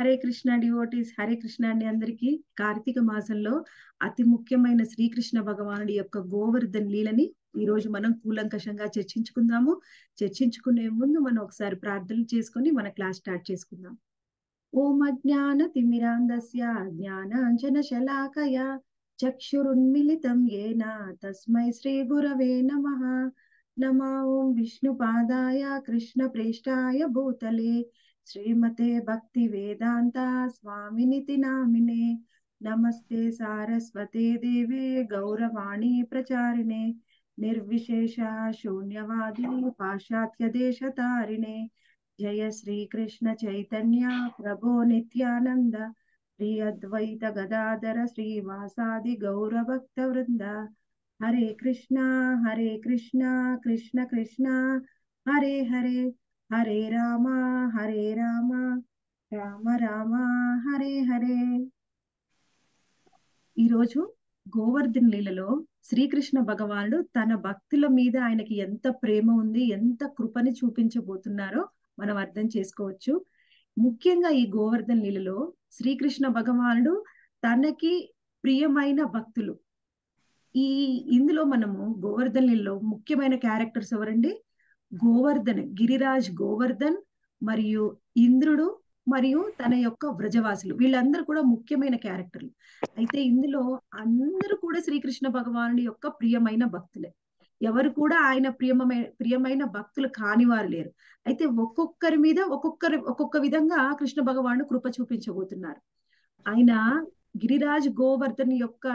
Hare Krishna devotees, Hare Krishna అండి అందరికీ. కార్తీక మాసంలో అతి ముఖ్యమైన శ్రీకృష్ణ భగవానుడి యొక్క గోవర్ధన్ లీలని ఈ రోజు మనం కూలంకషంగా చర్చించుకుందాము. చర్చించుకునే ముందు మనం ఒకసారి ప్రార్థనలు చేసుకొని మన క్లాస్ స్టార్ట్ చేసుకుందాం. ఓం అజ్ఞాన తిమిరాంధస్య జ్ఞానాంజన శలాకయ చక్షురున్మిలితం యేన తస్మై శ్రీ గురవే నమః. నమో ఓం విష్ణు పాదాయ కృష్ణ ప్రేష్టాయ భూతలే श्रीमते भक्ति वेदांता स्वामिनिति नामिने. नमस्ते सारस्वते देवे गौरवाणी प्रचारिणे निर्विशेष शून्यवादी पाश्चात्य देश तारिणे. जय श्री कृष्ण चैतन्य प्रभो नित्यानंद श्री अद्वैत गदाधर श्रीवासादि गौर भक्त वृंद. हरे कृष्णा कृष्ण कृष्णा हरे हरे, हरे रामा राम राम हरे हरे. ఈరోజు గోవర్ధన్ లీలలో శ్రీకృష్ణ భగవానుడు తన భక్తుల మీద ఆయనకి ఎంత ప్రేమ ఉంది, ఎంత కృపని చూపించబోతున్నారో మనం అర్థం చేసుకోవచ్చు. ముఖ్యంగా ఈ గోవర్ధన్ లీలలో శ్రీకృష్ణ భగవానుడు తనకి ప్రియమైన భక్తులు. ఇందులో మనము గోవర్ధన్ లీలలో ముఖ్యమైన క్యారెక్టర్స్ ఎవరండి? గోవర్ధన్, గిరిరాజ్ గోవర్ధన్, మరియు ఇంద్రుడు, మరియు తన యొక్క వ్రజవాసులు, వీళ్ళందరూ కూడా ముఖ్యమైన క్యారెక్టర్లు. అయితే ఇందులో అందరూ కూడా శ్రీకృష్ణ భగవానుడి యొక్క ప్రియమైన భక్తులే. ఎవరు కూడా ఆయన ప్రియమైన భక్తులు కాని వారు లేరు. అయితే ఒక్కొక్కరి మీద ఒక్కొక్క విధంగా కృష్ణ భగవానుడు కృప చూపించబోతున్నారు. ఆయన గిరిరాజ్ గోవర్ధన్ యొక్క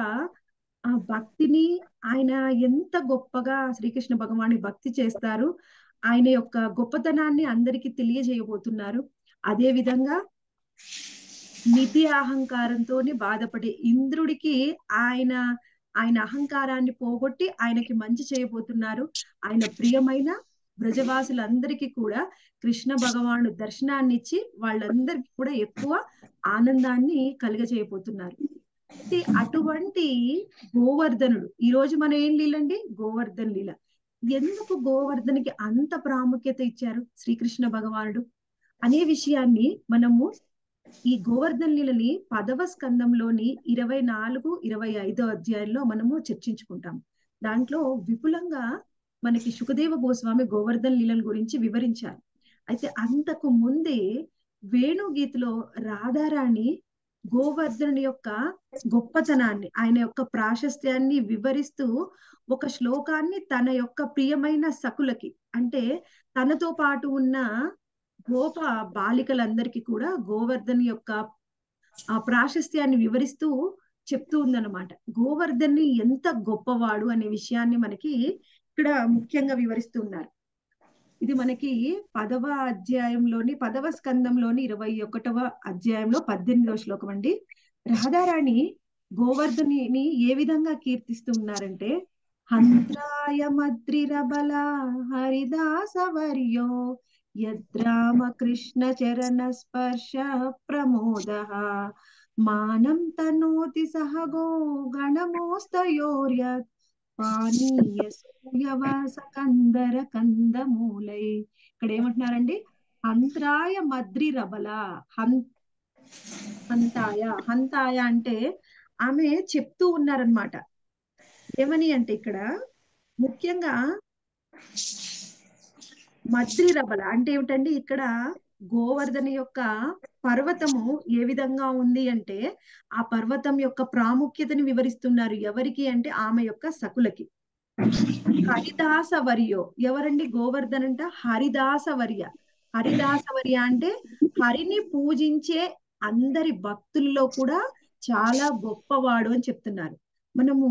ఆ భక్తిని, ఆయన ఎంత గొప్పగా శ్రీకృష్ణ భగవాన్ని భక్తి చేస్తారు, ఆయన యొక్క గొప్పతనాన్ని అందరికీ తెలియజేయబోతున్నారు. అదే విధంగా నితి అహంకారంతో బాధపడే ఇంద్రుడికి ఆయన అహంకారాన్ని పోగొట్టి ఆయనకి మంచి చేయబోతున్నారు. ఆయన ప్రియమైన వ్రజవాసులందరికీ కూడా కృష్ణ భగవాను దర్శనాన్ని ఇచ్చి వాళ్ళందరికీ కూడా ఎక్కువ ఆనందాన్ని కలుగజేయబోతున్నారు. అటువంటి గోవర్ధనుడు ఈరోజు మనం ఏం లీలండి? గోవర్ధన్ లీల. ఎందుకు గోవర్ధన్కి అంత ప్రాముఖ్యత ఇచ్చారు శ్రీకృష్ణ భగవానుడు అనే విషయాన్ని మనము ఈ గోవర్ధన్ లీలని 10వ స్కందంలోని 24, 25 అధ్యాయంలో మనము చర్చించుకుంటాం. దాంట్లో విపులంగా మనకి శుకదేవ గోస్వామి గోవర్ధన్ లీలను గురించి వివరించారు. అయితే అంతకు ముందే వేణుగీతలో రాధారాణి గోవర్ధనుని యొక్క గొప్పతనాన్ని, ఆయన యొక్క ప్రాశస్త్యాన్ని వివరిస్తూ ఒక శ్లోకాన్ని తన యొక్క ప్రియమైన సకులకి, అంటే తనతో పాటు ఉన్న గోప బాలికలందరికీ కూడా గోవర్ధన్ యొక్క ఆ ప్రాశస్త్యాన్ని వివరిస్తూ చెప్తూ ఉందన్నమాట. గోవర్ధన్ని ఎంత గొప్పవాడు అనే విషయాన్ని మనకి ఇక్కడ ముఖ్యంగా వివరిస్తూ ఉన్నారు. ఇది మనకి 10వ స్కందంలోని 21వ అధ్యాయంలో 18వ శ్లోకం అండి. రాధారాణి గోవర్ధనిని ఏ విధంగా కీర్తిస్తున్నారంటే హంత్రాయ మద్రిరబల హరిదాసవర్యో యద్రామ కృష్ణ చరణ స్పర్శ ప్రమోద మానం తనోతి సహగో గణమోస్తయోర్యత్ కందమూలై. ఇక్కడ ఏమంటున్నారండి? హంత్రాయ మద్రి రబల, హంతాయ అంటే ఆమె చెప్తూ ఉన్నారనమాట. ఏమని అంటే ఇక్కడ ముఖ్యంగా మద్రి రబల అంటే ఏమిటండి? ఇక్కడ గోవర్ధని యొక్క పర్వతము ఏ విధంగా ఉంది అంటే ఆ పర్వతం యొక్క ప్రాముఖ్యతని వివరిస్తున్నారు. ఎవరికి అంటే ఆమె యొక్క సకులకి. హరిదాస వర్యో, ఎవరండి గోవర్ధన్ అంట? హరిదాసవర్య. హరిదాసవర్య అంటే హరిని పూజించే అందరి భక్తుల్లో కూడా చాలా గొప్పవాడు అని చెప్తున్నారు. మనము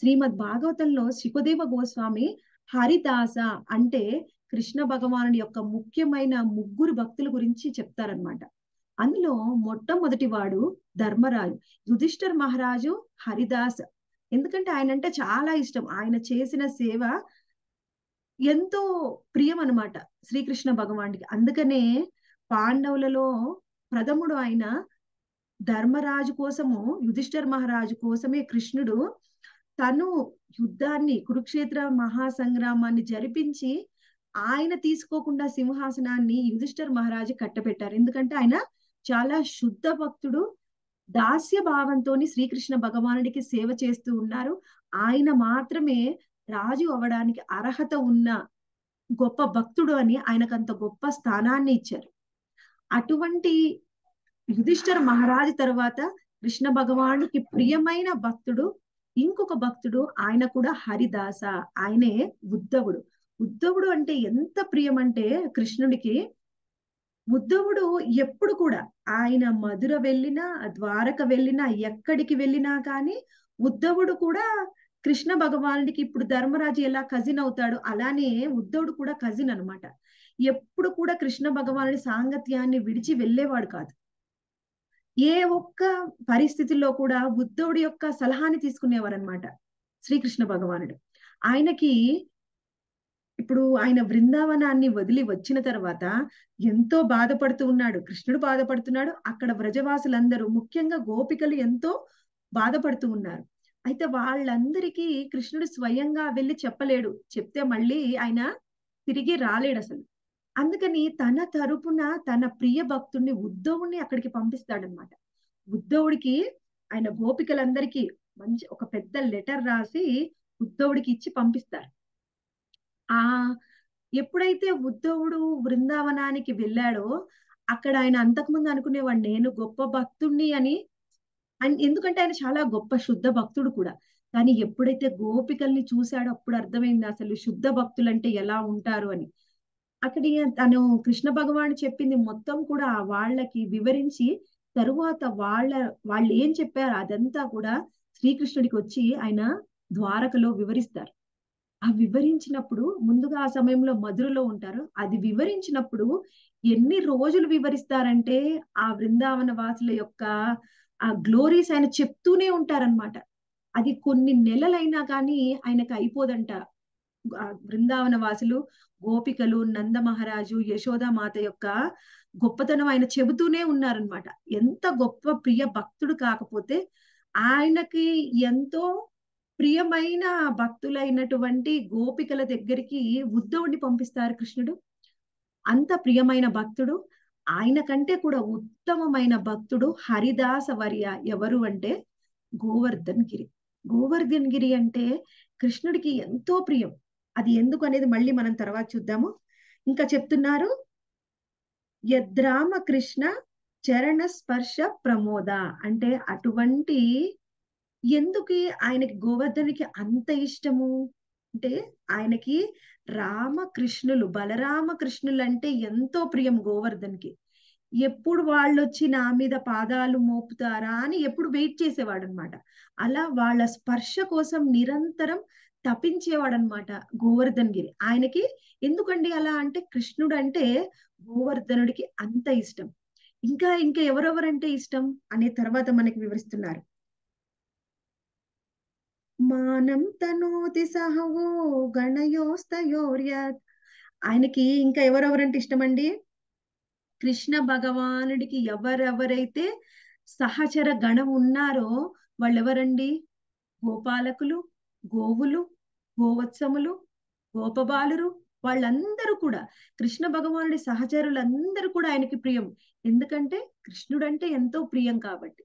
శ్రీమద్ భాగవతంలో శుకదేవ గోస్వామి హరిదాస అంటే కృష్ణ భగవానుడి యొక్క ముఖ్యమైన 3 భక్తుల గురించి చెప్తారనమాట. అందులో మొట్టమొదటి వాడు ధర్మరాజు. యుధిష్ఠర్ మహారాజు హరిదాస్, ఎందుకంటే ఆయన అంటే చాలా ఇష్టం. ఆయన చేసిన సేవ ఎంతో ప్రియం అనమాట శ్రీకృష్ణ భగవానుడికి. అందుకనే పాండవులలో ప్రథముడు ఆయన ధర్మరాజు కోసము, యుధిష్ఠర్ మహారాజు కోసమే కృష్ణుడు తను యుద్ధాన్ని, కురుక్షేత్ర మహాసంగ్రామాన్ని జరిపించి ఆయన తీసుకోకుండా సింహాసనాన్ని యుధిష్ఠర్ మహారాజు కట్టబెట్టారు. ఎందుకంటే ఆయన చాలా శుద్ధ భక్తుడు, దాస్య భావంతోని శ్రీకృష్ణ భగవానుడికి సేవ చేస్తూ ఉన్నారు. ఆయన మాత్రమే రాజు అవ్వడానికి అర్హత ఉన్న గొప్ప భక్తుడు అని ఆయనకు అంత గొప్ప స్థానాన్ని ఇచ్చారు. అటువంటి యుధిష్ఠిర మహారాజు తర్వాత కృష్ణ భగవానుడికి ప్రియమైన భక్తుడు ఇంకొక భక్తుడు, ఆయన కూడా హరిదాస, ఆయనే ఉద్ధవుడు. ఉద్ధవుడు అంటే ఎంత ప్రియమంటే కృష్ణుడికి, ఉద్ధవుడు ఎప్పుడు కూడా ఆయన మధుర వెళ్ళినా ద్వారక వెళ్ళినా ఎక్కడికి వెళ్ళినా కానీ ఉద్ధవుడు కూడా కృష్ణ భగవానుడికి, ఇప్పుడు ధర్మరాజు ఎలా కజిన్ అవుతాడు అలానే ఉద్ధవుడు కూడా కజిన్ అనమాట. ఎప్పుడు కూడా కృష్ణ భగవానుడి సాంగత్యాన్ని విడిచి వెళ్ళేవాడు కాదు. ఏ ఒక్క పరిస్థితుల్లో కూడా ఉద్ధవుడి యొక్క సలహాని తీసుకునేవారు అనమాట శ్రీకృష్ణ భగవానుడు. ఆయనకి ఇప్పుడు ఆయన బృందావనాన్ని వదిలి వచ్చిన తర్వాత ఎంతో బాధపడుతూ ఉన్నాడు, కృష్ణుడు బాధపడుతున్నాడు, అక్కడ వ్రజవాసులందరూ ముఖ్యంగా గోపికలు ఎంతో బాధపడుతూ ఉన్నారు. అయితే వాళ్ళందరికీ కృష్ణుడు స్వయంగా వెళ్ళి చెప్పలేడు, చెప్తే మళ్ళీ ఆయన తిరిగి రాలేడు అసలు. అందుకని తన తరపున తన ప్రియ భక్తుడిని ఉద్ధవుడిని అక్కడికి పంపిస్తాడనమాట. ఉద్ధవుడికి ఆయన గోపికలందరికీ మంచి ఒక పెద్ద లెటర్ రాసి ఉద్ధవుడికి ఇచ్చి పంపిస్తారు. ఆ ఎప్పుడైతే ఉద్ధవుడు బృందావనానికి వెళ్ళాడో అక్కడ ఆయన అంతకుముందు అనుకునేవాడు నేను గొప్ప భక్తుణ్ణి అని, ఎందుకంటే ఆయన చాలా గొప్ప శుద్ధ భక్తుడు కూడా. కానీ ఎప్పుడైతే గోపికల్ని చూశాడో అప్పుడు అర్థమైంది అసలు శుద్ధ భక్తులు అంటే ఎలా ఉంటారు అని. అక్కడి తను కృష్ణ భగవానుడు చెప్పింది మొత్తం కూడా వాళ్ళకి వివరించి తరువాత వాళ్ళు ఏం చెప్పారు అదంతా కూడా శ్రీకృష్ణుడికి వచ్చి ఆయన ద్వారకలో వివరిస్తారు. ఆ వివరించినప్పుడు ముందుగా ఆ సమయంలో మధురలో ఉంటారు, అది వివరించినప్పుడు ఎన్ని రోజులు వివరిస్తారంటే ఆ బృందావన వాసుల యొక్క ఆ గ్లోరీస్ ఆయన చెప్తూనే ఉంటారనమాట. అది కొన్ని నెలలైనా కానీ ఆయనకు అయిపోదంట. బృందావన వాసులు, గోపికలు, నంద మహారాజు, యశోద మాత యొక్క గొప్పతనం ఆయన చెబుతూనే ఉన్నారనమాట. ఎంత గొప్ప ప్రియ భక్తుడు కాకపోతే ఆయనకి ఎంతో ప్రియమైన భక్తులైనటువంటి గోపికల దగ్గరికి ఉద్ధవుడిని పంపిస్తారు కృష్ణుడు. అంత ప్రియమైన భక్తుడు, ఆయన కంటే కూడా ఉత్తమమైన భక్తుడు హరిదాస వర్య ఎవరు అంటే గోవర్ధన్ గిరి. గోవర్ధన్ గిరి అంటే కృష్ణుడికి ఎంతో ప్రియం, అది ఎందుకు అనేది మళ్ళీ మనం తర్వాత చూద్దాము. ఇంకా చెప్తున్నారు యద్రామ కృష్ణ చరణ స్పర్శ ప్రమోద అంటే అటువంటి, ఎందుకు ఆయనకి గోవర్ధనుడికి అంత ఇష్టము అంటే ఆయనకి రామకృష్ణులు బలరామకృష్ణులు అంటే ఎంతో ప్రియం గోవర్ధన్కి. ఎప్పుడు వాళ్ళు వచ్చి నా మీద పాదాలు మోపుతారా అని ఎప్పుడు వెయిట్ చేసేవాడు అనమాట. అలా వాళ్ళ స్పర్శ కోసం నిరంతరం తపించేవాడు అనమాట గోవర్ధన్ గిరి. ఆయనకి ఎందుకండి అలా అంటే కృష్ణుడు అంటే గోవర్ధనుడికి అంత ఇష్టం. ఇంకా ఇంకా ఎవరెవరంటే ఇష్టం అనే తర్వాత మనకి వివరిస్తున్నారు. మానం తనోతి సహవో గణయోస్తయోర్యత్ ఆయనకి ఇంకా ఎవరెవరంటే ఇష్టం అండి, కృష్ణ భగవానుడికి ఎవరెవరైతే సహచర గణం ఉన్నారో వాళ్ళెవరండి, గోపాలకులు, గోవులు, గోవత్సములు, గోపబాలురు, వాళ్ళందరూ కూడా కృష్ణ భగవానుడి సహచరులందరూ కూడా ఆయనకి ప్రియం. ఎందుకంటే కృష్ణుడు అంటే ఎంతో ప్రియం కాబట్టి.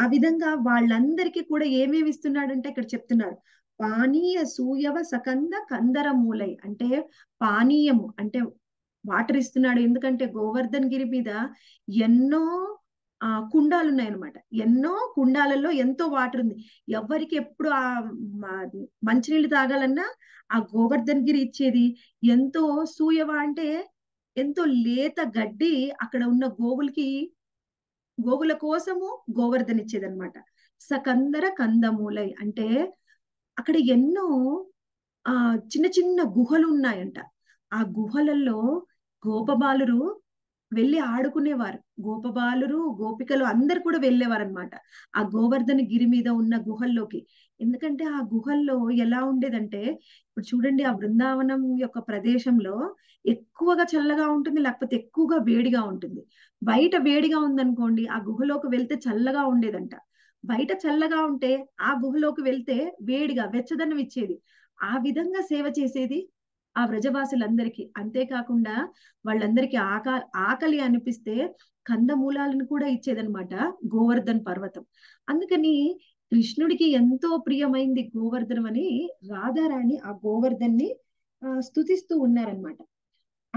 ఆ విధంగా వాళ్ళందరికీ కూడా ఏమేమి ఇస్తున్నాడంటే ఇక్కడ చెప్తున్నారు పానీయ సూయవ సకంద కందర మూలై అంటే పానీయము అంటే వాటర్ ఇస్తున్నాడు. ఎందుకంటే గోవర్ధన్ గిరి మీద ఎన్నో కుండాలు ఉన్నాయన్నమాట. ఎన్నో కుండాలలో ఎంతో వాటర్ ఉంది. ఎవరికి ఎప్పుడు ఆ మంచినీళ్ళు తాగాలన్నా ఆ గోవర్ధన్ గిరి ఇచ్చేది. ఎంతో సూయవ అంటే ఎంతో లేత గడ్డి అక్కడ ఉన్న గోవుల కోసము గోవర్ధన్ ఇచ్చేదనమాట. సకందర కందమూలై అంటే అక్కడ ఎన్నో చిన్న చిన్న గుహలు ఉన్నాయంట. ఆ గుహలలో గోపబాలురు వెళ్ళి ఆడుకునేవారు. గోపబాలురు, గోపికలు అందరు కూడా వెళ్ళేవారు అనమాట ఆ గోవర్ధన్ గిరి మీద ఉన్న గుహల్లోకి. ఎందుకంటే ఆ గుహల్లో ఎలా ఉండేదంటే ఇప్పుడు చూడండి ఆ బృందావనం యొక్క ప్రదేశంలో ఎక్కువగా చల్లగా ఉంటుంది, లేకపోతే ఎక్కువగా వేడిగా ఉంటుంది. బయట వేడిగా ఉందనుకోండి ఆ గుహలోకి వెళ్తే చల్లగా ఉండేదంట. బయట చల్లగా ఉంటే ఆ గుహలోకి వెళ్తే వేడిగా వెచ్చదనం ఇచ్చేది. ఆ విధంగా సేవ చేసేది ఆ వ్రజవాసులందరికీ. అంతేకాకుండా వాళ్ళందరికీ ఆకలి అనిపిస్తే కందమూలాలను కూడా ఇచ్చేదన్నమాట గోవర్ధన్ పర్వతం. అందుకని కృష్ణుడికి ఎంతో ప్రియమైంది గోవర్ధనం అని రాధారాణి ఆ గోవర్ధన్ని స్తుతిస్తూ ఉన్నారనమాట.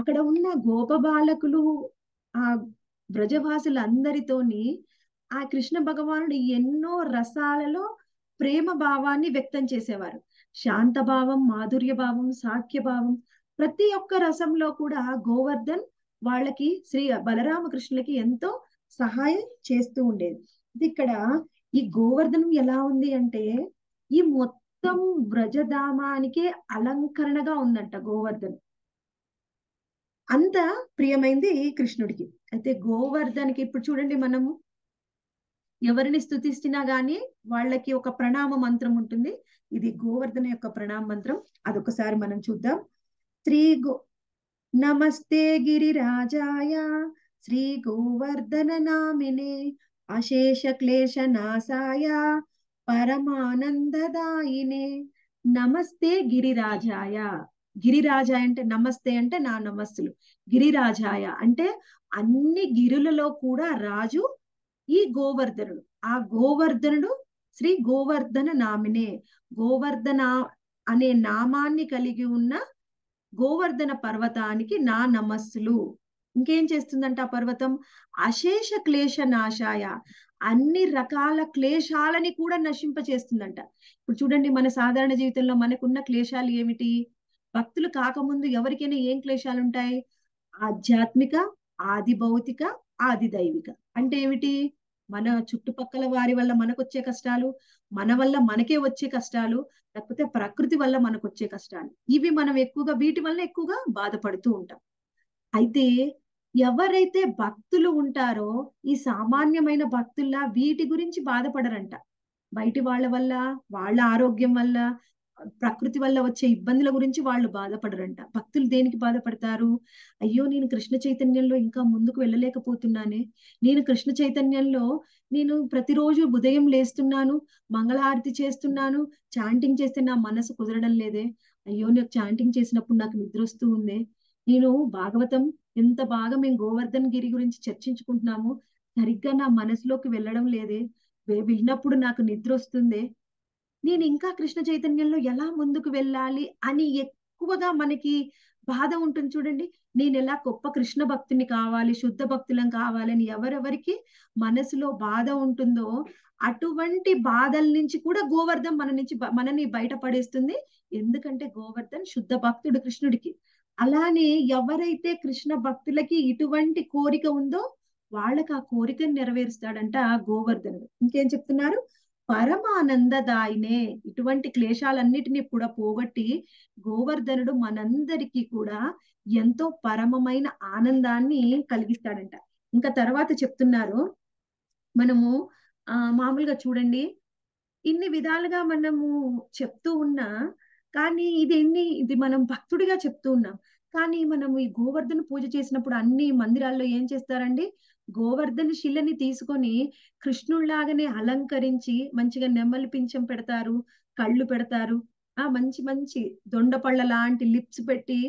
అక్కడ ఉన్న గోప బాలకులు ఆ వ్రజవాసులందరితోని ఆ కృష్ణ భగవానుడు ఎన్నో రసాలలో ప్రేమ భావాన్ని వ్యక్తం చేసేవారు. శాంత భావం, మాధుర్య భావం, సాఖ్య భావం, ప్రతి ఒక్క రసంలో కూడా గోవర్ధన్ వాళ్ళకి శ్రీ బలరామకృష్ణులకి ఎంతో సహాయం చేస్తూ ఉండేది. ఇక్కడ ఈ గోవర్ధనం ఎలా ఉంది అంటే ఈ మొత్తం వ్రజధామానికే అలంకరణగా ఉందంట గోవర్ధన్, అంత ప్రియమైంది కృష్ణుడికి. అయితే గోవర్ధన్కి ఇప్పుడు చూడండి, మనము ఎవరిని స్తుతించినా గానీ వాళ్ళకి ఒక ప్రణామ మంత్రం ఉంటుంది. ఇది గోవర్ధన యొక్క ప్రణామ మంత్రం, అదొకసారి మనం చూద్దాం. శ్రీ గో నమస్తే గిరిరాజాయ శ్రీ గోవర్ధన నామినే అశేష క్లేశ నాశాయ పరమానందదాయినే. నమస్తే గిరిరాజాయ, గిరిరాజాయ అంటే నమస్తే అంటే నా నమస్సులు, గిరిరాజాయ అంటే అన్ని గిరులలో కూడా రాజు ఈ గోవర్ధనుడు. ఆ గోవర్ధనుడు శ్రీ గోవర్ధన నామినే, గోవర్ధన అనే నామాన్ని కలిగి ఉన్న గోవర్ధన పర్వతానికి నా నమస్సులు. ఇంకేం చేస్తుందంట ఆ పర్వతం? అశేష క్లేశ నాశాయ, అన్ని రకాల క్లేశాలని కూడా నశింపచేస్తుందంట. ఇప్పుడు చూడండి, మన సాధారణ జీవితంలో మనకున్న క్లేశాలు ఏమిటి? భక్తులు కాకముందు ఎవరికైనా ఏం క్లేశాలు ఉంటాయి? ఆధ్యాత్మిక, ఆది భౌతిక, ఆది దైవిక. అంటే ఏమిటి? మన చుట్టుపక్కల వారి వల్ల మనకు వచ్చే కష్టాలు, మన వల్ల మనకే వచ్చే కష్టాలు, లేకపోతే ప్రకృతి వల్ల మనకు వచ్చే కష్టాలు. ఇవి మనం ఎక్కువగా వీటి వల్ల ఎక్కువగా బాధపడుతూ ఉంటాం. అయితే ఎవరైతే భక్తులు ఉంటారో ఈ సామాన్యమైన భక్తుల్లా వీటి గురించి బాధపడరంట. బయటి వాళ్ళ వల్ల, వాళ్ళ ఆరోగ్యం వల్ల, ప్రకృతి వల్ల వచ్చే ఇబ్బందుల గురించి వాళ్ళు బాధపడరంట. భక్తులు దేనికి బాధపడతారు? అయ్యో, నేను కృష్ణ చైతన్యంలో ఇంకా ముందుకు వెళ్ళలేకపోతున్నానే, నేను కృష్ణ చైతన్యంలో నేను ప్రతిరోజు ఉదయం లేస్తున్నాను, మంగళహారతి చేస్తున్నాను, చాంటింగ్ చేస్తే నా మనసు కుదరడం లేదే, అయ్యో నాకు చాంటింగ్ చేసినప్పుడు నాకు నిద్ర వస్తూ ఉందే, నేను భాగవతం ఎంత బాగా మేము గోవర్ధన్ గిరి గురించి చర్చించుకుంటున్నాము, సరిగ్గా నా మనసులోకి వెళ్ళడం లేదే, విన్నప్పుడు నాకు నిద్ర వస్తుందే, నేను ఇంకా కృష్ణ చైతన్యంలో ఎలా ముందుకు వెళ్ళాలి అని ఎక్కువగా మనకి బాధ ఉంటుంది. చూడండి, నేను ఎలా గొప్ప కృష్ణ భక్తుని కావాలి, శుద్ధ భక్తులం కావాలని ఎవరెవరికి మనసులో బాధ ఉంటుందో అటువంటి బాధల నుంచి కూడా గోవర్ధన్ మనని బయటపడేస్తుంది. ఎందుకంటే గోవర్ధన్ శుద్ధ భక్తుడు కృష్ణుడికి. అలానే ఎవరైతే కృష్ణ భక్తులకి ఇటువంటి కోరిక ఉందో వాళ్ళకి ఆ కోరికను నెరవేరుస్తాడంట గోవర్ధనుడు. ఇంకేం చెప్తున్నారు? పరమానందదాయినే, ఇటువంటి క్లేశాలన్నిటినీ కూడా పోగొట్టి గోవర్ధనుడు మనందరికీ కూడా ఎంతో పరమమైన ఆనందాన్ని కలిగిస్తాడంట. ఇంకా తర్వాత చెప్తున్నారు, మనము మామూలుగా చూడండి ఇన్ని విధాలుగా మనము చెప్తూ ఉన్నా కానీ ఇది మనం భక్తుడిగా చెప్తూ ఉన్నాం. కానీ మనము ఈ గోవర్ధన పూజ చేసినప్పుడు అన్ని మందిరాల్లో ఏం చేస్తారండి? గోవర్ధన శిలని తీసుకొని కృష్ణుడిలాగానే అలంకరించి మంచిగా నెమలి పించం పెడతారు, కళ్ళు పెడతారు, మంచి మంచి దొండపళ్ళ లాంటి లిప్స్ పెట్టి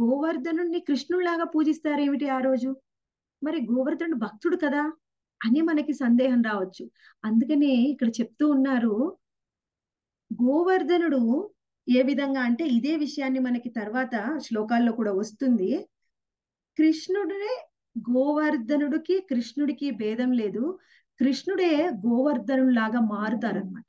గోవర్ధనుడిని కృష్ణుడిలాగా పూజిస్తారు. ఏమిటి ఆ రోజు? మరి గోవర్ధనుడు భక్తుడు కదా అని మనకి సందేహం రావచ్చు. అందుకనే ఇక్కడ చెప్తూ ఉన్నారు గోవర్ధనుడు ఏ విధంగా అంటే, ఇదే విషయాన్ని మనకి తర్వాత శ్లోకాల్లో కూడా వస్తుంది. కృష్ణుడే గోవర్ధనుడికి, కృష్ణుడికి భేదం లేదు, కృష్ణుడే గోవర్ధనుడు లాగా మారుతారనమాట.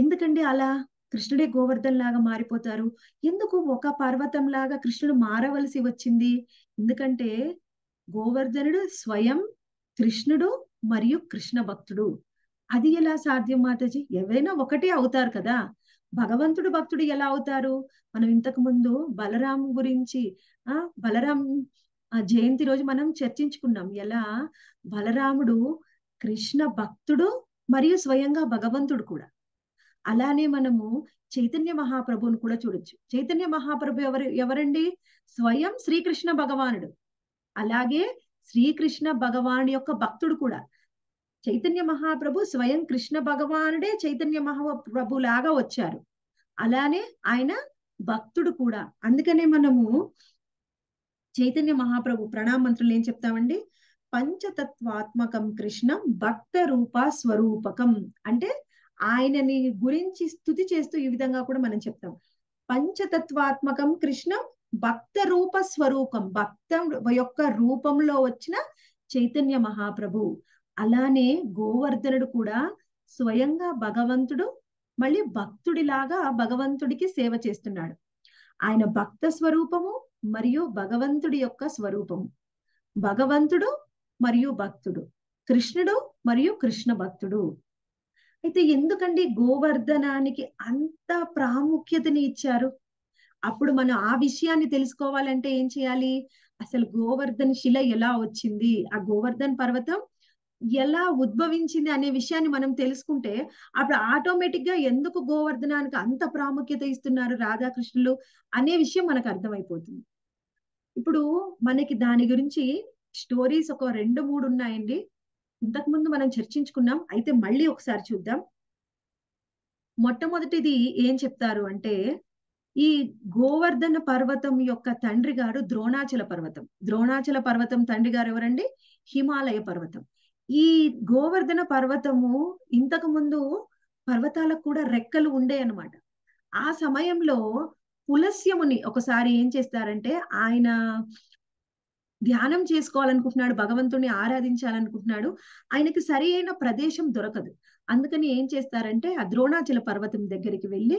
ఎందుకండి అలా కృష్ణుడే గోవర్ధన్ లాగా మారిపోతారు? ఎందుకు ఒక పర్వతం లాగా కృష్ణుడు మారవలసి వచ్చింది? ఎందుకంటే గోవర్ధనుడు స్వయం కృష్ణుడు మరియు కృష్ణ భక్తుడు. అది ఎలా సాధ్యం మాతాజీ? ఎవరైనా ఒకటే అవుతారు కదా. భగవంతుడు భక్తుడు ఎలా అవుతారు? మనం ఇంతకు ముందు బలరాం గురించి బలరాం జయంతి రోజు మనం చర్చించుకున్నాం. ఎలా బలరాముడు కృష్ణ భక్తుడు మరియు స్వయంగా భగవంతుడు కూడా. అలానే మనము చైతన్య మహాప్రభువును కూడా చూడొచ్చు. చైతన్య మహాప్రభు ఎవరండి? స్వయం శ్రీకృష్ణ భగవానుడు, అలాగే శ్రీకృష్ణ భగవాను యొక్క భక్తుడు కూడా. చైతన్య మహాప్రభు స్వయం కృష్ణ భగవానుడే చైతన్య మహాప్రభులాగా వచ్చారు. అలానే ఆయన భక్తుడు కూడా. అందుకనే మనము చైతన్య మహాప్రభు ప్రణామంత్రులు ఏం చెప్తామండి, పంచతత్వాత్మకం కృష్ణం భక్త రూప స్వరూపకం, అంటే ఆయనని గురించి స్తుతి చేస్తూ ఈ విధంగా కూడా మనం చెప్తాం, పంచతత్వాత్మకం కృష్ణం భక్త రూప స్వరూపం, భక్త యొక్క రూపంలో వచ్చిన చైతన్య మహాప్రభు. అలానే గోవర్ధనుడు కూడా స్వయంగా భగవంతుడు మళ్ళీ భక్తుడిలాగా భగవంతుడికి సేవ చేస్తున్నాడు. ఆయన భక్త స్వరూపము మరియు భగవంతుడి యొక్క స్వరూపము, భగవంతుడు మరియు భక్తుడు, కృష్ణుడు మరియు కృష్ణ భక్తుడు. అయితే ఎందుకండి గోవర్ధనానికి అంత ప్రాముఖ్యతని ఇచ్చారు? అప్పుడు మనం ఆ విషయాన్ని తెలుసుకోవాలంటే ఏం చేయాలి? అసలు గోవర్ధన శిల ఎలా వచ్చింది, ఆ గోవర్ధన పర్వతం ఎలా ఉద్భవించింది అనే విషయాన్ని మనం తెలుసుకుంటే అప్పుడు ఆటోమేటిక్ గా ఎందుకు గోవర్ధనానికి అంత ప్రాముఖ్యత ఇస్తున్నారు రాధాకృష్ణులు అనే విషయం మనకు అర్థమైపోతుంది. ఇప్పుడు మనకి దాని గురించి స్టోరీస్ ఒక 2-3 ఉన్నాయండి, ఇంతకుముందు మనం చర్చించుకున్నాం, అయితే మళ్ళీ ఒకసారి చూద్దాం. మొట్టమొదటిది ఏం చెప్తారు అంటే, ఈ గోవర్ధన పర్వతం యొక్క తండ్రి గారు ద్రోణాచల పర్వతం. ద్రోణాచల పర్వతం తండ్రి గారు ఎవరండి? హిమాలయ పర్వతం. ఈ గోవర్ధన పర్వతము ఇంతకు ముందు పర్వతాలకు కూడా రెక్కలు ఉండే అనమాట. ఆ సమయంలో పులస్యముని ఒకసారి ఏం చేస్తారంటే, ఆయన ధ్యానం చేసుకోవాలనుకుంటున్నాడు, భగవంతుడిని ఆరాధించాలనుకుంటున్నాడు, ఆయనకి సరి అయిన ప్రదేశం దొరకదు. అందుకని ఏం చేస్తారంటే ఆ ద్రోణాచల పర్వతం దగ్గరికి వెళ్ళి,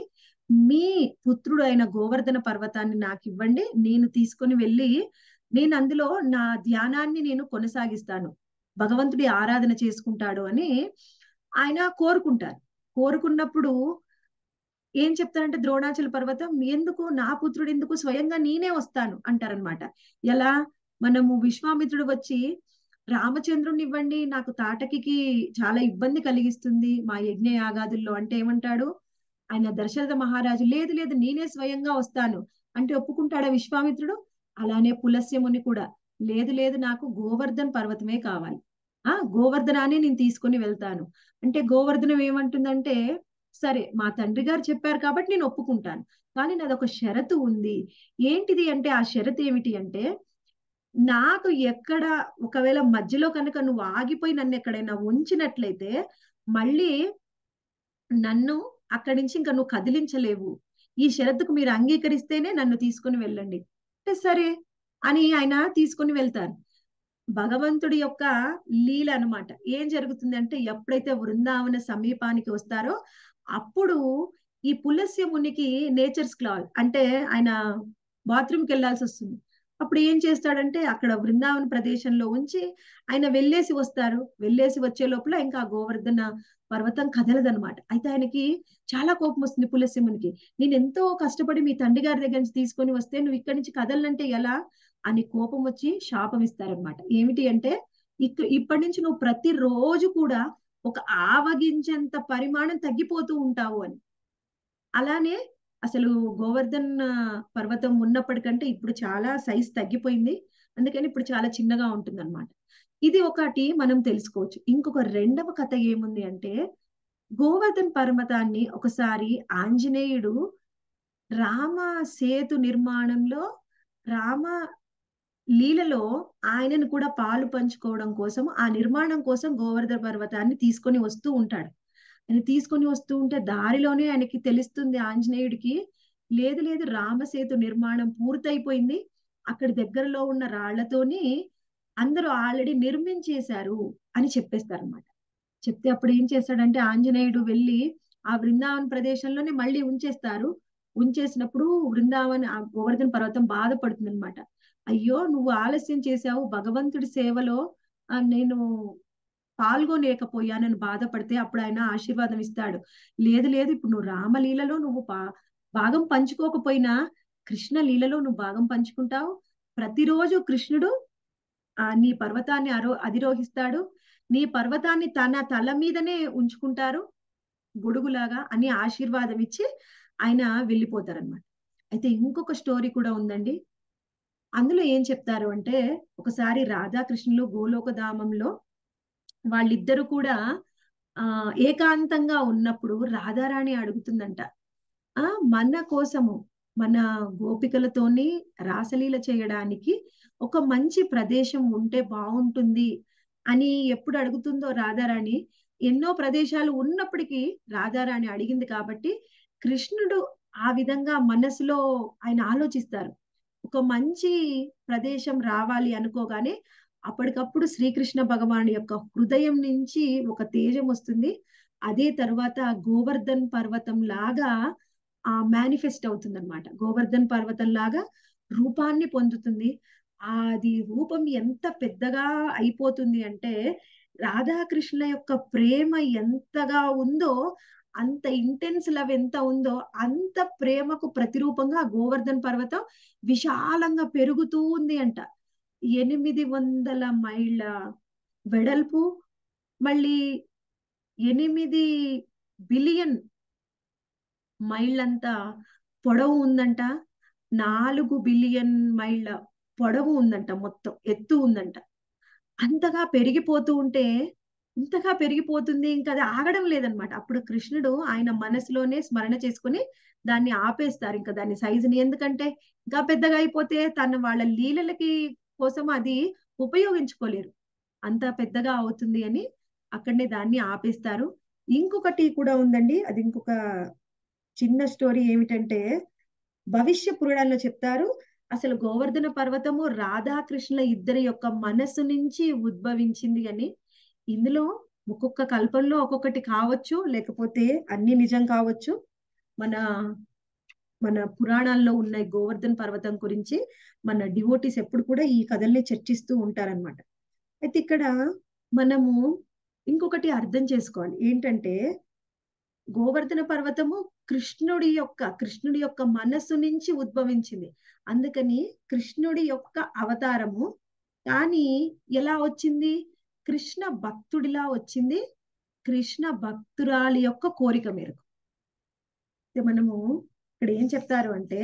మీ పుత్రుడు అయిన గోవర్ధన పర్వతాన్ని నాకు ఇవ్వండి, నేను తీసుకొని వెళ్ళి నేను అందులో నా ధ్యానాన్ని నేను కొనసాగిస్తాను, భగవంతుడి ఆరాధన చేసుకుంటాడు అని ఆయన కోరుకుంటారు. కోరుకున్నప్పుడు ఏం చెప్తారంటే ద్రోణాచల పర్వతం, ఎందుకు నా పుత్రుడు, ఎందుకు స్వయంగా నేనే వస్తాను అంటారనమాట. ఎలా మనము విశ్వామిత్రుడు వచ్చి రామచంద్రుడిని ఇవ్వండి, నాకు తాటకికి చాలా ఇబ్బంది కలిగిస్తుంది మా యజ్ఞ యాగాదుల్లో అంటే ఏమంటాడు ఆయన దశరథ మహారాజు, లేదు లేదు నేనే స్వయంగా వస్తాను అంటే ఒప్పుకుంటాడా విశ్వామిత్రుడు? అలానే పులస్యముని కూడా, లేదు లేదు నాకు గోవర్ధన పర్వతమే కావాలి, ఆ గోవర్ధనాన్ని నేను తీసుకుని వెళ్తాను అంటే గోవర్ధనం ఏమంటుందంటే, సరే మా తండ్రి గారు చెప్పారు కాబట్టి నేను ఒప్పుకుంటాను, కానీ నాదొక షరతు ఉంది. ఏంటిది అంటే, ఆ షరతు ఏమిటి అంటే, నాకు ఎక్కడ ఒకవేళ మధ్యలో కనుక నువ్వు ఆగిపోయి నన్ను ఎక్కడైనా ఉంచినట్లయితే మళ్ళీ నన్ను అక్కడి నుంచి ఇంకా నువ్వు కదిలించలేవు, ఈ షరతుకు మీరు అంగీకరిస్తేనే నన్ను తీసుకుని వెళ్ళండి అంటే సరే అని ఆయన తీసుకుని వెళ్తారు. భగవంతుడి యొక్క లీల అనమాట. ఏం జరుగుతుందంటే ఎప్పుడైతే వృందావన సమీపానికి వస్తారో అప్పుడు ఈ పులస్య మునికి నేచర్స్ క్లాల్ అంటే ఆయన బాత్రూమ్కి వెళ్ళాల్సి వస్తుంది. అప్పుడు ఏం చేస్తాడంటే అక్కడ వృందావన ప్రదేశంలో ఉంచి ఆయన వెళ్ళేసి వస్తారు. వెళ్ళేసి వచ్చే లోపల ఇంకా గోవర్ధన పర్వతం కదలదనమాట. అయితే ఆయనకి చాలా కోపం వస్తుంది పులస్యమునికి, నేను ఎంతో కష్టపడి మీ తండ్రి గారి దగ్గర నుంచి తీసుకొని వస్తే నువ్వు ఇక్కడి నుంచి కదలంటే ఎలా అని కోపం వచ్చి శాపం ఇస్తారనమాట. ఏమిటి అంటే, ఇప్పటి నుంచి నువ్వు ప్రతిరోజు కూడా ఒక ఆవగించేంత పరిమాణం తగ్గిపోతూ ఉంటావు అని. అలానే అసలు గోవర్ధన పర్వతం ఉన్నప్పటికంటే ఇప్పుడు చాలా సైజ్ తగ్గిపోయింది, అందుకని ఇప్పుడు చాలా చిన్నగా ఉంటుంది అనమాట. ఇది ఒకటి మనం తెలుసుకోవచ్చు. ఇంకొక రెండవ కథ ఏముంది అంటే, గోవర్ధన పర్వతాన్ని ఒకసారి ఆంజనేయుడు రామ సేతు నిర్మాణంలో రామ లీలలో ఆయనను కూడా పాలు పంచుకోవడం కోసం ఆ నిర్మాణం కోసం గోవర్ధన పర్వతాన్ని తీసుకొని వస్తూ ఉంటాడు. ఆయన తీసుకొని వస్తూ ఉంటే దారిలోనే ఆయనకి తెలుస్తుంది ఆంజనేయుడికి, లేదు లేదు రామసేతు నిర్మాణం పూర్తయిపోయింది, అక్కడి దగ్గరలో ఉన్న రాళ్లతోని అందరూ ఆల్రెడీ నిర్మించేశారు అని చెప్పేస్తారనమాట. చెప్తే అప్పుడు ఏం చేస్తాడంటే ఆంజనేయుడు వెళ్ళి ఆ వృందావన ప్రదేశంలోనే మళ్ళీ ఉంచేస్తారు. ఉంచేసినప్పుడు గోవర్ధన పర్వతం బాధపడుతుంది అనమాట, అయ్యో నువ్వు ఆలస్యం చేశావు, భగవంతుడి సేవలో నేను పాల్గొనలేకపోయానని బాధపడితే అప్పుడు ఆయన ఆశీర్వాదం ఇస్తాడు, లేదు లేదు ఇప్పుడు నువ్వు రామలీలలో నువ్వు భాగం పంచుకోకపోయినా కృష్ణ లీలలో నువ్వు భాగం పంచుకుంటావు, ప్రతిరోజు కృష్ణుడు నీ పర్వతాన్ని అధిరోహిస్తాడు, నీ పర్వతాన్ని తన తల మీదనే ఉంచుకుంటారు గొడుగులాగా అని ఆశీర్వాదం ఇచ్చి ఆయన వెళ్ళిపోతారనమాట. అయితే ఇంకొక స్టోరీ కూడా ఉందండి. అందులో ఏం చెప్తారు అంటే, ఒకసారి రాధాకృష్ణులు గోలోకధామంలో వాళ్ళిద్దరు కూడా ఏకాంతంగా ఉన్నప్పుడు రాధారాణి అడుగుతుందంట, మన కోసము మన గోపికలతోని రాసలీల చేయడానికి ఒక మంచి ప్రదేశం ఉంటే బాగుంటుంది అని ఎప్పుడు అడుగుతుందో రాధారాణి. ఎన్నో ప్రదేశాలు ఉన్నప్పటికీ రాధారాణి అడిగింది కాబట్టి కృష్ణుడు ఆ విధంగా మనసులో ఆయన ఆలోచిస్తారు. ఒక మంచి ప్రదేశం రావాలి అనుకోగానే అప్పటికప్పుడు శ్రీకృష్ణ భగవాను యొక్క హృదయం నుంచి ఒక తేజం వస్తుంది. అదే తర్వాత గోవర్ధన్ పర్వతం లాగా ఆ మేనిఫెస్ట్ అవుతుంది అనమాట. గోవర్ధన్ పర్వతం లాగా రూపాన్ని పొందుతుంది. అది రూపం ఎంత పెద్దగా అయిపోతుంది అంటే రాధాకృష్ణ యొక్క ప్రేమ ఎంతగా ఉందో, అంత ఇంటెన్స్ లవ్ ఎంత ఉందో అంత ప్రేమకు ప్రతిరూపంగా గోవర్ధన్ పర్వతం విశాలంగా పెరుగుతూ ఉంది అంట. 800 మైళ్ళ వెడల్పు, మళ్ళీ 8 బిలియన్ మైళ్ళంత పొడవు ఉందంట, 4 బిలియన్ మైళ్ళ పొడవు ఉందంట, మొత్తం ఎత్తు ఉందంట. అంతగా పెరిగిపోతూ ఉంటే ఇంతగా పెరిగిపోతుంది, ఇంకా అది ఆగడం లేదనమాట. అప్పుడు కృష్ణుడు ఆయన మనసులోనే స్మరణ చేసుకుని దాన్ని ఆపేస్తారు, ఇంకా దాని సైజుని. ఎందుకంటే ఇంకా పెద్దగా అయిపోతే తన వాళ్ళ లీలలకి కోసం అది ఉపయోగించుకోలేరు, అంత పెద్దగా అవుతుంది అని అక్కడనే దాన్ని ఆపేస్తారు. ఇంకొకటి కూడా ఉందండి, అది ఇంకొక చిన్న స్టోరీ ఏమిటంటే భవిష్య పురాణాల్లో చెప్తారు. అసలు గోవర్ధన పర్వతము రాధాకృష్ణుల ఇద్దరి యొక్క మనస్సు నుంచి ఉద్భవించింది అని. ఇందులో ఒక్కొక్క కల్పంలో ఒక్కొక్కటి కావచ్చు, లేకపోతే అన్ని నిజం కావచ్చు. మన మన పురాణాల్లో ఉన్న గోవర్ధన పర్వతం గురించి మన డివోటీస్ ఎప్పుడు కూడా ఈ కథల్ని చర్చిస్తూ ఉంటారనమాట. అయితే ఇక్కడ మనము ఇంకొకటి అర్థం చేసుకోవాలి ఏంటంటే గోవర్ధన పర్వతము కృష్ణుడి యొక్క మనస్సు నుంచి ఉద్భవించింది, అందుకని కృష్ణుడి యొక్క అవతారము. కానీ ఎలా వచ్చింది? కృష్ణ భక్తుడిలా వచ్చింది, కృష్ణ భక్తురాలి యొక్క కోరిక మేరకు. మనము ఇక్కడ ఏం చెప్తారు అంటే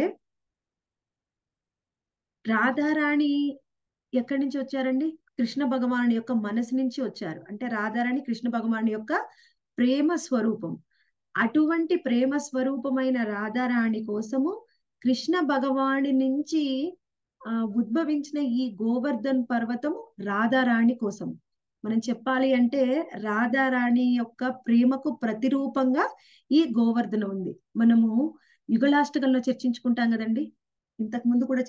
రాధారాణి ఎక్కడి నుంచి వచ్చారండి? కృష్ణ భగవాను యొక్క మనసు నుంచి వచ్చారు. అంటే రాధారాణి కృష్ణ భగవాను యొక్క ప్రేమ స్వరూపం. అటువంటి ప్రేమ స్వరూపమైన రాధారాణి కోసము కృష్ణ భగవాని నుంచి ఉద్భవించిన ఈ గోవర్ధన్ పర్వతము రాధారాణి కోసం. మనం చెప్పాలి అంటే రాధారాణి యొక్క ప్రేమకు ప్రతిరూపంగా ఈ గోవర్ధన ఉంది. మనము యుగలాష్టకంలో చర్చించుకుంటాం కదండి, ఇంతకు ముందు కూడా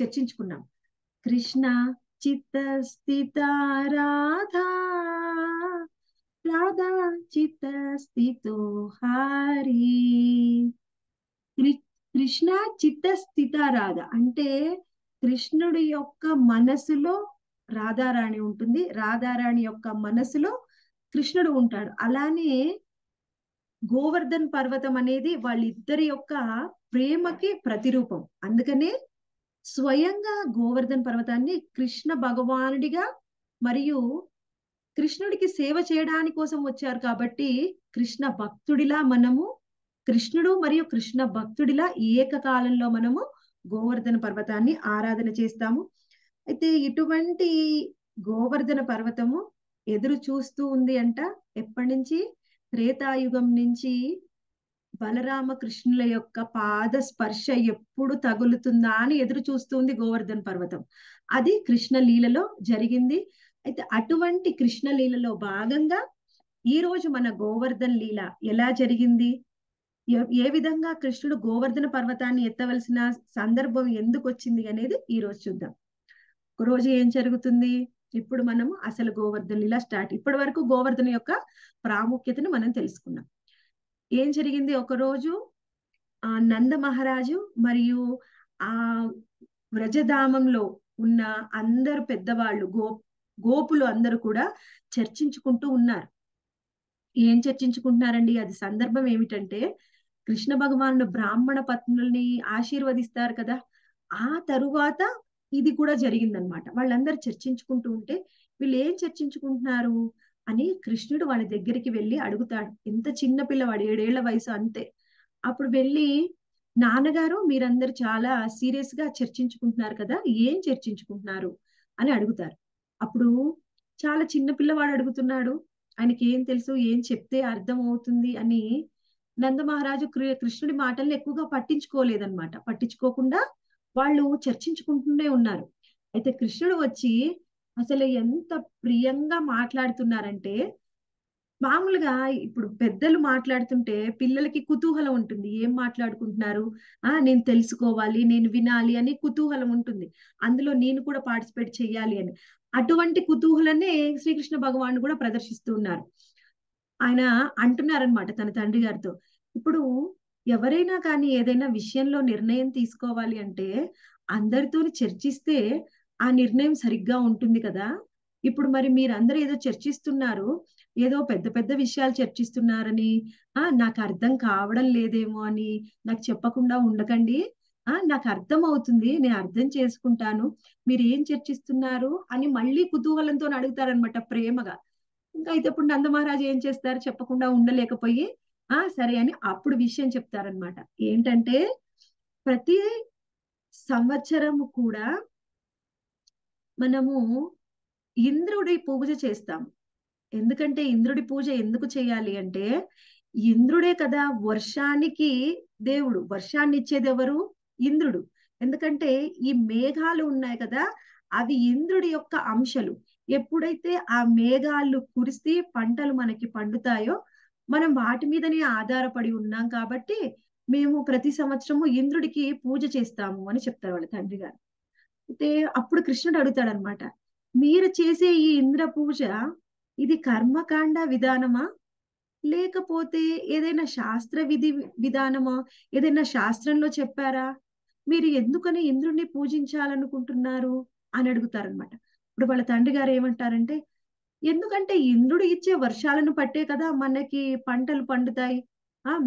చర్చించుకున్నాం. కృష్ణ చిత్త స్థిత రాధా రాధా చిత్త స్థితో హరి. కృష్ణ చిత్త స్థిత రాధ అంటే కృష్ణుడి యొక్క మనసులో రాధారాణి ఉంటుంది, రాధారాణి యొక్క మనసులో కృష్ణుడు ఉంటాడు. అలానే గోవర్ధన్ పర్వతం అనేది వాళ్ళిద్దరి యొక్క ప్రేమకి ప్రతిరూపం. అందుకనే స్వయంగా గోవర్ధన్ పర్వతాన్ని కృష్ణ భగవానుడిగా మరియు కృష్ణుడికి సేవ చేయడానికి కోసం వచ్చారు కాబట్టి కృష్ణ భక్తుడిలా మనము, కృష్ణుడు మరియు కృష్ణ భక్తుడిలా ఏకకాలంలో మనము గోవర్ధన పర్వతాన్ని ఆరాధన చేస్తాము. అయితే ఇటువంటి గోవర్ధన పర్వతము ఎదురు చూస్తూ ఉంది అంట. ఎప్పటి నుంచి? త్రేతాయుగం నుంచి బలరామకృష్ణుల యొక్క పాద స్పర్శ ఎప్పుడు తగులుతుందా అని ఎదురు చూస్తూ ఉంది గోవర్ధన పర్వతం. అది కృష్ణ లీలలో జరిగింది. అయితే అటువంటి కృష్ణ లీలలో భాగంగా ఈ రోజు మన గోవర్ధన్ లీల ఎలా జరిగింది, ఏ విధంగా కృష్ణుడు గోవర్ధన పర్వతాన్ని ఎత్తవలసిన సందర్భం ఎందుకు వచ్చింది అనేది ఈ రోజు చూద్దాం. రోజు ఏం జరుగుతుంది? ఇప్పుడు మనము అసలు గోవర్ధన్ లీల స్టార్ట్. ఇప్పటి వరకు గోవర్ధన యొక్క ప్రాముఖ్యతను మనం తెలుసుకున్నాం. ఏం జరిగింది? ఒకరోజు ఆ నంద మహారాజు మరియు ఆ వ్రజధామంలో ఉన్న అందరు పెద్దవాళ్ళు, గోపులు అందరూ కూడా చర్చించుకుంటూ ఉన్నారు. ఏం చర్చించుకుంటున్నారండి? అది సందర్భం ఏమిటంటే కృష్ణ భగవానుడు బ్రాహ్మణ పత్నుల్ని ఆశీర్వదిస్తారు కదా, ఆ తరువాత ఇది కూడా జరిగిందనమాట. వాళ్ళందరూ చర్చించుకుంటూ ఉంటే వీళ్ళు ఏం చర్చించుకుంటున్నారు అని కృష్ణుడు వాళ్ళ దగ్గరికి వెళ్ళి అడుగుతాడు. ఎంత చిన్న పిల్లవాడు, 7 ఏళ్ల వయసు అంతే. అప్పుడు వెళ్ళి, నాన్నగారు మీరందరు చాలా సీరియస్ గా చర్చించుకుంటున్నారు కదా, ఏం చర్చించుకుంటున్నారు అని అడుగుతారు. అప్పుడు చాలా చిన్న పిల్లవాడు అడుగుతున్నాడు, ఆయనకి ఏం తెలుసు, ఏం చెప్తే అర్థం అవుతుంది అని నంద మహారాజు కృష్ణుడి మాటల్ని ఎక్కువగా పట్టించుకోలేదన్నమాట. పట్టించుకోకుండా వాళ్ళు చర్చించుకుంటూనే ఉన్నారు. అయితే కృష్ణుడు వచ్చి అసలు ఎంత ప్రియంగా మాట్లాడుతున్నారంటే, మామూలుగా ఇప్పుడు పెద్దలు మాట్లాడుతుంటే పిల్లలకి కుతూహలం ఉంటుంది, ఏం మాట్లాడుకుంటున్నారు, నేను తెలుసుకోవాలి, నేను వినాలి అని కుతూహలం ఉంటుంది, అందులో నేను కూడా పార్టిసిపేట్ చేయాలి అని. అటువంటి కుతూహలనే శ్రీకృష్ణ భగవాను కూడా ప్రదర్శిస్తూ ఉన్నారు. ఆయన అంటున్నారనమాట తన తండ్రి గారితో, ఇప్పుడు ఎవరైనా కానీ ఏదైనా విషయంలో నిర్ణయం తీసుకోవాలి అంటే అందరితో చర్చిస్తే ఆ నిర్ణయం సరిగ్గా ఉంటుంది కదా. ఇప్పుడు మరి మీరందరూ ఏదో చర్చిస్తున్నారు, ఏదో పెద్ద పెద్ద విషయాలు చర్చిస్తున్నారని, నాకు అర్థం కావడం లేదేమో అని నాకు చెప్పకుండా ఉండకండి, నాకు అర్థం అవుతుంది, నేను అర్థం చేసుకుంటాను, మీరు ఏం చర్చిస్తున్నారు అని మళ్ళీ కుతూహలంతో అడుగుతారనమాట ప్రేమగా. ఇంకా అయితే ఇప్పుడు నంద మహారాజు ఏం చేస్తారు, చెప్పకుండా ఉండలేకపోయి సరే అని అప్పుడు విషయం చెప్తారనమాట. ఏంటంటే ప్రతి సంవత్సరం కూడా మనము ఇంద్రుడి పూజ చేస్తాం. ఎందుకంటే ఇంద్రుడి పూజ ఎందుకు చేయాలి అంటే, ఇంద్రుడే కదా వర్షానికి దేవుడు, వర్షాన్ని ఇచ్చేది ఎవరు, ఇంద్రుడు. ఎందుకంటే ఈ మేఘాలు ఉన్నాయి కదా, అవి ఇంద్రుడి యొక్క అంశాలు. ఎప్పుడైతే ఆ మేఘాలు కురిసి పంటలు మనకి పండుతాయో మనం వాటి మీదనే ఆధారపడి ఉన్నాం, కాబట్టి మేము ప్రతి సంవత్సరము ఇంద్రుడికి పూజ చేస్తాము అని చెప్తారు వాళ్ళ తండ్రి గారు. అయితే అప్పుడు కృష్ణుడు అడుగుతాడు అనమాట, మీరు చేసే ఈ ఇంద్ర పూజ ఇది కర్మకాండ విధానమా, లేకపోతే ఏదైనా శాస్త్ర విధానమా, ఏదైనా శాస్త్రంలో చెప్పారా, మీరు ఎందుకని ఇంద్రుడిని పూజించాలనుకుంటున్నారు అని అడుగుతారనమాట. ఇప్పుడు వాళ్ళ తండ్రి గారు ఏమంటారంటే, ఎందుకంటే ఇంద్రుడు ఇచ్చే వర్షాలను పట్టే కదా మనకి పంటలు పండుతాయి,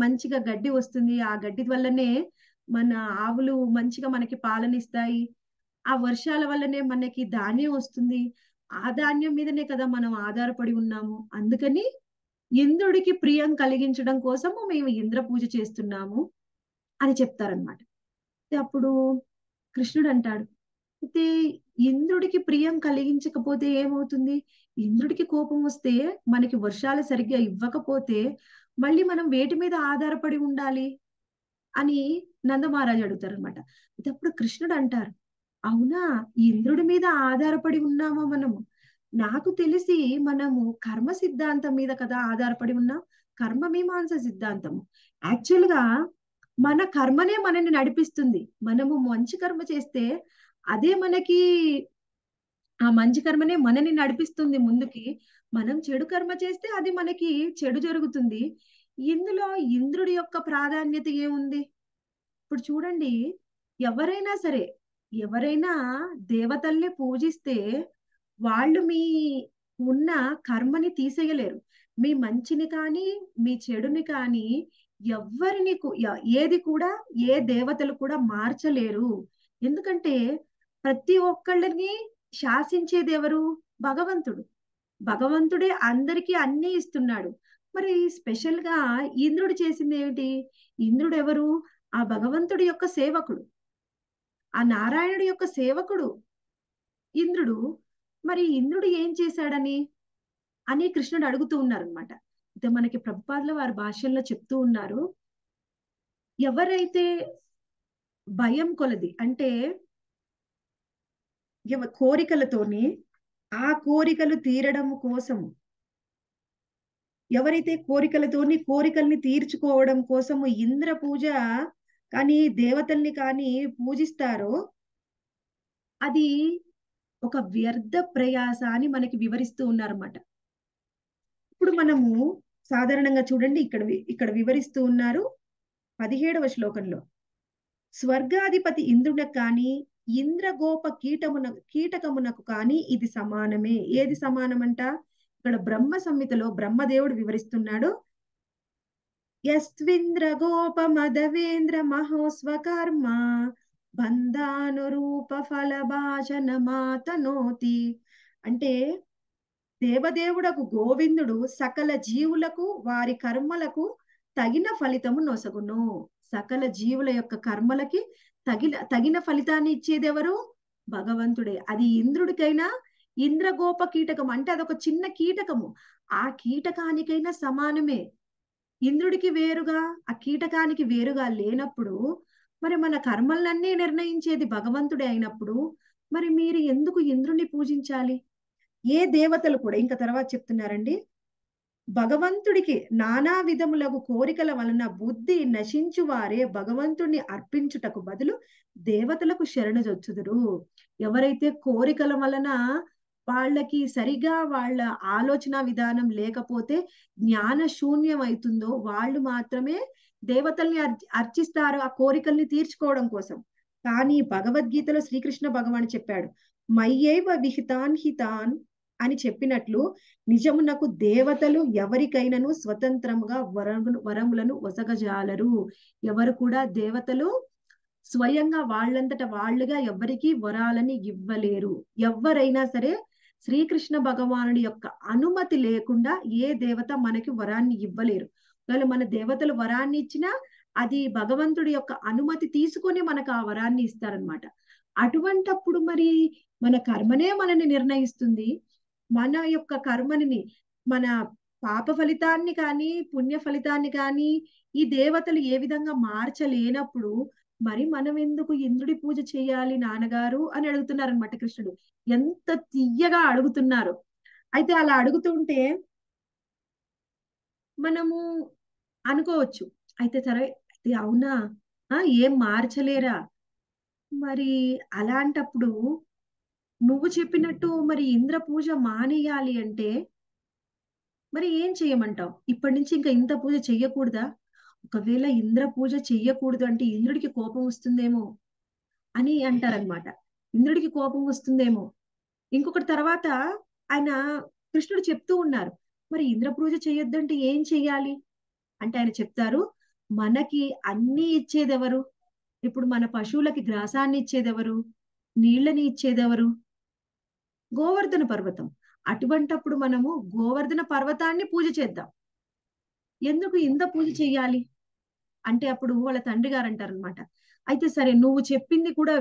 మంచిగా గడ్డి వస్తుంది, ఆ గడ్డి వల్లనే మన ఆవులు మంచిగా మనకి పాలనిస్తాయి, ఆ వర్షాల వల్లనే మనకి ధాన్యం వస్తుంది, ఆ ధాన్యం మీదనే కదా మనం ఆధారపడి ఉన్నాము, అందుకని ఇంద్రుడికి ప్రియం కలిగించడం కోసము మేము ఇంద్ర పూజ చేస్తున్నాము అని చెప్తారనమాట. అప్పుడు కృష్ణుడు అంటాడు, అయితే ఇంద్రుడికి ప్రియం కలిగించకపోతే ఏమవుతుంది, ఇంద్రుడికి కోపం వస్తే మనకి వర్షాలు సరిగ్గా ఇవ్వకపోతే మళ్ళీ మనం వేటి మీద ఆధారపడి ఉండాలి అని నంద మహారాజు అడుగుతారనమాట. అయితే అప్పుడు కృష్ణుడు అంటారు, అవునా, ఇంద్రుడి మీద ఆధారపడి ఉన్నామా మనము, నాకు తెలిసి మనము కర్మ సిద్ధాంతం మీద కదా ఆధారపడి ఉన్నాం, కర్మ మీమాంస సిద్ధాంతము. యాక్చువల్ గా మన కర్మనే మనని నడిపిస్తుంది, మనము మంచి కర్మ చేస్తే అదే మనకి, ఆ మంచి కర్మనే మనని నడిపిస్తుంది ముందుకి, మనం చెడు కర్మ చేస్తే అది మనకి చెడు జరుగుతుంది, ఇందులో ఇంద్రుడి యొక్క ప్రాధాన్యత ఏముంది. ఇప్పుడు చూడండి, ఎవరైనా సరే ఎవరైనా దేవతల్ని పూజిస్తే వాళ్ళు మీ ఉన్న కర్మని తీసేయలేరు, మీ మంచిని కానీ మీ చెడుని కానీ ఎవరిని ఏది కూడా ఏ దేవతలు కూడా మార్చలేరు. ఎందుకంటే ప్రతి ఒక్కళ్ళని శాసించేది ఎవరు, భగవంతుడు. భగవంతుడే అందరికీ అన్నీ ఇస్తున్నాడు. మరి స్పెషల్ గా ఇంద్రుడు చేసింది ఏమిటి, ఇంద్రుడు ఎవరు, ఆ భగవంతుడి యొక్క సేవకుడు, ఆ నారాయణుడి యొక్క సేవకుడు ఇంద్రుడు. మరి ఇంద్రుడు ఏం చేశాడని అని కృష్ణుడు అడుగుతూ ఉన్నారు అనమాట. అయితే మనకి ప్రభుపాదుల వారి భాషల్లో చెప్తూ ఉన్నారు, ఎవరైతే భయం కొలది అంటే కోరికలతోని ఆ కోరికలు తీరడం కోసము, ఎవరైతే కోరికలతోని కోరికల్ని తీర్చుకోవడం కోసము ఇంద్ర పూజ కానీ దేవతల్ని కానీ పూజిస్తారో అది ఒక వ్యర్థ ప్రయాస అని మనకి వివరిస్తూ ఉన్నారన్నమాట. ఇప్పుడు మనము సాధారణంగా చూడండి, ఇక్కడ వివరిస్తూ ఉన్నారు 17వ శ్లోకంలో, స్వర్గాధిపతి ఇంద్రునకు కానీ ఇంద్రగోప కీటకమునకు కానీ ఇది సమానమే. ఏది సమానమంట, ఇక్కడ బ్రహ్మ సంహితలో బ్రహ్మదేవుడు వివరిస్తున్నాడు, యస్వింద్ర గోప మదవేంద్ర మహోస్వకర్మ బంధానురూప ఫలభాజన మాతనోతి. అంటే దేవదేవుడకు గోవిందుడు సకల జీవులకు వారి కర్మలకు తగిన ఫలితము నొసగును. సకల జీవుల యొక్క కర్మలకి తగిన ఫలితాన్ని ఇచ్చేది ఎవరు, భగవంతుడే. అది ఇంద్రుడికైనా ఇంద్రగోప కీటకం అంటే అదొక చిన్న కీటకము, ఆ కీటకానికైనా సమానమే. ఇంద్రుడికి వేరుగా ఆ కీటకానికి వేరుగా లేనప్పుడు మరి మన కర్మలన్నీ నిర్ణయించేది భగవంతుడే అయినప్పుడు మరి మీరు ఎందుకు ఇంద్రుని పూజించాలి? ఏ దేవతలు కూడా ఇంకా తర్వాత చెప్తున్నారండి, భగవంతుడికి నానా విధములగు కోరికల వలన బుద్ధి నశించు వారే భగవంతుడిని అర్పించుటకు బదులు దేవతలకు శరణుజొచ్చుదురు. ఎవరైతే కోరికల వలన వాళ్ళకి సరిగా వాళ్ళ ఆలోచన విధానం లేకపోతే జ్ఞాన శూన్యం అవుతుందో వాళ్ళు మాత్రమే దేవతల్ని అర్చిస్తారు ఆ కోరికల్ని తీర్చుకోవడం కోసం. కానీ భగవద్గీతలో శ్రీకృష్ణ భగవాన్ చెప్పాడు, మయ్యేవ విహితాన్ హితాన్ అని చెప్పినట్లు నిజమునకు దేవతలు ఎవరికైనాను స్వతంత్రముగా వరములను వసగజాలరు. ఎవరు కూడా దేవతలు స్వయంగా వాళ్ళంతట వాళ్ళుగా ఎవ్వరికి వరాలని ఇవ్వలేరు. ఎవరైనా సరే శ్రీకృష్ణ భగవానుడి యొక్క అనుమతి లేకుండా ఏ దేవత మనకి వరాన్ని ఇవ్వలేరు. ఒకవేళ మన దేవతలు వరాన్ని ఇచ్చినా అది భగవంతుడి యొక్క అనుమతి తీసుకొని మనకు ఆ వరాన్ని ఇస్తారనమాట. అటువంటప్పుడు మరి మన కర్మనే మనని నిర్ణయిస్తుంది. మన యొక్క కర్మని, మన పాప ఫలితాన్ని కానీ పుణ్య ఫలితాన్ని కానీ ఈ దేవతలు ఏ విధంగా మార్చలేనప్పుడు మరి మనం ఎందుకు ఇంద్రుడి పూజ చేయాలి నాన్నగారు అని అడుగుతున్నారు అనమాట కృష్ణుడు. ఎంత తీయగా అడుగుతున్నారు. అయితే అలా అడుగుతుంటే మనము అనుకోవచ్చు, అయితే సరే అవునా ఏం మార్చలేరా? మరి అలాంటప్పుడు నువ్వు చెప్పినట్టు మరి ఇంద్ర పూజ మానేయాలి అంటే మరి ఏం చేయమంటావు? ఇప్పటి నుంచి ఇంకా ఇంత పూజ చెయ్యకూడదా? ఒకవేళ ఇంద్ర పూజ చెయ్యకూడదు అంటే ఇంద్రుడికి కోపం వస్తుందేమో అని అంటారనమాట. ఇంద్రుడికి కోపం వస్తుందేమో. ఇంకొకటి తర్వాత ఆయన కృష్ణుడు చెప్తూ ఉన్నారు, మరి ఇంద్ర పూజ చేయొద్దంటే ఏం చెయ్యాలి అంటే ఆయన చెప్తారు, మనకి అన్ని ఇచ్చేదెవరు? ఇప్పుడు మన పశువులకి గ్రాసాన్ని ఇచ్చేదెవరు? నీళ్ళని ఇచ్చేదెవరు? గోవర్ధన పర్వతం. అటువంటప్పుడు మనము గోవర్ధన పర్వతాన్ని పూజ చేద్దాం, ఎందుకు ఇంత పూజ చెయ్యాలి అంటే అప్పుడు వాళ్ళ తండ్రి గారు అంటారనమాట, అయితే సరే నువ్వు చెప్పింది కూడా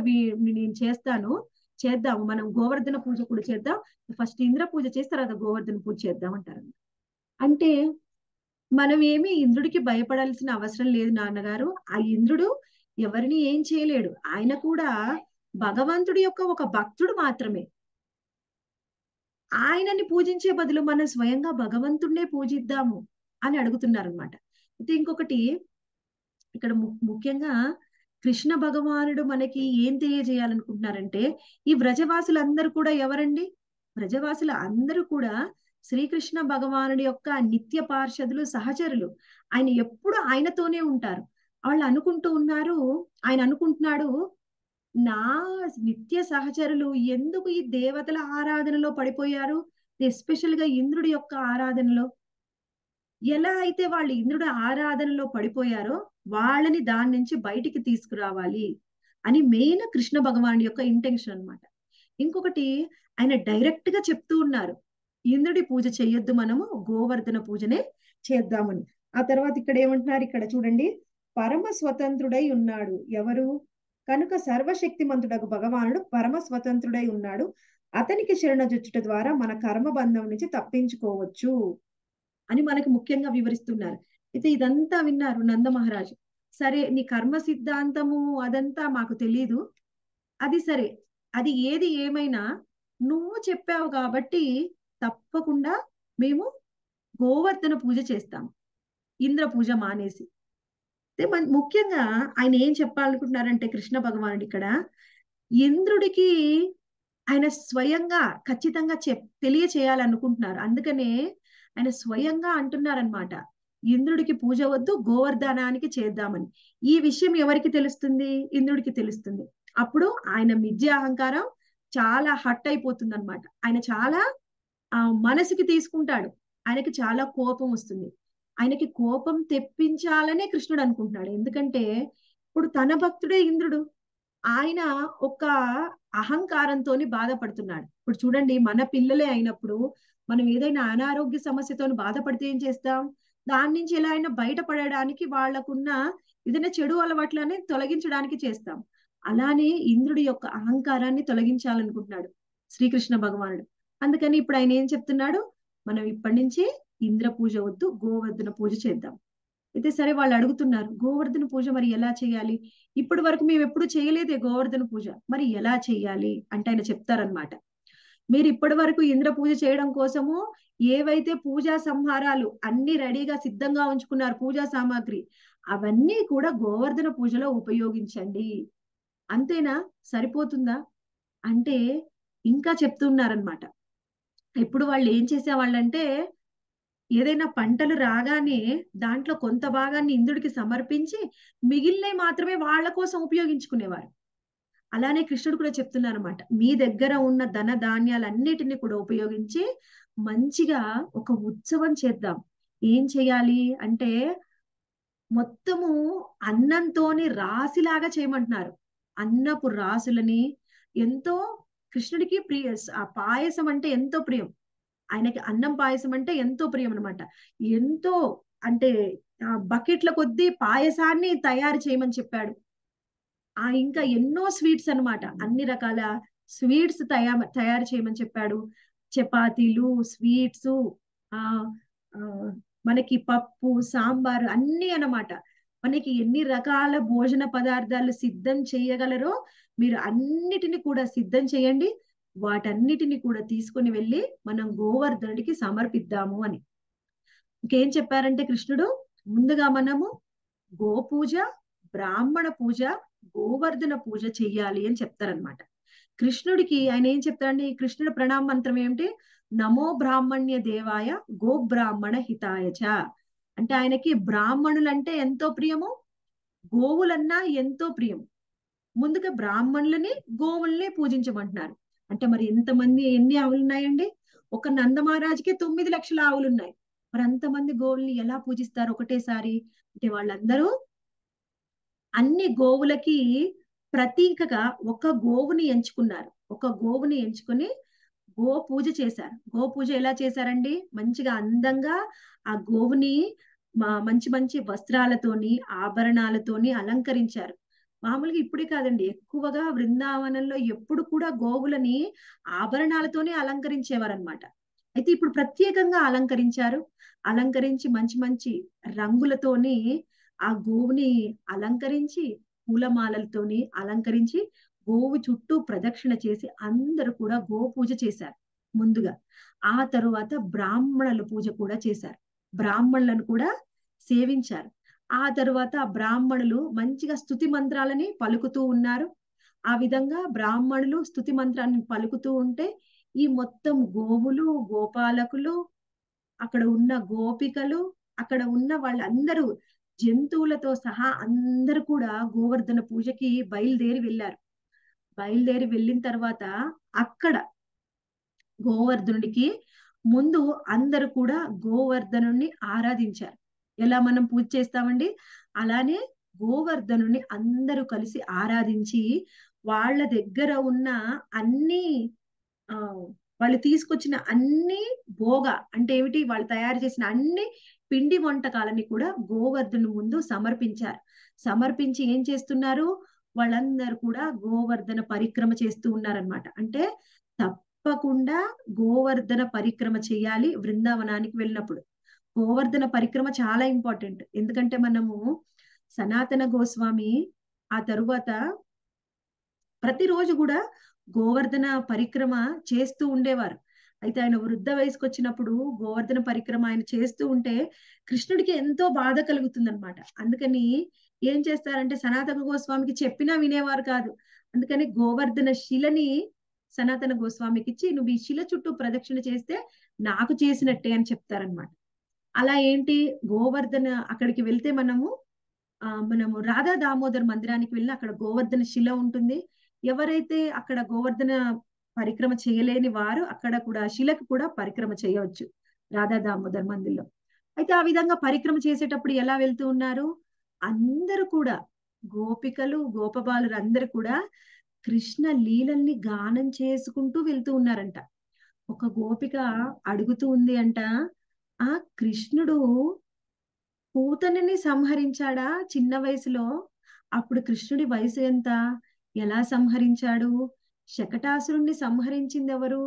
నేను చేస్తాను, చేద్దాము, మనం గోవర్ధన పూజ కూడా చేద్దాం, ఫస్ట్ ఇంద్ర పూజ చేసి తర్వాత గోవర్ధన పూజ చేద్దాం అంటారనమాట. అంటే మనం ఏమి ఇంద్రుడికి భయపడాల్సిన అవసరం లేదు నాన్నగారు, ఆ ఇంద్రుడు ఎవరిని ఏం చేయలేడు, ఆయన కూడా భగవంతుడి యొక్క ఒక భక్తుడు మాత్రమే. ఆయనని పూజించే బదులు మనం స్వయంగా భగవంతుడినే పూజిద్దాము అని అడుగుతున్నారనమాట. అయితే ఇంకొకటి ఇక్కడ ముఖ్యంగా కృష్ణ భగవానుడు మనకి ఏం తెలియజేయాలనుకుంటున్నారంటే, ఈ వ్రజవాసులందరూ కూడా ఎవరండి? వ్రజవాసులు అందరూ కూడా శ్రీకృష్ణ భగవానుడి యొక్క నిత్య పార్షదులు, సహచరులు. ఆయన ఎప్పుడు ఆయనతోనే ఉంటారు. వాళ్ళు ఆయన అనుకుంటున్నాడు, నా నిత్య సహచరులు ఎందుకు ఈ దేవతల ఆరాధనలో పడిపోయారు, ఎస్పెషల్ గా ఇంద్రుడి యొక్క ఆరాధనలో? ఎలా అయితే వాళ్ళు ఇంద్రుడి ఆరాధనలో పడిపోయారో వాళ్ళని దాని నుంచి బయటికి తీసుకురావాలి అని మెయిన్ కృష్ణ భగవానుడి యొక్క ఇంటెన్షన్ అనమాట. ఇంకొకటి ఆయన డైరెక్ట్ గా చెప్తూ ఉన్నారు, ఇంద్రుడి పూజ చేయొద్దు, మనము గోవర్ధన పూజనే చేద్దామని. ఆ తర్వాత ఇక్కడ ఏమంటున్నారు, ఇక్కడ చూడండి, పరమ స్వతంత్రుడై ఉన్నాడు ఎవరు కనుక సర్వశక్తిమంతుడకు భగవానుడు పరమ స్వతంత్రుడై ఉన్నాడు, అతనికి శరణజొచ్చుట ద్వారా మన కర్మ బంధం నుంచి తప్పించుకోవచ్చు అని మనకి ముఖ్యంగా వివరిస్తున్నారు. అయితే ఇదంతా విన్నారు నంద మహారాజు. సరే నీ కర్మ సిద్ధాంతము అదంతా మాకు తెలీదు, అది సరే, అది ఏది ఏమైనా నువ్వు చెప్పావు కాబట్టి తప్పకుండా మేము గోవర్ధన పూజ చేస్తాము, ఇంద్ర పూజ మానేసి. ముఖ్యంగా ఆయన ఏం చెప్పాలనుకుంటున్నారంటే కృష్ణ భగవానుడు ఇక్కడ ఇంద్రుడికి ఆయన స్వయంగా ఖచ్చితంగా తెలియచేయాలనుకుంటున్నారు. అందుకనే ఆయన స్వయంగా అంటున్నారనమాట, ఇంద్రుడికి పూజ వద్దు, గోవర్ధనానికి చేద్దామని. ఈ విషయం ఎవరికి తెలుస్తుంది? ఇంద్రుడికి తెలుస్తుంది. అప్పుడు ఆయన మిథ్యా అహంకారం చాలా హట్ అయిపోతుంది అనమాట. ఆయన చాలా మనసుకి తీసుకుంటాడు, ఆయనకి చాలా కోపం వస్తుంది. ఆయనకి కోపం తెప్పించాలనే కృష్ణుడు అనుకుంటున్నాడు, ఎందుకంటే ఇప్పుడు తన భక్తుడే ఇంద్రుడు, ఆయన ఒక అహంకారంతో బాధపడుతున్నాడు. ఇప్పుడు చూడండి, మన పిల్లలే అయినప్పుడు మనం ఏదైనా అనారోగ్య సమస్యతో బాధపడితే ఏం చేస్తాం? దాని నుంచి ఎలా అయినా బయటపడడానికి వాళ్ళకున్న ఏదైనా చెడు అలవాట్లని తొలగించడానికి చేస్తాం. అలానే ఇంద్రుడి యొక్క అహంకారాన్ని తొలగించాలనుకుంటున్నాడు శ్రీకృష్ణ భగవానుడు. అందుకని ఇప్పుడు ఆయన ఏం చెప్తున్నాడు, మనం ఇప్పటి నుంచి ఇంద్ర పూజ వద్దు, గోవర్ధన పూజ చేద్దాం. అయితే సరే వాళ్ళు అడుగుతున్నారు గోవర్ధన పూజ మరి ఎలా చేయాలి, ఇప్పటి వరకు మేము ఎప్పుడు చేయలేదే గోవర్ధన పూజ, మరి ఎలా చేయాలి అంటే ఆయన చెప్తారనమాట. మీరు ఇప్పటి వరకు ఇంద్ర పూజ చేయడం కోసము ఏవైతే పూజా సంహారాలు అన్ని రెడీగా సిద్ధంగా ఉంచుకున్నారు పూజా సామాగ్రి అవన్నీ కూడా గోవర్ధన పూజలో ఉపయోగించండి, అంతేనా సరిపోతుందా అంటే ఇంకా చెప్తున్నారనమాట. ఇప్పుడు వాళ్ళు ఏం చేసేవాళ్ళంటే ఏదైనా పంటలు రాగానే దాంట్లో కొంత భాగాన్ని ఇంద్రుడికి సమర్పించి మిగిలినవి మాత్రమే వాళ్ళ కోసం ఉపయోగించుకునేవారు. అలానే కృష్ణుడు కూడా చెప్తున్నారు అనమాట, మీ దగ్గర ఉన్న ధన ధాన్యాలన్నిటిని కూడా ఉపయోగించి మంచిగా ఒక ఉత్సవం చేద్దాం. ఏం చేయాలి అంటే మొత్తము అన్నంతోని రాశిలాగా చేయమంటున్నారు, అన్నపు రాసులని. ఎంతో కృష్ణుడికి ప్రియ పాయసం అంటే ఎంతో ప్రియం, ఆయనకి అన్నం పాయసం అంటే ఎంతో ప్రియం అనమాట. ఎంతో అంటే బకెట్ల కొద్దీ పాయసాన్ని తయారు చేయమని చెప్పాడు. ఇంకా ఎన్నో స్వీట్స్ అనమాట, అన్ని రకాల స్వీట్స్ తయారు చేయమని చెప్పాడు. చపాతీలు, స్వీట్స్, మనకి పప్పు సాంబారు అన్ని అనమాట. మనకి ఎన్ని రకాల భోజన పదార్థాలు సిద్ధం చేయగలరో మీరు అన్నిటిని కూడా సిద్ధం చేయండి, వాటన్నిటిని కూడా తీసుకుని వెళ్ళి మనం గోవర్ధనుడికి సమర్పిద్దాము అని. ఇంకేం చెప్పారంటే కృష్ణుడు, ముందుగా మనము గోపూజ, బ్రాహ్మణ పూజ, గోవర్ధన పూజ చెయ్యాలి అని చెప్తారనమాట. కృష్ణుడికి ఆయన ఏం చెప్తారండి, కృష్ణుడు ప్రణామ మంత్రం ఏమిటి, నమో బ్రాహ్మణ్య దేవాయ గో బ్రాహ్మణ హితాయచ. అంటే ఆయనకి బ్రాహ్మణులంటే ఎంతో ప్రియము, గోవులన్నా ఎంతో ప్రియం. ముందుగా బ్రాహ్మణులని గోవుల్ని పూజించమంటున్నారు. అంటే మరి ఎంతమంది ఎన్ని ఆవులు ఉన్నాయండి, ఒక నందమహారాజుకి 9 లక్షల ఆవులు ఉన్నాయి, మరి అంతమంది గోవుల్ని ఎలా పూజిస్తారు ఒకటేసారి అంటే వాళ్ళందరూ అన్ని గోవులకి ప్రతీకగా ఒక గోవుని ఎంచుకున్నారు. ఒక గోవుని ఎంచుకుని గో పూజ చేశారు. గో పూజ ఎలా చేశారండి, మంచిగా అందంగా ఆ గోవుని మంచి మంచి వస్త్రాలతోని ఆభరణాలతోని అలంకరించారు. మామూలుగా ఇప్పుడే కాదండి, ఎక్కువగా బృందావనంలో ఎప్పుడు కూడా గోవులని ఆభరణాలతోనే అలంకరించేవారు అనమాట. అయితే ఇప్పుడు ప్రత్యేకంగా అలంకరించారు. అలంకరించి మంచి మంచి రంగులతోని ఆ గోవుని అలంకరించి పూలమాలలతోని అలంకరించి గోవు చుట్టూ ప్రదక్షిణ చేసి అందరూ కూడా గో పూజ చేశారు ముందుగా. ఆ తరువాత బ్రాహ్మణుల పూజ కూడా చేశారు, బ్రాహ్మణులను కూడా సేవించారు. ఆ తరువాత బ్రాహ్మణులు మంచిగా స్తుతి మంత్రాలని పలుకుతూ ఉన్నారు. ఆ విధంగా బ్రాహ్మణులు స్తుతి మంత్రాన్ని పలుకుతూ ఉంటే ఈ మొత్తం గోవులు, గోపాలకులు, అక్కడ ఉన్న గోపికలు, అక్కడ ఉన్న వాళ్ళందరూ జంతువులతో సహా అందరు కూడా గోవర్ధన పూజకి బయలుదేరి వెళ్ళారు. బయలుదేరి వెళ్ళిన తర్వాత అక్కడ గోవర్ధనుడికి ముందు అందరు కూడా గోవర్ధనుడిని ఆరాధించారు. ఎలా మనం పూజ చేస్తామండి అలానే గోవర్ధనుడిని అందరూ కలిసి ఆరాధించి వాళ్ళ దగ్గర ఉన్న అన్ని వాళ్ళు తీసుకొచ్చిన అన్ని భోగ అంటే ఏమిటి, వాళ్ళు తయారు చేసిన అన్ని పిండి వంటకాలని కూడా గోవర్ధను ముందు సమర్పించారు. సమర్పించి ఏం చేస్తున్నారు, వాళ్ళందరూ కూడా గోవర్ధన పరిక్రమ చేస్తూ ఉన్నారనమాట. అంటే తప్పకుండా గోవర్ధన పరిక్రమ చేయాలి బృందావనానికి వెళ్ళినప్పుడు. గోవర్ధన పరిక్రమ చాలా ఇంపార్టెంట్, ఎందుకంటే మనము సనాతన గోస్వామి ఆ తరువాత ప్రతిరోజు కూడా గోవర్ధన పరిక్రమ చేస్తూ ఉండేవారు. అయితే ఆయన వృద్ధ వయసుకు వచ్చినప్పుడు గోవర్ధన పరిక్రమ ఆయన చేస్తూ ఉంటే కృష్ణుడికి ఎంతో బాధ కలుగుతుందనమాట. అందుకని ఏం చేస్తారంటే సనాతన గోస్వామికి చెప్పినా వినేవారు కాదు. అందుకని గోవర్ధన శిలని సనాతన గోస్వామికి ఇచ్చి, నువ్వు ఈ శిల చుట్టూ ప్రదక్షిణ చేస్తే నాకు చేసినట్టే అని చెప్తారనమాట. అలా ఏంటి గోవర్ధన అక్కడికి వెళ్తే మనము రాధా దామోదర్ మందిరానికి వెళ్ళిన అక్కడ గోవర్ధన శిల ఉంటుంది. ఎవరైతే అక్కడ గోవర్ధన పరిక్రమ చేయలేని వారు అక్కడ కూడా శిలకు కూడా పరిక్రమ చేయవచ్చు రాధా దామోదర్ మందిర్లో. అయితే ఆ విధంగా పరిక్రమ చేసేటప్పుడు ఎలా వెళ్తూ ఉన్నారు, అందరూ కూడా గోపికలు, గోపబాలురు అందరు కూడా కృష్ణ లీలల్ని గానం చేసుకుంటూ వెళ్తూ ఉన్నారంట. ఒక గోపిక అడుగుతూ ఉంది అంట, ఆ కృష్ణుడు పూతనని సంహరించాడా చిన్న వయసులో, అప్పుడు కృష్ణుడి వయసు ఎంత, ఎలా సంహరించాడు, శకటాసురుణ్ణి సంహరించింది ఎవరు,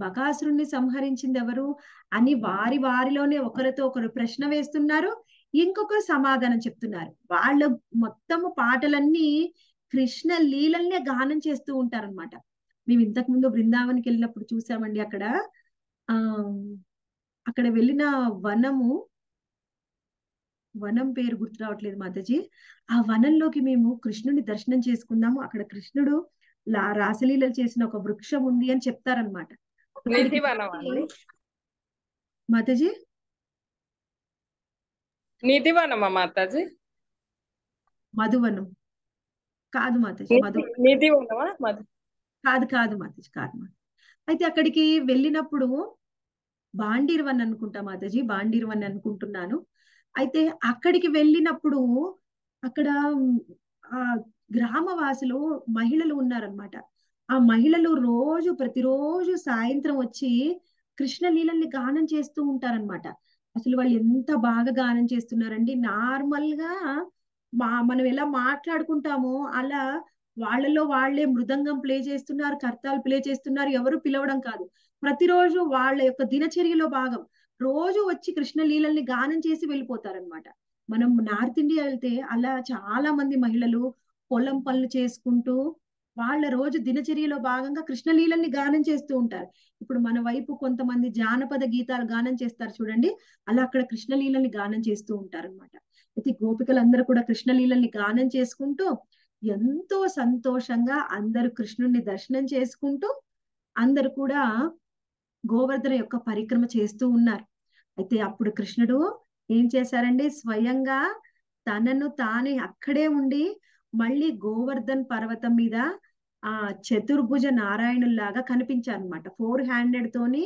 బకాసురుణ్ణి సంహరించింది ఎవరు అని వారిలోనే ఒకరితో ఒకరు ప్రశ్న వేస్తున్నారు. ఇంకొక సమాధానం చెప్తున్నారు. వాళ్ళ మొత్తం పాటలన్నీ కృష్ణ లీలల్నే గానం చేస్తూ ఉంటారన్నమాట. మేము ఇంతకు ముందు బృందావన్కి వెళ్ళినప్పుడు చూసామండి, అక్కడ అక్కడ వెళ్ళిన వనం పేరు గుర్తు రావట్లేదు మాతాజీ. ఆ వనంలోకి మేము కృష్ణుని దర్శనం చేసుకున్నాము. అక్కడ కృష్ణుడు రాసలీలలు చేసిన ఒక వృక్షం ఉంది అని చెప్తారనమాట. మాతాజీ నీతివనమా మాతాజీ? మధువనం కాదు మాతాజీ, కాదు. అయితే అక్కడికి వెళ్ళినప్పుడు బాండీర్వన్ అనుకుంటా మాతాజీ, బాండీర్వన్ అనుకుంటున్నాను. అయితే అక్కడికి వెళ్ళినప్పుడు అక్కడ ఆ గ్రామవాసులు మహిళలు ఉన్నారనమాట. ఆ మహిళలు ప్రతిరోజు సాయంత్రం వచ్చి కృష్ణలీలని గానం చేస్తూ ఉంటారనమాట. అసలు వాళ్ళు ఎంత బాగా గానం చేస్తున్నారండి. నార్మల్ గా మనం ఎలా మాట్లాడుకుంటామో అలా వాళ్ళలో వాళ్ళే మృదంగం ప్లే చేస్తున్నారు, కర్తాలు ప్లే చేస్తున్నారు. ఎవరు పిలవడం కాదు, ప్రతిరోజు వాళ్ళ యొక్క దినచర్యలో భాగం రోజు వచ్చి కృష్ణలీలని గానం చేసి వెళ్ళిపోతారనమాట. మనం నార్త్ ఇండియా వెళ్తే అలా చాలా మంది మహిళలు పొలం పనులు చేసుకుంటూ వాళ్ళ రోజు దినచర్యలో భాగంగా కృష్ణలీలని గానం చేస్తూ ఉంటారు. ఇప్పుడు మన వైపు కొంతమంది జానపద గీతాలు గానం చేస్తారు చూడండి, అలా అక్కడ కృష్ణలీలని గానం చేస్తూ ఉంటారు అనమాట. అయితే గోపికలందరూ కూడా కృష్ణలీలని గానం చేసుకుంటూ ఎంతో సంతోషంగా అందరు కృష్ణుడిని దర్శనం చేసుకుంటూ అందరు కూడా గోవర్ధన యొక్క పరిక్రమ చేస్తూ ఉన్నారు. అయితే అప్పుడు కృష్ణుడు ఏం చేశారండి, స్వయంగా తనను తానే అక్కడే ఉండి మళ్ళీ గోవర్ధన్ పర్వతం మీద చతుర్భుజ నారాయణుల్లాగా కనిపించారనమాట. 4 హ్యాండెడ్ తోని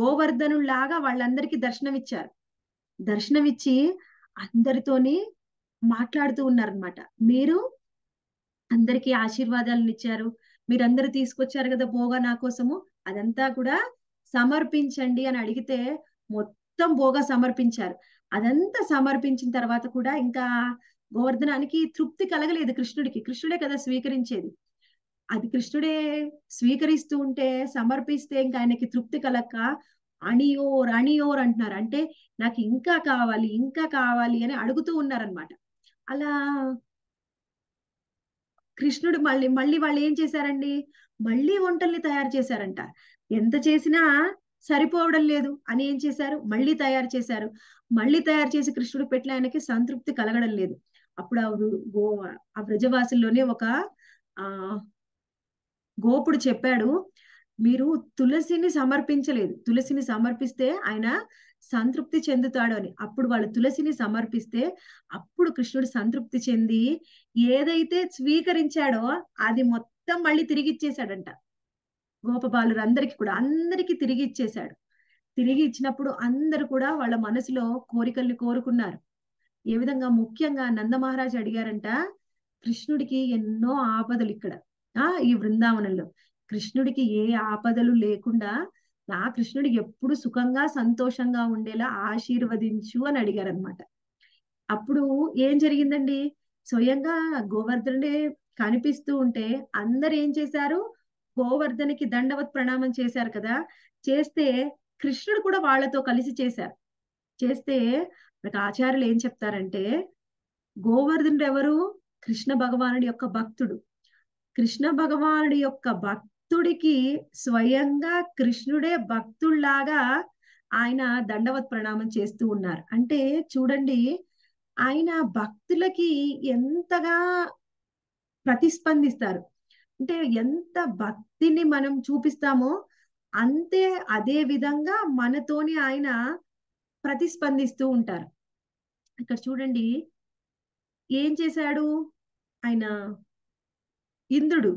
గోవర్ధనుల్లాగా వాళ్ళందరికీ దర్శనమిచ్చారు. దర్శనమిచ్చి అందరితోని మాట్లాడుతూ ఉన్నారనమాట. మీరు అందరికీ ఆశీర్వాదాలను ఇచ్చారు, మీరందరూ తీసుకొచ్చారు కదా భోగా నా కోసము, అదంతా కూడా సమర్పించండి అని అడిగితే మొత్తం భోగా సమర్పించారు. అదంతా సమర్పించిన తర్వాత కూడా ఇంకా గోవర్ధనానికి తృప్తి కలగలేదు కృష్ణుడికి. కృష్ణుడే కదా స్వీకరించేది, అది కృష్ణుడే స్వీకరిస్తూ ఉంటే సమర్పిస్తే ఇంకా ఆయనకి తృప్తి కలక్క అణియోర్ అణియోర్ అంటున్నారు. అంటే నాకు ఇంకా కావాలి ఇంకా కావాలి అని అడుగుతూ ఉన్నారనమాట. అలా కృష్ణుడు మళ్ళీ వాళ్ళు ఏం చేశారండి, మళ్ళీ వంటల్ని తయారు చేశారంట. ఎంత చేసినా సరిపోవడం లేదు అని ఏం చేశారు, మళ్ళీ తయారు చేశారు. మళ్ళీ తయారు చేసి కృష్ణుడు పెట్ల ఆయనకి సంతృప్తి కలగడం లేదు. అప్పుడు ఆ వ్రజవాసుల్లోనే ఒక గోపుడు చెప్పాడు, మీరు తులసిని సమర్పించలేదు, తులసిని సమర్పిస్తే ఆయన సంతృప్తి చెందుతాడు అని. అప్పుడు వాళ్ళు తులసిని సమర్పిస్తే అప్పుడు కృష్ణుడు సంతృప్తి చెంది ఏదైతే స్వీకరించాడో అది మొత్తం మళ్ళీ తిరిగి ఇచ్చేశాడంట. గోపబాలురందరికీ కూడా అందరికీ తిరిగి ఇచ్చేశాడు. తిరిగి ఇచ్చినప్పుడు అందరు కూడా వాళ్ళ మనసులో కోరికల్ని కోరుకున్నారు. ఏ విధంగా, ముఖ్యంగా నందమహారాజు అడిగారంట, కృష్ణుడికి ఎన్నో ఆపదలు ఇక్కడ ఈ బృందావనంలో, కృష్ణుడికి ఏ ఆపదలు లేకుండా నా కృష్ణుడికి ఎప్పుడు సుఖంగా సంతోషంగా ఉండేలా ఆశీర్వదించు అని అడిగారనమాట. అప్పుడు ఏం జరిగిందండి, స్వయంగా గోవర్ధనుడే కనిపిస్తూ ఉంటే అందరు ఏం చేశారు, గోవర్ధనికి దండవత్ ప్రణామం చేశారు కదా. చేస్తే కృష్ణుడు కూడా వాళ్ళతో కలిసి చేశారు. చేస్తే మనకు ఆచార్యులు ఏం చెప్తారంటే, గోవర్ధనుడు ఎవరు, కృష్ణ భగవానుడి యొక్క భక్తుడు. కృష్ణ భగవానుడి యొక్క భక్తుడికి స్వయంగా కృష్ణుడే భక్తుల్లాగా ఆయన దండవత్ ప్రణామం చేస్తూ ఉన్నారు. అంటే చూడండి, ఆయన భక్తులకి ఎంతగా ప్రతిస్పందిస్తారు అంటే, ఎంత భక్తిని మనం చూపిస్తామో అంతే అదే విధంగా మనతోని ఆయన ప్రతిస్పందిస్తూ ఉంటారు. ఇక్కడ చూడండి ఏం చేశాడు ఆయన, ఇంద్రుడు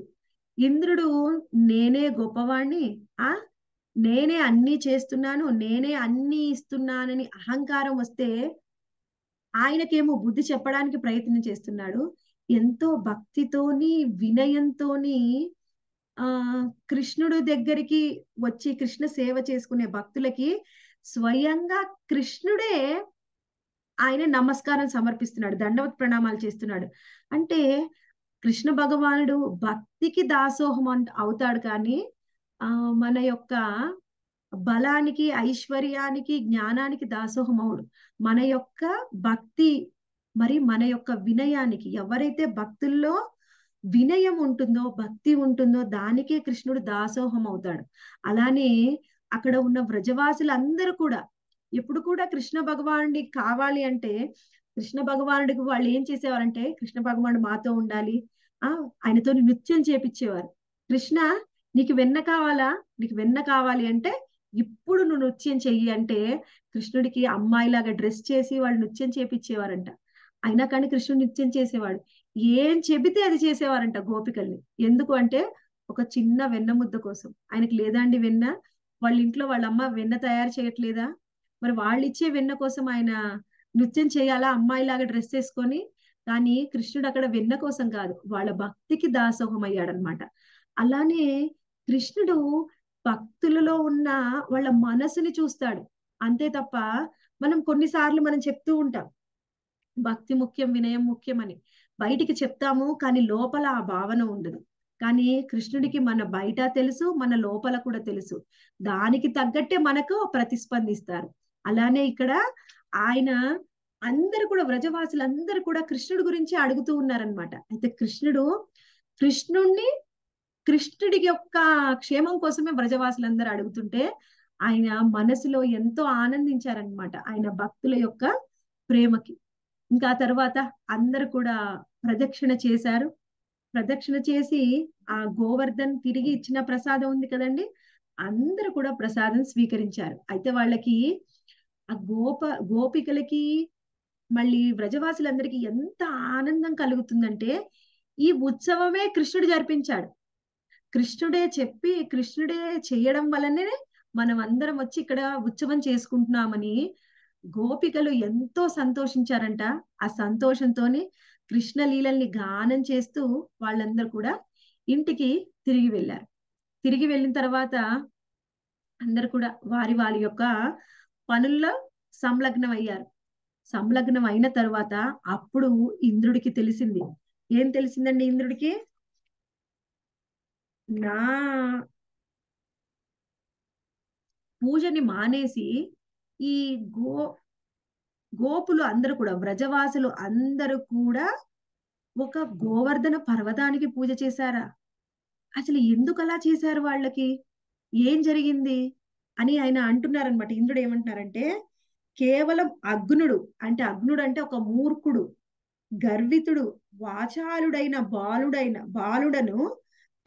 నేనే గొప్పవాణ్ణి, నేనే అన్ని చేస్తున్నాను, నేనే అన్ని ఇస్తున్నానని అహంకారం వస్తే ఆయనకేమో బుద్ధి చెప్పడానికి ప్రయత్నం చేస్తున్నాడు. ఎంతో భక్తితోని వినయంతోని కృష్ణుడు దగ్గరికి వచ్చి కృష్ణ సేవ చేసుకునే భక్తులకి స్వయంగా కృష్ణుడే ఆయన నమస్కారం సమర్పిస్తున్నాడు, దండవత్ ప్రణామాలు చేస్తున్నాడు. అంటే కృష్ణ భగవానుడు భక్తికి దాసోహం అవుతాడు. కానీ మన యొక్క బలానికి ఐశ్వర్యానికి జ్ఞానానికి దాసోహమౌడు. మన యొక్క భక్తి మరి మన యొక్క వినయానికి, ఎవరైతే భక్తుల్లో వినయం ఉంటుందో భక్తి ఉంటుందో దానికే కృష్ణుడు దాసోహం అవుతాడు. అలానే అక్కడ ఉన్న వ్రజవాసులందరూ కూడా ఎప్పుడు కూడా కృష్ణ భగవానుడి కావాలి అంటే కృష్ణ భగవానుడికి వాళ్ళు ఏం చేసేవారంటే, కృష్ణ భగవానుడు మాతో ఉండాలి, ఆయనతో నృత్యం చేపించేవారు. కృష్ణ నీకు వెన్న కావాలా, నీకు వెన్న కావాలి అంటే ఇప్పుడు నువ్వు నృత్యం చెయ్యి అంటే కృష్ణుడికి అమ్మాయిలాగా డ్రెస్ చేసి వాళ్ళు నృత్యం చేపించేవారంట. అయినా కానీ కృష్ణుడు నృత్యం చేసేవాడు, ఏం చెబితే అది చేసేవారంట గోపికల్ని. ఎందుకు అంటే ఒక చిన్న వెన్న ముద్ద కోసం. ఆయనకి లేదండి వెన్న, వాళ్ళ ఇంట్లో వాళ్ళ అమ్మ వెన్న తయారు చేయట్లేదా, మరి వాళ్ళు ఇచ్చే వెన్న కోసం ఆయన నృత్యం చేయాలా అమ్మాయిలాగా డ్రెస్ చేసుకొని? కానీ కృష్ణుడు అక్కడ వెన్న కోసం కాదు, వాళ్ళ భక్తికి దాసోహం అయ్యాడనమాట. అలానే కృష్ణుడు భక్తులలో ఉన్న వాళ్ళ మనసుని చూస్తాడు అంతే తప్ప, మనం కొన్నిసార్లు మనం చెప్తూ ఉంటాం భక్తి ముఖ్యం వినయం ముఖ్యం అని, బయటికి చెప్తాము కానీ లోపల ఆ భావన ఉండదు. కానీ కృష్ణుడికి మన బయట తెలుసు, మన లోపల కూడా తెలుసు, దానికి తగ్గట్టే మనకు ప్రతిస్పందిస్తారు. అలానే ఇక్కడ ఆయన అందరు కూడా వ్రజవాసులు అందరూ కూడా కృష్ణుడి గురించి అడుగుతూ ఉన్నారనమాట. అయితే కృష్ణుడి యొక్క క్షేమం కోసమే వ్రజవాసులందరూ అడుగుతుంటే ఆయన మనసులో ఎంతో ఆనందించారనమాట ఆయన భక్తుల యొక్క ప్రేమకి. ఇంకా తర్వాత అందరు కూడా ప్రదక్షిణ చేశారు. ప్రదక్షిణ చేసి ఆ గోవర్ధన్ తిరిగి ఇచ్చిన ప్రసాదం ఉంది కదండి, అందరూ కూడా ప్రసాదం స్వీకరించారు. అయితే వాళ్ళకి ఆ గోపికలకి మళ్ళీ వ్రజవాసులందరికీ ఎంత ఆనందం కలుగుతుందంటే, ఈ ఉత్సవమే కృష్ణుడు జరిపించాడు, కృష్ణుడే చెప్పి కృష్ణుడే చేయడం వల్లనే మనం అందరం వచ్చి ఇక్కడ ఉత్సవం చేసుకుంటున్నామని గోపికలు ఎంతో సంతోషించారంట. ఆ సంతోషంతోనే కృష్ణలీలల్ని గానం చేస్తూ వాళ్ళందరూ కూడా ఇంటికి తిరిగి వెళ్ళారు. తిరిగి వెళ్ళిన తర్వాత అందరు కూడా వారి యొక్క పనుల్లో సంలగ్నం అయ్యారు. సంలగ్నం అయిన తర్వాత అప్పుడు ఇంద్రుడికి తెలిసింది. ఏం తెలిసిందండి ఇంద్రుడికి? నా పూజని మానేసి ఈ గోపులు అందరూ కూడా వ్రజవాసులు అందరూ కూడా ఒక గోవర్ధన పర్వతానికి పూజ చేశారా, అసలు ఎందుకు అలా చేశారు, వాళ్ళకి ఏం జరిగింది అని ఆయన అంటున్నారనమాట. ఇంద్రుడు ఏమంటున్నారంటే, కేవలం అగ్నుడు అంటే ఒక మూర్ఖుడు గర్వితుడు వాచాలుడైన బాలుడను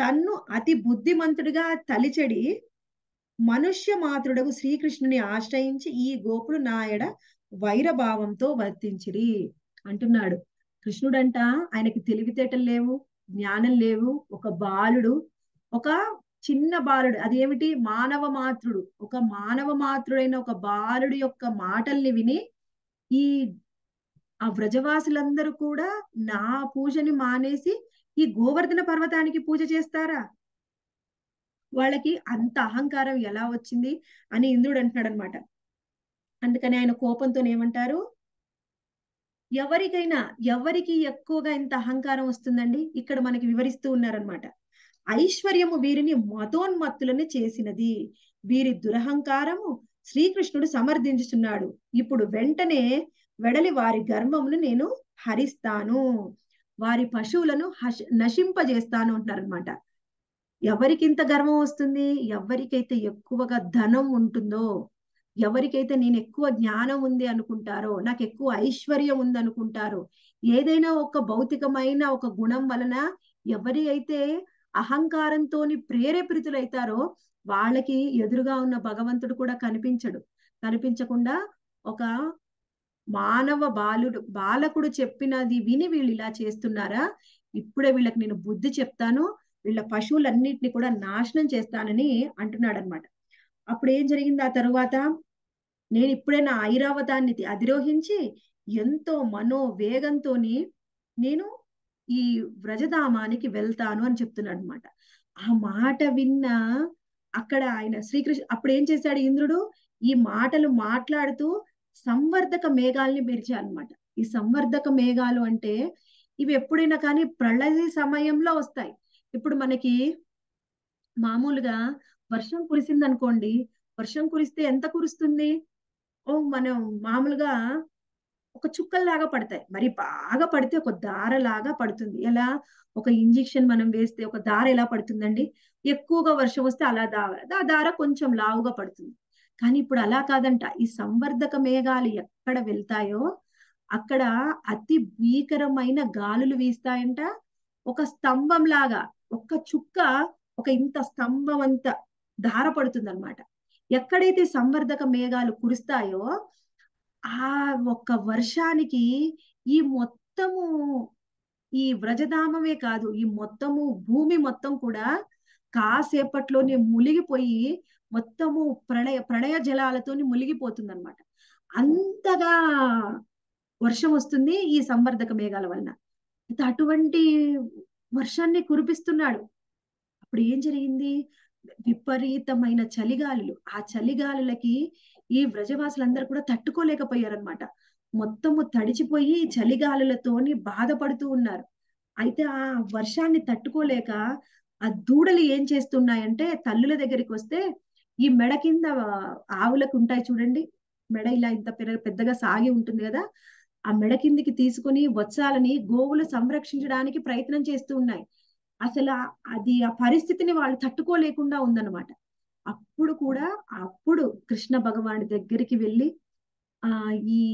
తన్ను అతి బుద్ధిమంతుడిగా తలిచెడి మనుష్య మాతృడకు శ్రీకృష్ణుని ఆశ్రయించి ఈ గోపులు నాయడ వైరభావంతో వర్తించిరి అంటున్నాడు. కృష్ణుడంట ఆయనకి తెలివితేటలు లేవు, జ్ఞానం లేవు, ఒక బాలుడు, ఒక చిన్న బాలుడు, అదేమిటి మానవ మాతృడు, ఒక మానవ మాతృడైన ఒక బాలుడి యొక్క మాటల్ని విని ఈ ఆ వ్రజవాసులందరూ కూడా నా పూజని మానేసి ఈ గోవర్ధన పర్వతానికి పూజ చేస్తారా, వాళ్ళకి అంత అహంకారం ఎలా వచ్చింది అని ఇంద్రుడు అంటున్నాడు అనమాట. అందుకని ఆయన కోపంతో ఏమంటారు, ఎవరికి ఎక్కువగా ఇంత అహంకారం వస్తుందండి, ఇక్కడ మనకి వివరిస్తూ ఉన్నారనమాట. ఐశ్వర్యము వీరిని మతోన్మత్తులను చేసినది, వీరి దురహంకారము శ్రీకృష్ణుడు సమర్థించుచున్నాడు, ఇప్పుడు వెంటనే వెడలి వారి గర్వమును నేను హరిస్తాను, వారి పశువులను నశింపజేస్తాను అంటున్నారనమాట. ఎవరికింత గర్వం వస్తుంది, ఎవరికైతే ఎక్కువగా ధనం ఉంటుందో, ఎవరికైతే నేను ఎక్కువ జ్ఞానం ఉంది అనుకుంటారో, నాకు ఎక్కువ ఐశ్వర్యం ఉంది అనుకుంటారో, ఏదైనా ఒక భౌతికమైన ఒక గుణం వలన ఎవరి అయితే అహంకారంతో ప్రేరేపితులైతారో వాళ్ళకి ఎదురుగా ఉన్న భగవంతుడు కూడా కనిపించకుండా ఒక మానవ బాలకుడు చెప్పినది విని వీళ్ళు ఇలా చేస్తున్నారా, ఇప్పుడే వీళ్ళకి నేను బుద్ధి చెప్తాను, వీళ్ళ పశువులన్నిటిని కూడా నాశనం చేస్తానని అంటున్నాడు అనమాట. అప్పుడు ఏం జరిగింది, ఆ తరువాత నేను ఇప్పుడే నా ఐరావతాన్ని అధిరోహించి ఎంతో మనోవేగంతో నేను ఈ వ్రజధామానికి వెళ్తాను అని చెప్తున్నాడు అనమాట. ఆ మాట విన్న అక్కడ ఆయన అప్పుడు ఏం చేశాడు ఇంద్రుడు, ఈ మాటలు మాట్లాడుతూ సంవర్ధక మేఘాలని మెరిచారనమాట. ఈ సంవర్ధక మేఘాలు అంటే ఇవి ఎప్పుడైనా కానీ ప్రళయ సమయంలో వస్తాయి. ఇప్పుడు మనకి మామూలుగా వర్షం కురిసిందనుకోండి, వర్షం కురిస్తే ఎంత కురుస్తుంది? ఓ మనం మామూలుగా ఒక చుక్కల్లాగా పడతాయి, మరి బాగా పడితే ఒక దారలాగా పడుతుంది. ఎలా ఒక ఇంజెక్షన్ మనం వేస్తే ఒక దార ఎలా పడుతుందండి, ఎక్కువగా వర్షం వస్తే అలా దార దార కొంచెం లావుగా పడుతుంది. కానీ ఇప్పుడు అలా కాదంట. ఈ సంవర్ధక మేఘాలు ఎక్కడ వెళ్తాయో అక్కడ అతి భీకరమైన గాలులు వీస్తాయంట. ఒక స్తంభం లాగా ఒక్క చుక్క ఒక ఇంత స్తంభం అంత ధార పడుతుంది అనమాట. ఎక్కడైతే సంవర్ధక మేఘాలు కురుస్తాయో ఆ ఒక్క వర్షానికి ఈ మొత్తము, ఈ వ్రజధామమే కాదు ఈ మొత్తము భూమి మొత్తం కూడా కాసేపట్లోనే మునిగిపోయి మొత్తము ప్రళయ జలాలతో మునిగిపోతుంది అనమాట. అంతగా వర్షం వస్తుంది ఈ సంవర్ధక మేఘాల వలన. అటువంటి వర్షాన్ని కురిపిస్తున్నాడు. అప్పుడు ఏం జరిగింది? విపరీతమైన చలిగాలులు. ఆ చలిగాలులకి ఈ వ్రజవాసులందరూ కూడా తట్టుకోలేకపోయారనమాట. మొత్తము తడిచిపోయి చలిగాలులతోని బాధపడుతూ ఉన్నారు. అయితే ఆ వర్షాన్ని తట్టుకోలేక ఆ దూడలు ఏం చేస్తున్నాయంటే తల్లుల దగ్గరికి వస్తే ఈ మెడ కింద ఆవులకు ఉంటాయి చూడండి, మెడ ఇలా ఇంత పెద్దగా సాగి ఉంటుంది కదా, ఆ మెడ కిందికి తీసుకుని వత్సాలని గోవులు సంరక్షించడానికి ప్రయత్నం చేస్తూ ఉన్నాయి. అసలు అది ఆ పరిస్థితిని వాళ్ళు తట్టుకోలేకుండా ఉందన్నమాట. అప్పుడు కృష్ణ భగవాని దగ్గరికి వెళ్ళి ఈ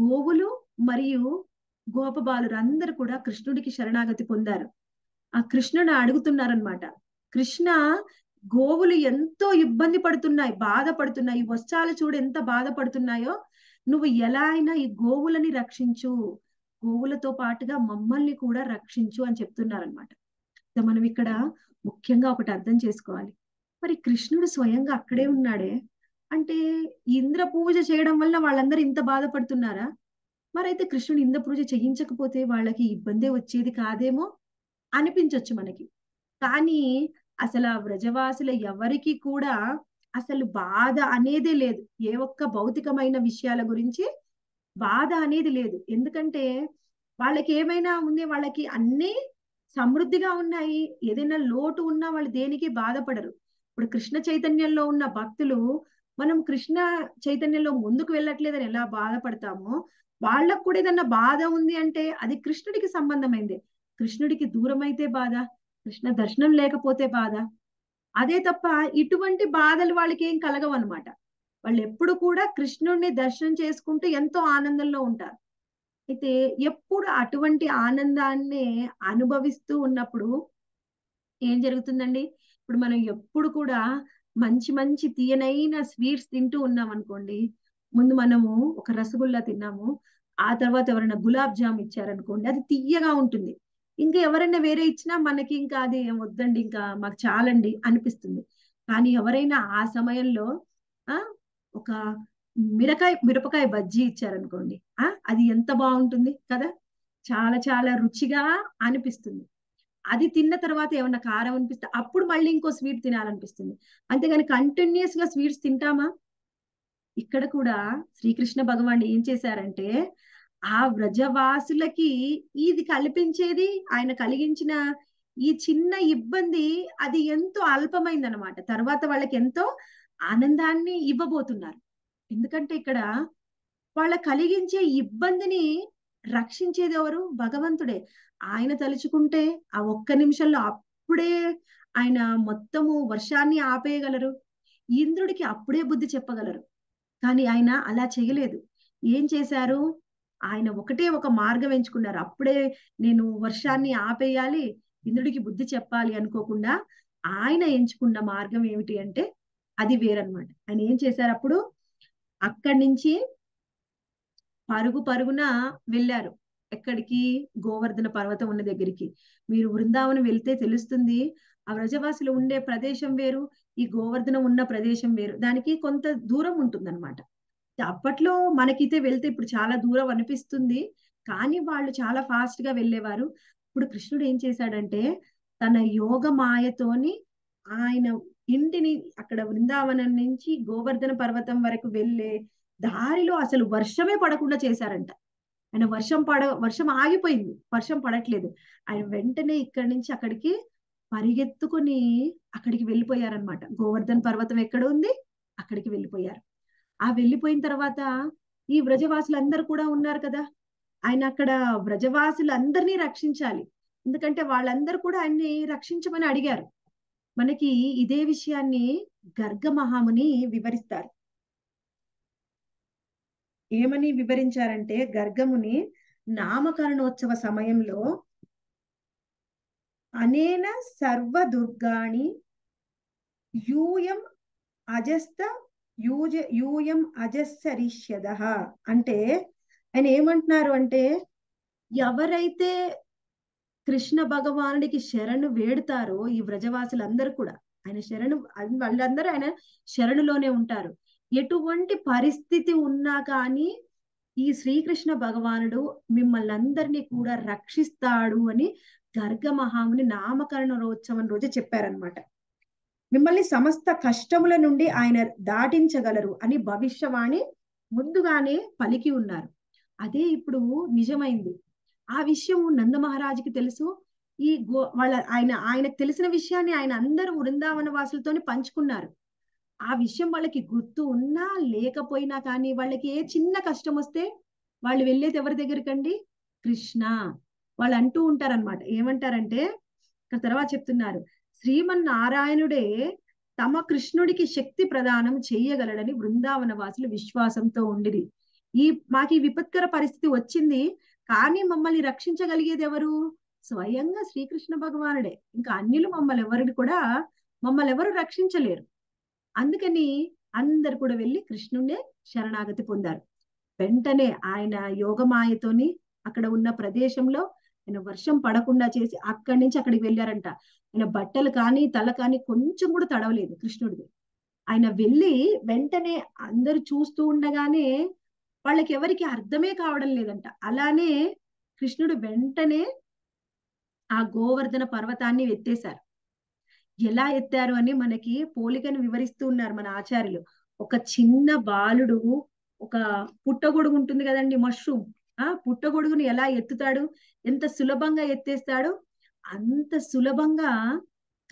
గోవులు మరియు గోపబాలురు అందరు కూడా కృష్ణుడికి శరణాగతి పొందారు. ఆ కృష్ణుని అడుగుతున్నారనమాట. కృష్ణ, గోవులు ఎంతో ఇబ్బంది పడుతున్నాయి, బాధపడుతున్నాయి, ఈ వస్త్రాలు చూడు ఎంత బాధపడుతున్నాయో, నువ్వు ఎలా అయినా ఈ గోవులని రక్షించు, గోవులతో పాటుగా మమ్మల్ని కూడా రక్షించు అని చెప్తున్నారనమాట. మనం ఇక్కడ ముఖ్యంగా ఒకటి అర్థం చేసుకోవాలి. మరి కృష్ణుడు స్వయంగా అక్కడే ఉన్నాడే, అంటే ఇంద్ర పూజ చేయడం వల్ల వాళ్ళందరూ ఇంత బాధపడుతున్నారా? మరైతే కృష్ణుడు ఇంద్ర పూజ చేయించకపోతే వాళ్ళకి ఇబ్బందే వచ్చేది కాదేమో అనిపించవచ్చు మనకి. కానీ అసలు ఆ వ్రజవాసుల ఎవరికి కూడా అసలు బాధ అనేది లేదు, ఏ ఒక్క భౌతికమైన విషయాల గురించి బాధ అనేది లేదు. ఎందుకంటే వాళ్ళకి ఏమైనా ఉంది, వాళ్ళకి అన్నీ సమృద్ధిగా ఉన్నాయి, ఏదైనా లోటు ఉన్నా వాళ్ళు దేనికి బాధపడరు. ఇప్పుడు కృష్ణ చైతన్యంలో ఉన్న భక్తులు, మనం కృష్ణ చైతన్యంలో ముందుకు వెళ్ళట్లేదని ఎలా బాధపడతామో, వాళ్ళకు కూడా ఏదన్నా బాధ ఉంది అంటే అది కృష్ణుడికి సంబంధమైందే. కృష్ణుడికి దూరమైతే బాధ, కృష్ణ దర్శనం లేకపోతే బాధ, అదే తప్ప ఇటువంటి బాధలు వాళ్ళకి ఏం కలగవు అనమాట. వాళ్ళు ఎప్పుడు కూడా కృష్ణుడిని దర్శనం చేసుకుంటూ ఎంతో ఆనందంలో ఉంటారు. అయితే ఎప్పుడు అటువంటి ఆనందాన్ని అనుభవిస్తూ ఉన్నప్పుడు ఏం జరుగుతుందండి? ఇప్పుడు మనం ఎప్పుడు కూడా మంచి మంచి తీయనైన స్వీట్స్ తింటూ ఉన్నాం అనుకోండి, ముందు మనము ఒక రసగుల్లా తిన్నాము, ఆ తర్వాత ఎవరైనా గులాబ్ జామ్ ఇచ్చారనుకోండి, అది తీయగా ఉంటుంది. ఇంకా ఎవరైనా వేరే ఇచ్చినా మనకి ఇంకా అది వద్దండి, ఇంకా మాకు చాలండి అనిపిస్తుంది. కానీ ఎవరైనా ఆ సమయంలో ఒక మిరపకాయ బజ్జీ ఇచ్చారనుకోండి, అది ఎంత బాగుంటుంది కదా, చాలా చాలా రుచిగా అనిపిస్తుంది. అది తిన్న తర్వాత ఏమన్నా కారం అనిపిస్తే అప్పుడు మళ్ళీ ఇంకో స్వీట్ తినాలనిపిస్తుంది. అంతేగాని కంటిన్యూస్ గా స్వీట్స్ తింటామా? ఇక్కడ కూడా శ్రీకృష్ణ భగవాన్ ఏం చేశారంటే ఆ వ్రజవాసులకి ఇది కల్పించేది, ఆయన కలిగించిన ఈ చిన్న ఇబ్బంది అది ఎంతో అల్పమైంది అనమాట. తర్వాత వాళ్ళకి ఎంతో ఆనందాన్ని ఇవ్వబోతున్నారు. ఎందుకంటే ఇక్కడ వాళ్ళ కలిగించే ఇబ్బందిని రక్షించేది ఎవరు? భగవంతుడే. ఆయన తలుచుకుంటే ఆ ఒక్క నిమిషంలో అప్పుడే ఆయన మొత్తము వర్షాన్ని ఆపేయగలరు, ఇంద్రుడికి అప్పుడే బుద్ధి చెప్పగలరు. కానీ ఆయన అలా చేయలేదు. ఏం చేశారు? ఆయన ఒకటే ఒక మార్గం ఎంచుకున్నారు. అప్పుడే నేను వర్షాన్ని ఆపేయాలి, ఇంద్రుడికి బుద్ధి చెప్పాలి అనుకోకుండా ఆయన ఎంచుకున్న మార్గం ఏమిటి అంటే అది వేరనమాట. ఆయన ఏం చేశారు? అప్పుడు అక్కడి నుంచి పరుగున వెళ్ళారు. ఎక్కడికి? గోవర్ధన పర్వతం ఉన్న దగ్గరికి. మీరు బృందావనం వెళ్తే తెలుస్తుంది, ఆ వ్రజవాసులు ఉండే ప్రదేశం వేరు, ఈ గోవర్ధన ఉన్న ప్రదేశం వేరు, దానికి కొంత దూరం ఉంటుందన్నమాట. అప్పట్లో మనకైతే వెళ్తే ఇప్పుడు చాలా దూరం అనిపిస్తుంది, కానీ వాళ్ళు చాలా ఫాస్ట్ గా వెళ్ళేవారు. ఇప్పుడు కృష్ణుడు ఏం చేశాడంటే తన యోగ మాయతోని ఆయన ఇంటిని అక్కడ బృందావనం నుంచి గోవర్ధన పర్వతం వరకు వెళ్ళే దారిలో అసలు వర్షమే పడకుండా చేశారంట. ఆయన వర్షం ఆగిపోయింది, వర్షం పడట్లేదు. ఆయన వెంటనే ఇక్కడి నుంచి అక్కడికి పరిగెత్తుకుని అక్కడికి వెళ్ళిపోయారనమాట. గోవర్ధన పర్వతం ఎక్కడ ఉంది? అక్కడికి వెళ్ళిపోయారు. ఆ వెళ్ళిపోయిన తర్వాత ఈ వ్రజవాసులందరూ కూడా ఉన్నారు కదా, ఆయన అక్కడ వ్రజవాసులందరినీ రక్షించాలి, ఎందుకంటే వాళ్ళందరూ కూడా ఆయన్ని రక్షించమని అడిగారు. మనకి ఇదే విషయాన్ని గర్గ మహాముని వివరిస్తారు. ఏమని వివరించారంటే, గర్గముని నామకరణోత్సవ సమయంలో అనేన సర్వ దుర్గాణి యూయం అజస్త యూయం అజస్సరిష్యదః. అంటే ఆయన ఏమంటున్నారు అంటే, ఎవరైతే కృష్ణ భగవానుడికి శరణు వేడుతారో ఈ వ్రజవాసులందరూ కూడా ఆయన శరణు, వాళ్ళందరూ ఆయన శరణులోనే ఉంటారు. ఎటువంటి పరిస్థితి ఉన్నా కానీ ఈ శ్రీకృష్ణ భగవానుడు మిమ్మల్ని అందరినీ కూడా రక్షిస్తాడు అని గర్గ మహాముని నామకరణ రోత్సవం రోజు చెప్పారనమాట. మిమ్మల్ని సమస్త కష్టముల నుండి ఆయన దాటించగలరు అని భవిష్యవాణి ముందుగానే పలికి ఉన్నారు. అదే ఇప్పుడు నిజమైంది. ఆ విషయం నంద మహారాజుకి తెలుసు. ఈ ఆయనకు తెలిసిన విషయాన్ని ఆయన అందరూ వృందావన వాసులతోనే పంచుకున్నారు. ఆ విషయం వాళ్ళకి గుర్తు ఉన్నా లేకపోయినా కానీ వాళ్ళకి ఏ చిన్న కష్టం వస్తే వాళ్ళు వెళ్ళేది ఎవరి దగ్గరికండి, కృష్ణ. వాళ్ళు అంటూ ఉంటారనమాట. ఏమంటారంటే, ఇక్కడ తర్వాత చెప్తున్నారు, శ్రీమన్నారాయణుడే తమ కృష్ణుడికి శక్తి ప్రదానం చేయగలడని వృందావన వాసులు విశ్వాసంతో ఉండిరి. మాకు ఈ విపత్కర పరిస్థితి వచ్చింది కానీ మమ్మల్ని రక్షించగలిగేది ఎవరు? స్వయంగా శ్రీకృష్ణ భగవానుడే. ఇంకా అన్యులు మమ్మల్ని ఎవరు రక్షించలేరు. అందుకని అందరు కూడా వెళ్ళి కృష్ణుడే శరణాగతి పొందారు. వెంటనే ఆయన యోగమాయతోని అక్కడ ఉన్న ప్రదేశంలో ఆయన వర్షం పడకుండా చేసి అక్కడి నుంచి అక్కడికి వెళ్ళారంట. ఆయన బట్టలు కానీ తల కానీ కొంచెం కూడా తడవలేదు కృష్ణుడిది. ఆయన వెళ్ళి వెంటనే అందరు చూస్తూ ఉండగానే వాళ్ళకి ఎవరికి అర్థమే కావడం లేదంట. అలానే కృష్ణుడు వెంటనే ఆ గోవర్ధన పర్వతాన్ని ఎత్తేశారు. ఎలా ఎత్తారు అని మనకి పోలికను వివరిస్తూ ఉన్నారు మన ఆచార్యులు. ఒక చిన్న బాలుడు ఒక పుట్టగొడుగు ఉంటుంది కదండి, మష్రూమ్, ఆ పుట్టగొడుగును ఎలా ఎత్తుతాడు, ఎంత సులభంగా ఎత్తేస్తాడు, అంత సులభంగా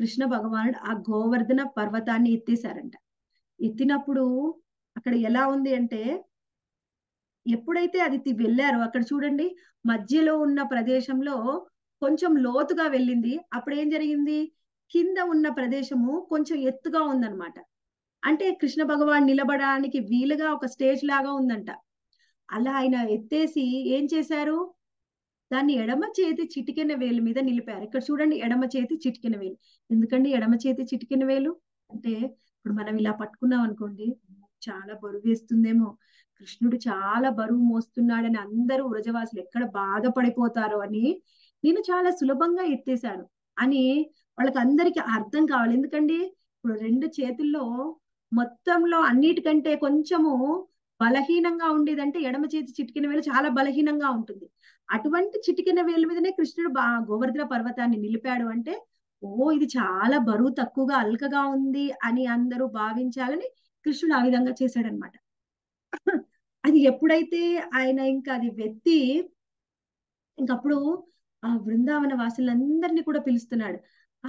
కృష్ణ భగవానుడు ఆ గోవర్ధన పర్వతాన్ని ఎత్తేశారంట. ఎత్తినప్పుడు అక్కడ ఎలా ఉంది అంటే, ఎప్పుడైతే అది వెళ్ళారో అక్కడ చూడండి, మధ్యలో ఉన్న ప్రదేశంలో కొంచెం లోతుగా వెళ్ళింది. అప్పుడు ఏం జరిగింది, కింద ఉన్న ప్రదేశము కొంచెం ఎత్తుగా ఉందన్నమాట. అంటే కృష్ణ భగవాన్ నిలబడడానికి వీలుగా ఒక స్టేజ్ లాగా ఉందంట. అలా ఆయన ఎత్తేసి ఏం చేశారు, దాన్ని ఎడమ చేతి చిటికెన వేలు మీద నిలిపారు. ఇక్కడ చూడండి, ఎడమ చేతి చిటికెన వేలు. ఎందుకండి ఎడమ చేతి చిటికెన వేలు అంటే, ఇప్పుడు మనం ఇలా పట్టుకున్నాం అనుకోండి, చాలా బరువు వేస్తుందేమో, కృష్ణుడు చాలా బరువు మోస్తున్నాడని అందరూ వ్రజవాసులు ఎక్కడ బాధపడిపోతారో అని నేను చాలా సులభంగా ఎత్తేశాను అని వాళ్ళకి అందరికీ అర్థం కావాలి. ఎందుకండి ఇప్పుడు రెండు చేతుల్లో మొత్తంలో అన్నిటికంటే కొంచెము బలహీనంగా ఉండేదంటే ఎడమ చేతి చిటికిన వేలు చాలా బలహీనంగా ఉంటుంది. అటువంటి చిటికిన వేలు మీదనే కృష్ణుడు గోవర్ధన పర్వతాన్ని నిలిపాడు అంటే, ఓ ఇది చాలా బరువు తక్కువగా అల్కగా ఉంది అని అందరూ భావించాలని కృష్ణుడు ఆ విధంగా చేశాడనమాట. అది ఎప్పుడైతే ఆయన ఇంకా అది వెత్తి ఇంకప్పుడు ఆ బృందావన వాసులందరినీ కూడా పిలుస్తున్నాడు.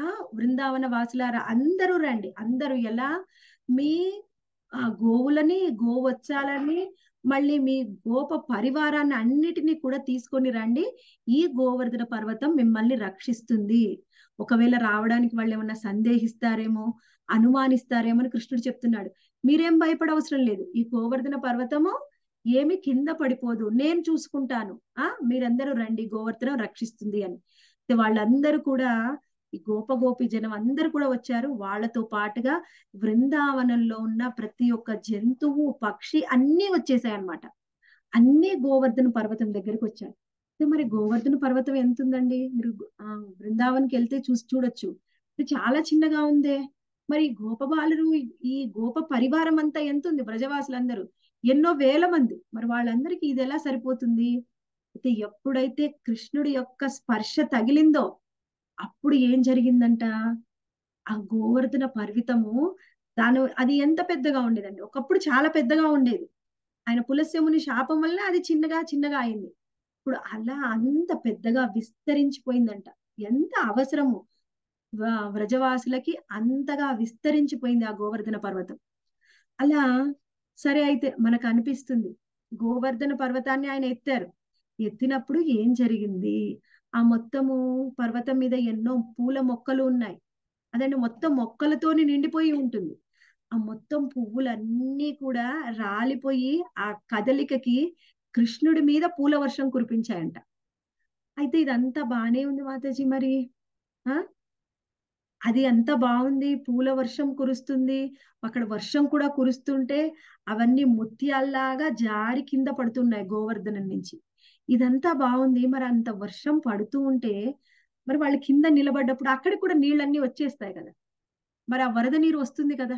ఆ బృందావన వాసులారా అందరూ రండి, అందరూ ఎలా మీ గోవులని, గోవచ్చాలని, మళ్ళీ మీ గోప పరివారాన్ని అన్నిటినీ కూడా తీసుకొని రండి. ఈ గోవర్ధన పర్వతం మిమ్మల్ని రక్షిస్తుంది. ఒకవేళ రావడానికి వాళ్ళు ఏమన్నా సందేహిస్తారేమో, అనుమానిస్తారేమో అని కృష్ణుడు చెప్తున్నాడు. మీరేం భయపడవసరం లేదు, ఈ గోవర్ధన పర్వతము ఏమి కింద పడిపోదు, నేను చూసుకుంటాను, మీరందరూ రండి, గోవర్ధనం రక్షిస్తుంది అని. వాళ్ళందరూ కూడా ఈ గోపగోపి జనం అందరూ కూడా వచ్చారు. వాళ్ళతో పాటుగా బృందావనంలో ఉన్న ప్రతి ఒక్క జంతువు, పక్షి అన్నీ వచ్చేసాయి అన్నమాట. అన్నీ గోవర్ధన పర్వతం దగ్గరికి వచ్చాయి. మరి గోవర్ధన పర్వతం ఎంత ఉందండి, మీరు బృందావన్కి వెళ్తే చూడొచ్చు, ఇది చాలా చిన్నగా ఉందే. మరి గోప బాలురు, ఈ గోప పరివారం అంతా ఎంత ఉంది, బ్రజవాసులందరూ ఎన్నో వేల మంది, మరి వాళ్ళందరికీ ఇది ఎలా సరిపోతుంది? అయితే ఎప్పుడైతే కృష్ణుడి యొక్క స్పర్శ తగిలిందో అప్పుడు ఏం జరిగిందంట, ఆ గోవర్ధన పర్వతము అది ఎంత పెద్దగా ఉండేదండి, ఒకప్పుడు చాలా పెద్దగా ఉండేది. ఆయన పులస్యముని శాపం వల్ల అది చిన్నగా చిన్నగా అయింది. ఇప్పుడు అలా అంత పెద్దగా విస్తరించిపోయిందంట. ఎంత అవసరము వ్రజవాసులకి అంతగా విస్తరించిపోయింది ఆ గోవర్ధన పర్వతం. అలా సరే అయితే మనకు అనిపిస్తుంది గోవర్ధన పర్వతాన్ని ఆయన ఎత్తారు. ఎత్తినప్పుడు ఏం జరిగింది? ఆ మొత్తము పర్వతం మీద ఎన్నో పూల మొక్కలు ఉన్నాయి. అదండి మొత్తం మొక్కలతోని నిండిపోయి ఉంటుంది. ఆ మొత్తం పువ్వులన్నీ కూడా రాలిపోయి ఆ కదలికకి కృష్ణుడి మీద పూల వర్షం కురిపించాయంట. అయితే ఇదంతా బానే ఉంది మాతాజీ, మరి అది అంత బాగుంది, పూల వర్షం కురుస్తుంది, అక్కడ వర్షం కూడా కురుస్తుంటే అవన్నీ ముత్యాల్లాగా జారి కింద పడుతున్నాయి గోవర్ధనం నుంచి. ఇదంతా బాగుంది, మరి అంత వర్షం పడుతూ ఉంటే మరి వాళ్ళు కింద నిలబడ్డప్పుడు అక్కడ కూడా నీళ్ళన్నీ వచ్చేస్తాయి కదా, మరి ఆ వరద నీరు వస్తుంది కదా.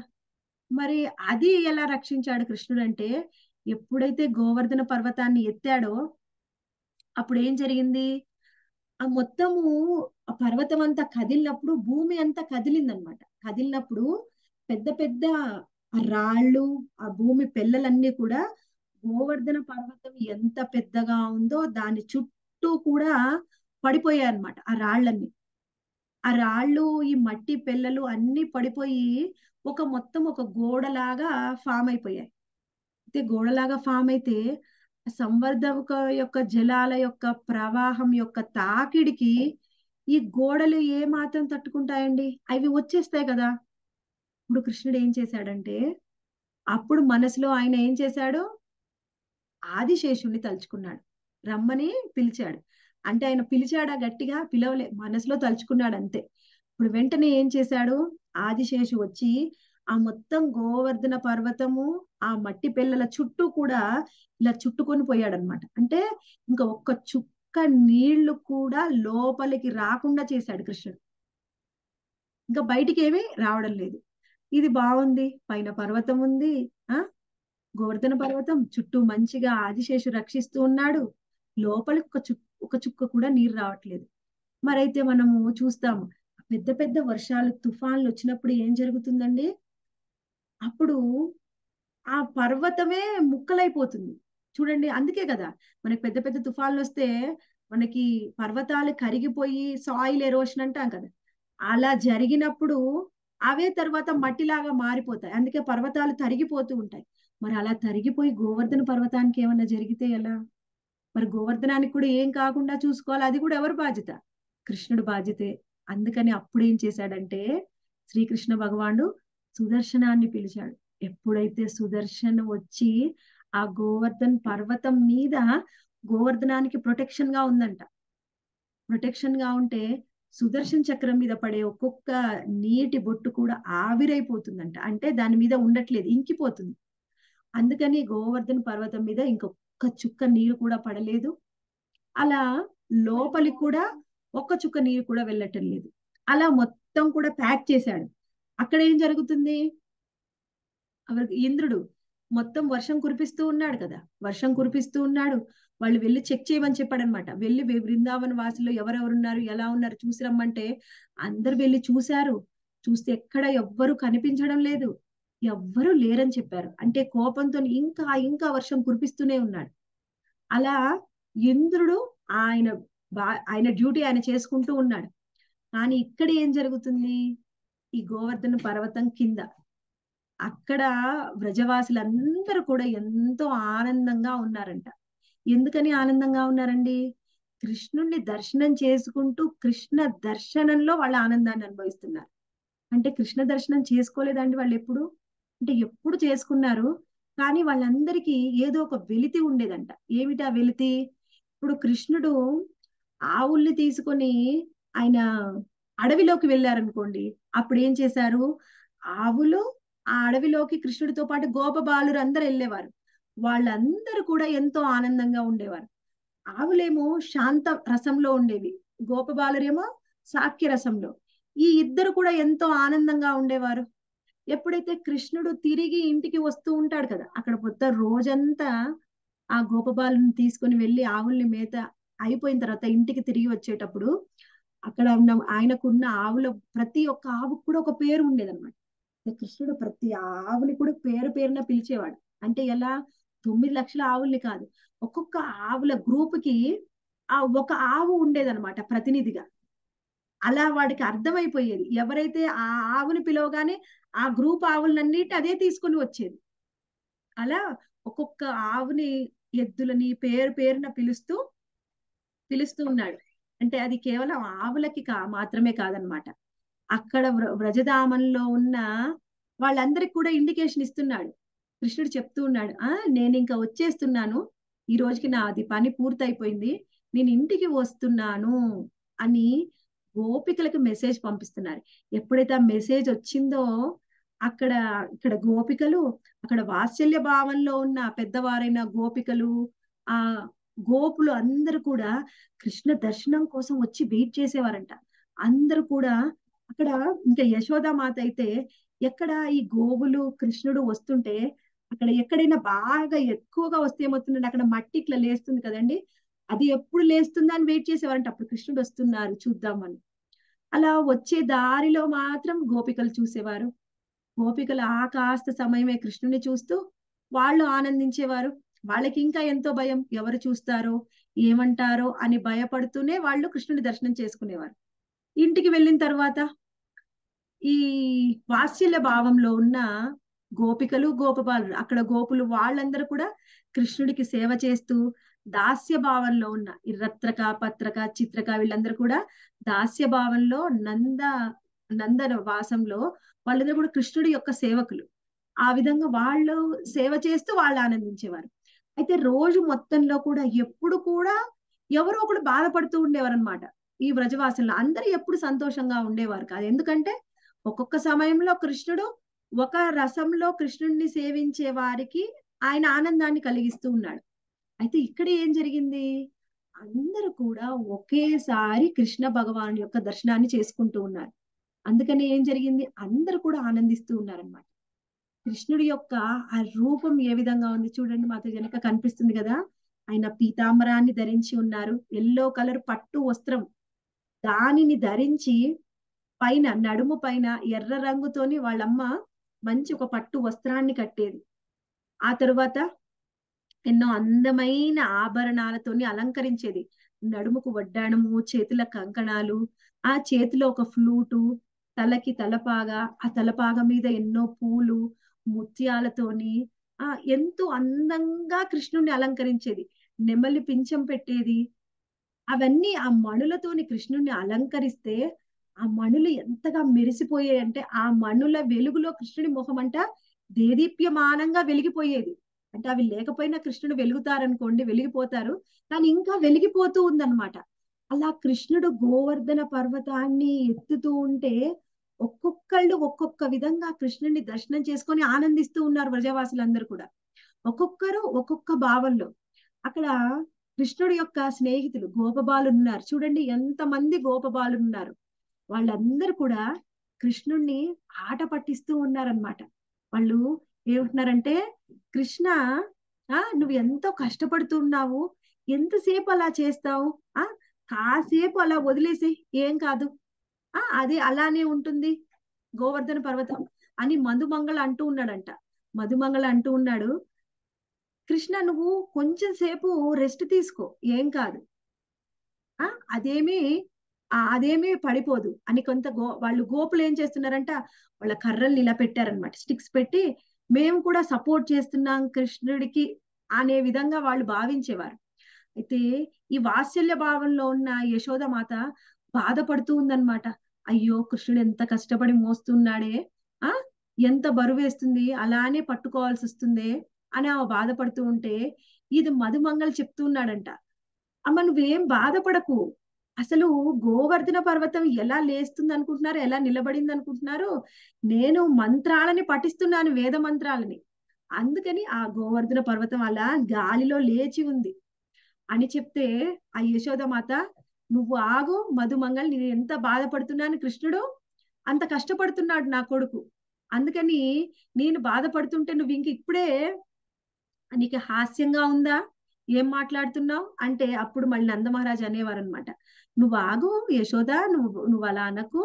మరి అది ఎలా రక్షించాడు కృష్ణుడు అంటే, ఎప్పుడైతే గోవర్ధన పర్వతాన్ని ఎత్తాడో అప్పుడు ఏం జరిగింది, ఆ మొత్తము ఆ పర్వతం అంతా కదిలినప్పుడు భూమి అంతా కదిలిందనమాట. కదిలినప్పుడు పెద్ద పెద్ద రాళ్ళు ఆ భూమి పిల్లలన్నీ కూడా గోవర్ధన పర్వతం ఎంత పెద్దగా ఉందో దాని చుట్టూ కూడా పడిపోయాయి అనమాట. ఆ రాళ్ళన్నీ ఆ రాళ్ళు ఈ మట్టి పిల్లలు అన్ని పడిపోయి ఒక మొత్తం ఒక గోడలాగా ఫామ్ అయిపోయాయి. అయితే గోడలాగా ఫామ్ అయితే సంవర్ధక యొక్క జలాల యొక్క ప్రవాహం యొక్క తాకిడికి ఈ గోడలు ఏ మాత్రం తట్టుకుంటాయండి, అవి వచ్చేస్తాయి కదా. ఇప్పుడు కృష్ణుడు ఏం చేశాడంటే అప్పుడు మనసులో ఆయన ఏం చేశాడు, ఆదిశేషుణ్ణి తలుచుకున్నాడు, రమ్మని పిలిచాడు. అంటే ఆయన పిలిచాడా గట్టిగా? పిలవలే, మనసులో తలుచుకున్నాడు అంతే. ఇప్పుడు వెంటనే ఏం చేశాడు, ఆదిశేషు వచ్చి ఆ మొత్తం గోవర్ధన పర్వతము ఆ మట్టి పిల్లల చుట్టూ కూడా ఇలా చుట్టుకొని పోయాడు అనమాట. అంటే ఇంకా ఒక్క చుక్క నీళ్లు కూడా లోపలికి రాకుండా చేశాడు కృష్ణుడు. ఇంకా బయటికి ఏమీ రావడం లేదు. ఇది బాగుంది, పైన పర్వతం ఉంది, గోవర్ధన పర్వతం చుట్టూ మంచిగా ఆదిశేషు రక్షిస్తూ ఉన్నాడు, లోపలికి ఒక చుక్క కూడా నీరు రావట్లేదు. మరైతే మనము చూస్తాము పెద్ద పెద్ద వర్షాలు తుఫాన్లు వచ్చినప్పుడు ఏం జరుగుతుందండి, అప్పుడు ఆ పర్వతమే ముక్కలైపోతుంది చూడండి. అందుకే కదా మనకి పెద్ద పెద్ద తుఫాన్లు వస్తే మనకి పర్వతాలు కరిగిపోయి సాయిల్ ఎరోషన్ అంటాం కదా. అలా జరిగినప్పుడు అవే తర్వాత మట్టిలాగా మారిపోతాయి, అందుకే పర్వతాలు తరిగిపోతూ ఉంటాయి. మరి అలా తరిగిపోయి గోవర్ధన పర్వతానికి ఏమన్నా జరిగితే ఎలా? మరి గోవర్ధనానికి కూడా ఏం కాకుండా చూసుకోవాలి, అది కూడా ఎవరి బాధ్యత, కృష్ణుడు బాధ్యతే. అందుకని అప్పుడు ఏం చేశాడంటే శ్రీకృష్ణ భగవానుడు సుదర్శనాన్ని పిలిచాడు. ఎప్పుడైతే సుదర్శన్ వచ్చి ఆ గోవర్ధన్ పర్వతం మీద గోవర్ధనానికి ప్రొటెక్షన్ గా ఉందంట. ప్రొటెక్షన్ గా ఉంటే సుదర్శన్ చక్రం మీద పడే ఒక్కొక్క నీటి బొట్టు కూడా ఆవిరైపోతుందంట. అంటే దాని మీద ఉండట్లేదు, ఇంకిపోతుంది. అందుకని గోవర్ధన్ పర్వతం మీద ఇంకొక చుక్క నీరు కూడా పడలేదు, అలా లోపలికి కూడా ఒక్క చుక్క నీరు కూడా వెళ్ళటం లేదు. అలా మొత్తం కూడా ప్యాక్ చేశాడు. అక్కడ ఏం జరుగుతుంది, ఇంద్రుడు మొత్తం వర్షం కురిపిస్తూ ఉన్నాడు కదా, వర్షం కురిపిస్తూ ఉన్నాడు. వాళ్ళు వెళ్ళి చెక్ చేయమని చెప్పాడు అనమాట. వెళ్ళి బృందావన వాసులు ఎవరెవరున్నారు ఎలా ఉన్నారు చూసి రమ్మంటే అందరు వెళ్ళి చూశారు. చూస్తే ఎక్కడ ఎవ్వరు కనిపించడం లేదు, ఎవ్వరూ లేరని చెప్పారు. అంటే కోపంతో ఇంకా ఇంకా వర్షం కురిపిస్తూనే ఉన్నాడు. అలా ఇంద్రుడు ఆయన డ్యూటీ ఆయన చేసుకుంటూ ఉన్నాడు. కానీ ఇక్కడ ఏం జరుగుతుంది, ఈ గోవర్ధన పర్వతం కింద అక్కడ వ్రజవాసులందరూ కూడా ఎంతో ఆనందంగా ఉన్నారంట. ఎందుకని ఆనందంగా ఉన్నారండి, కృష్ణుణ్ణి దర్శనం చేసుకుంటూ కృష్ణ దర్శనంలో వాళ్ళ ఆనందాన్ని అనుభవిస్తున్నారు. అంటే కృష్ణ దర్శనం చేసుకోలేదండి వాళ్ళు ఎప్పుడు, అంటే ఎప్పుడు చేసుకున్నారు కానీ వాళ్ళందరికీ ఏదో ఒక వెలితి ఉండేదంట. ఏమిటా వెలితి, ఇప్పుడు కృష్ణుడు ఆవుల్ని తీసుకొని ఆయన అడవిలోకి వెళ్ళారనుకోండి, అప్పుడు ఏం చేశారు, ఆవులు ఆ అడవిలోకి కృష్ణుడితో పాటు గోప బాలురు అందరు వెళ్ళేవారు, వాళ్ళందరూ కూడా ఎంతో ఆనందంగా ఉండేవారు. ఆవులేమో శాంత రసంలో ఉండేవి, గోప బాలురేమో శాక్య రసంలో, ఈ ఇద్దరు కూడా ఎంతో ఆనందంగా ఉండేవారు. ఎప్పుడైతే కృష్ణుడు తిరిగి ఇంటికి వస్తూ ఉంటాడు కదా, అక్కడ మొత్తం రోజంతా ఆ గోప బాలుని తీసుకుని వెళ్ళి ఆవుల్ని మేత అయిపోయిన తర్వాత ఇంటికి తిరిగి వచ్చేటప్పుడు అక్కడ ఉన్న ఆయనకున్న ఆవుల ప్రతి ఒక్క ఆవుకు కూడా ఒక పేరు ఉండేదన్నమాట. కృష్ణుడు ప్రతి ఆవుని కూడా పేరు పేరున పిలిచేవాడు. అంటే ఎలా, 9 లక్షల ఆవుల్ని కాదు, ఒక్కొక్క ఆవుల గ్రూప్ కి ఆ ఒక ఆవు ఉండేదన్నమాట ప్రతినిధిగా. అలా వాడికి అర్థమైపోయేది. ఎవరైతే ఆ ఆవుని పిలవగానే ఆ గ్రూప్ ఆవులన్నిటి అదే తీసుకొని వచ్చేది. అలా ఒక్కొక్క ఆవుని ఎద్దులని పేరు పేరున పిలుస్తూ పిలుస్తూ ఉన్నాడు. అంటే అది కేవలం ఆవులకి మాత్రమే కాదనమాట, అక్కడ వ్రజధామంలో ఉన్న వాళ్ళందరికి కూడా ఇండికేషన్ ఇస్తున్నాడు. కృష్ణుడు చెప్తూ ఉన్నాడు, నేను ఇంకా వచ్చేస్తున్నాను, ఈ రోజుకి నా అది పని పూర్తయిపోయింది, నేను ఇంటికి వస్తున్నాను అని గోపికలకు మెసేజ్ పంపిస్తున్నారు. ఎప్పుడైతే ఆ మెసేజ్ వచ్చిందో అక్కడ ఇక్కడ గోపికలు, అక్కడ వాత్సల్య భావంలో ఉన్న పెద్దవారైన గోపికలు ఆ గోపులు అందరూ కూడా కృష్ణ దర్శనం కోసం వచ్చి వెయిట్ చేసేవారంట. అందరూ కూడా అక్కడ, ఇంకా యశోద మాత అయితే ఎక్కడ ఈ గోవులు కృష్ణుడు వస్తుంటే అక్కడ ఎక్కడైనా బాగా ఎక్కువగా వస్తే ఏమవుతుందంటే అక్కడ మట్టి ఇట్లా లేస్తుంది కదండి, అది ఎప్పుడు లేస్తుందా అని వెయిట్ చేసేవారంట. అప్పుడు కృష్ణుడు వస్తున్నారు చూద్దామని. అలా వచ్చే దారిలో మాత్రం గోపికలు చూసేవారు. గోపికలు ఆ కాస్త సమయమే కృష్ణుని చూస్తూ వాళ్ళు ఆనందించేవారు. వాళ్ళకి ఇంకా ఎంతో భయం, ఎవరు చూస్తారో ఏమంటారో అని భయపడుతూనే వాళ్ళు కృష్ణుని దర్శనం చేసుకునేవారు. ఇంటికి వెళ్ళిన తర్వాత ఈ వాత్సల్య భావంలో ఉన్న గోపికలు గోపబాలు అక్కడ గోపులు వాళ్ళందరూ కూడా కృష్ణుడికి సేవ చేస్తూ దాస్య భావంలో ఉన్న ఇర్రత్రక పత్రక చిత్రక వీళ్ళందరూ కూడా దాస్య భావంలో నందన వాసంలో వాళ్ళందరూ కూడా కృష్ణుడి యొక్క సేవకులు. ఆ విధంగా వాళ్ళు సేవ చేస్తూ వాళ్ళు ఆనందించేవారు. అయితే రోజు మొత్తంలో కూడా ఎప్పుడు కూడా ఎవరో ఒకరు బాధపడుతూ ఉండేవారు అనమాట. ఈ వ్రజవాసంలో అందరూ ఎప్పుడు సంతోషంగా ఉండేవారు కాదు. ఎందుకంటే ఒక్కొక్క సమయంలో కృష్ణుడు ఒక రసంలో కృష్ణుడిని సేవించే వారికి ఆయన ఆనందాన్ని కలిగిస్తూ ఉన్నాడు. అయితే ఇక్కడ ఏం జరిగింది, అందరూ కూడా ఒకేసారి కృష్ణ భగవాను యొక్క దర్శనాన్ని చేసుకుంటూ ఉన్నారు. అందుకని ఏం జరిగింది, అందరూ కూడా ఆనందిస్తూ ఉన్నారనమాట. కృష్ణుడి యొక్క ఆ రూపం ఏ విధంగా ఉంది చూడండి, మాతో వెనక కనిపిస్తుంది కదా, ఆయన పీతాంబరాన్ని ధరించి ఉన్నారు, ఎల్లో కలర్ పట్టు వస్త్రం దానిని ధరించి, పైన నడుము పైన ఎర్ర రంగుతోని వాళ్ళమ్మ మంచి ఒక పట్టు వస్త్రాన్ని కట్టేది. ఆ తరువాత ఎన్నో అందమైన ఆభరణాలతోని అలంకరించేది. నడుముకు వడ్డాణము, చేతుల కంకణాలు, ఆ చేతిలో ఒక ఫ్లూటు, తలకి తలపాగ, ఆ తలపాగ మీద ఎన్నో పూలు ముత్యాలతోని ఎంతో అందంగా కృష్ణుడిని అలంకరించేది. నెమలి పించం పెట్టేది. అవన్నీ ఆ మణులతోని కృష్ణుడిని అలంకరిస్తే ఆ మణులు ఎంతగా మెరిసిపోయాయి అంటే ఆ మణుల వెలుగులో కృష్ణుడి ముఖం అంట దేదీప్యమానంగా వెలిగిపోయేది. అంటే అవి లేకపోయినా కృష్ణుడు వెలుగుతారనుకోండి, వెలిగిపోతారు, కానీ ఇంకా వెలిగిపోతూ ఉందన్నమాట. అలా కృష్ణుడు గోవర్ధన పర్వతాన్ని ఎత్తుతూ ఉంటే ఒక్కొక్కళ్ళు ఒక్కొక్క విధంగా కృష్ణుడిని దర్శనం చేసుకొని ఆనందిస్తూ ఉన్నారు వ్రజవాసులందరూ కూడా, ఒక్కొక్కరు ఒక్కొక్క భావంలో. అక్కడ కృష్ణుడి యొక్క స్నేహితులు గోపబాలు ఉన్నారు చూడండి, ఎంతమంది గోపబాలు ఉన్నారు. వాళ్ళందరూ కూడా కృష్ణుడిని ఆట పట్టిస్తూ ఉన్నారనమాట. వాళ్ళు ఏమంటున్నారంటే, కృష్ణ నువ్వు ఎంతో కష్టపడుతున్నావు, ఎంతసేపు అలా చేస్తావు, కాసేపు అలా వదిలేసి ఏం కాదు, అదే అలానే ఉంటుంది గోవర్ధన పర్వతం అని మధుమంగళ అంటూ ఉన్నాడంట. మధుమంగళ అంటూ ఉన్నాడు, కృష్ణ నువ్వు కొంచెం సేపు రెస్ట్ తీసుకో, ఏం కాదు, అదేమీ పడిపోదు అని. కొంత వాళ్ళు గోపులు ఏం చేస్తున్నారంట, వాళ్ళ కర్రల్ని ఇలా పెట్టారనమాట, స్టిక్స్ పెట్టి మేము కూడా సపోర్ట్ చేస్తున్నాం కృష్ణుడికి అనే విధంగా వాళ్ళు భావించేవారు. అయితే ఈ వాత్సల్య భావంలో ఉన్న యశోద మాత బాధపడుతూ ఉందన్నమాట. అయ్యో కృష్ణుడు ఎంత కష్టపడి మోస్తున్నాడే, ఎంత బరువేస్తుంది, అలానే పట్టుకోవాల్సి వస్తుంది అని ఆమె బాధపడుతూ ఉంటే ఇది మధుమంగళ చెప్తూ ఉన్నాడంట, అమ్మ నువ్వేం బాధపడకు, అసలు గోవర్ధన పర్వతం ఎలా లేస్తుంది అనుకుంటున్నారు, ఎలా నిలబడింది అనుకుంటున్నారు, నేను మంత్రాలని పఠిస్తున్నాను, వేద మంత్రాలని, అందుకని ఆ గోవర్ధన పర్వతం అలా గాలిలో లేచి ఉంది అని చెప్తే ఆ యశోద మాత నువ్వు ఆగు మధుమంగళ, నేను ఎంత బాధపడుతున్నాను, కృష్ణుడు అంత కష్టపడుతున్నాడు నా కొడుకు, అందుకని నేను బాధపడుతుంటే నువ్వు ఇంక ఇప్పుడే నీకు హాస్యంగా ఉందా, ఏం మాట్లాడుతున్నావు అంటే అప్పుడు మళ్ళీ నందమహారాజు అనేవారు అనమాట, నువ్వు ఆగు యశోద, నువ్వు అలా అనకు,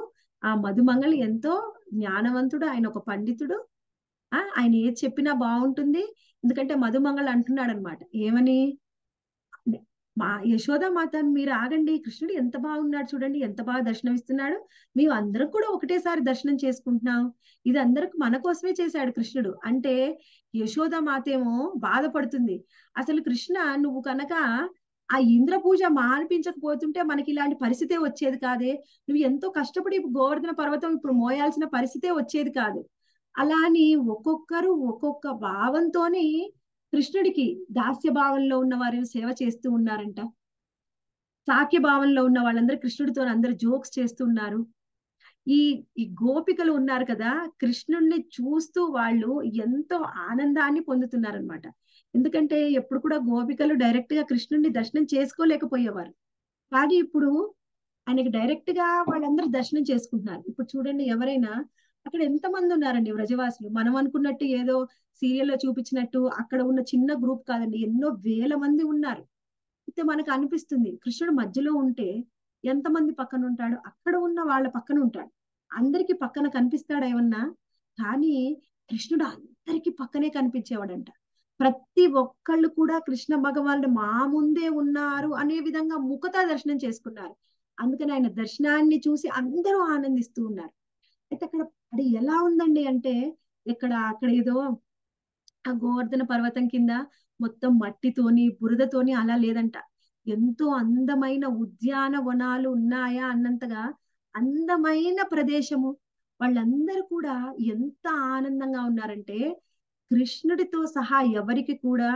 ఆ మధుమంగళ ఎంతో జ్ఞానవంతుడు, ఆయన ఒక పండితుడు, ఆయన ఏది చెప్పినా బాగుంటుంది. ఎందుకంటే మధుమంగళ అంటున్నాడు అనమాట, ఏమని, యశోద మాత మీరు ఆగండి, కృష్ణుడు ఎంత బాగున్నాడు చూడండి, ఎంత బాగా దర్శనం ఇస్తున్నాడు, మేము అందరం కూడా ఒకటేసారి దర్శనం చేసుకుంటున్నాం, ఇది అందరికి మన కోసమే చేశాడు కృష్ణుడు అంటే యశోద మాతేమో బాధపడుతుంది. అసలు కృష్ణ నువ్వు కనుక ఆ ఇంద్ర పూజ మానిపించకపోతుంటే మనకి ఇలాంటి పరిస్థితే వచ్చేది కాదే, నువ్వు ఎంతో కష్టపడి గోవర్ధన పర్వతం ఇప్పుడు మోయాల్సిన పరిస్థితే వచ్చేది కాదు. అలా అని ఒక్కొక్కరు ఒక్కొక్క భావంతోనే కృష్ణుడికి దాస్య భావంలో ఉన్న వారు సేవ చేస్తూ ఉన్నారంట, సాక్య భావంలో ఉన్న వాళ్ళందరూ కృష్ణుడితో అందరు జోక్స్ చేస్తున్నారు. ఈ గోపికలు ఉన్నారు కదా, కృష్ణుడిని చూస్తూ వాళ్ళు ఎంతో ఆనందాన్ని పొందుతున్నారనమాట. ఎందుకంటే ఎప్పుడు కూడా గోపికలు డైరెక్ట్ గా కృష్ణుడిని దర్శనం చేసుకోలేకపోయేవారు, కానీ ఇప్పుడు ఆయనకి డైరెక్ట్ గా వాళ్ళందరూ దర్శనం చేసుకుంటున్నారు. ఇప్పుడు చూడండి ఎవరైనా అక్కడ ఎంతమంది ఉన్నారండి వ్రజవాసులు, మనం అనుకున్నట్టు ఏదో సీరియల్లో చూపించినట్టు అక్కడ ఉన్న చిన్న గ్రూప్ కాదండి, ఎన్నో వేల మంది ఉన్నారు. అయితే మనకు అనిపిస్తుంది కృష్ణుడు మధ్యలో ఉంటే ఎంతమంది పక్కన ఉంటాడు, అక్కడ ఉన్న వాళ్ళ పక్కన ఉంటాడు, అందరికి పక్కన కనిపిస్తాడు ఏమన్నా, కానీ కృష్ణుడు అందరికి పక్కనే కనిపించేవాడంట. ప్రతి ఒక్కళ్ళు కూడా కృష్ణ భగవానుడు మా ముందే ఉన్నారు అనే విధంగా ముఖత దర్శనం చేసుకున్నారు. అందుకని ఆయన దర్శనాన్ని చూసి అందరూ ఆనందిస్తూ ఉన్నారు. అయితే అక్కడ అది ఎలా ఉందండి అంటే అక్కడ ఏదో ఆ గోవర్ధన పర్వతం కింద మొత్తం మట్టితోని బురదతోని అలా లేదంట, ఎంతో అందమైన ఉద్యాన వనాలు ఉన్నాయా అన్నంతగా అందమైన ప్రదేశము. వాళ్ళందరూ కూడా ఎంత ఆనందంగా ఉన్నారంటే కృష్ణుడితో సహా ఎవరికి కూడా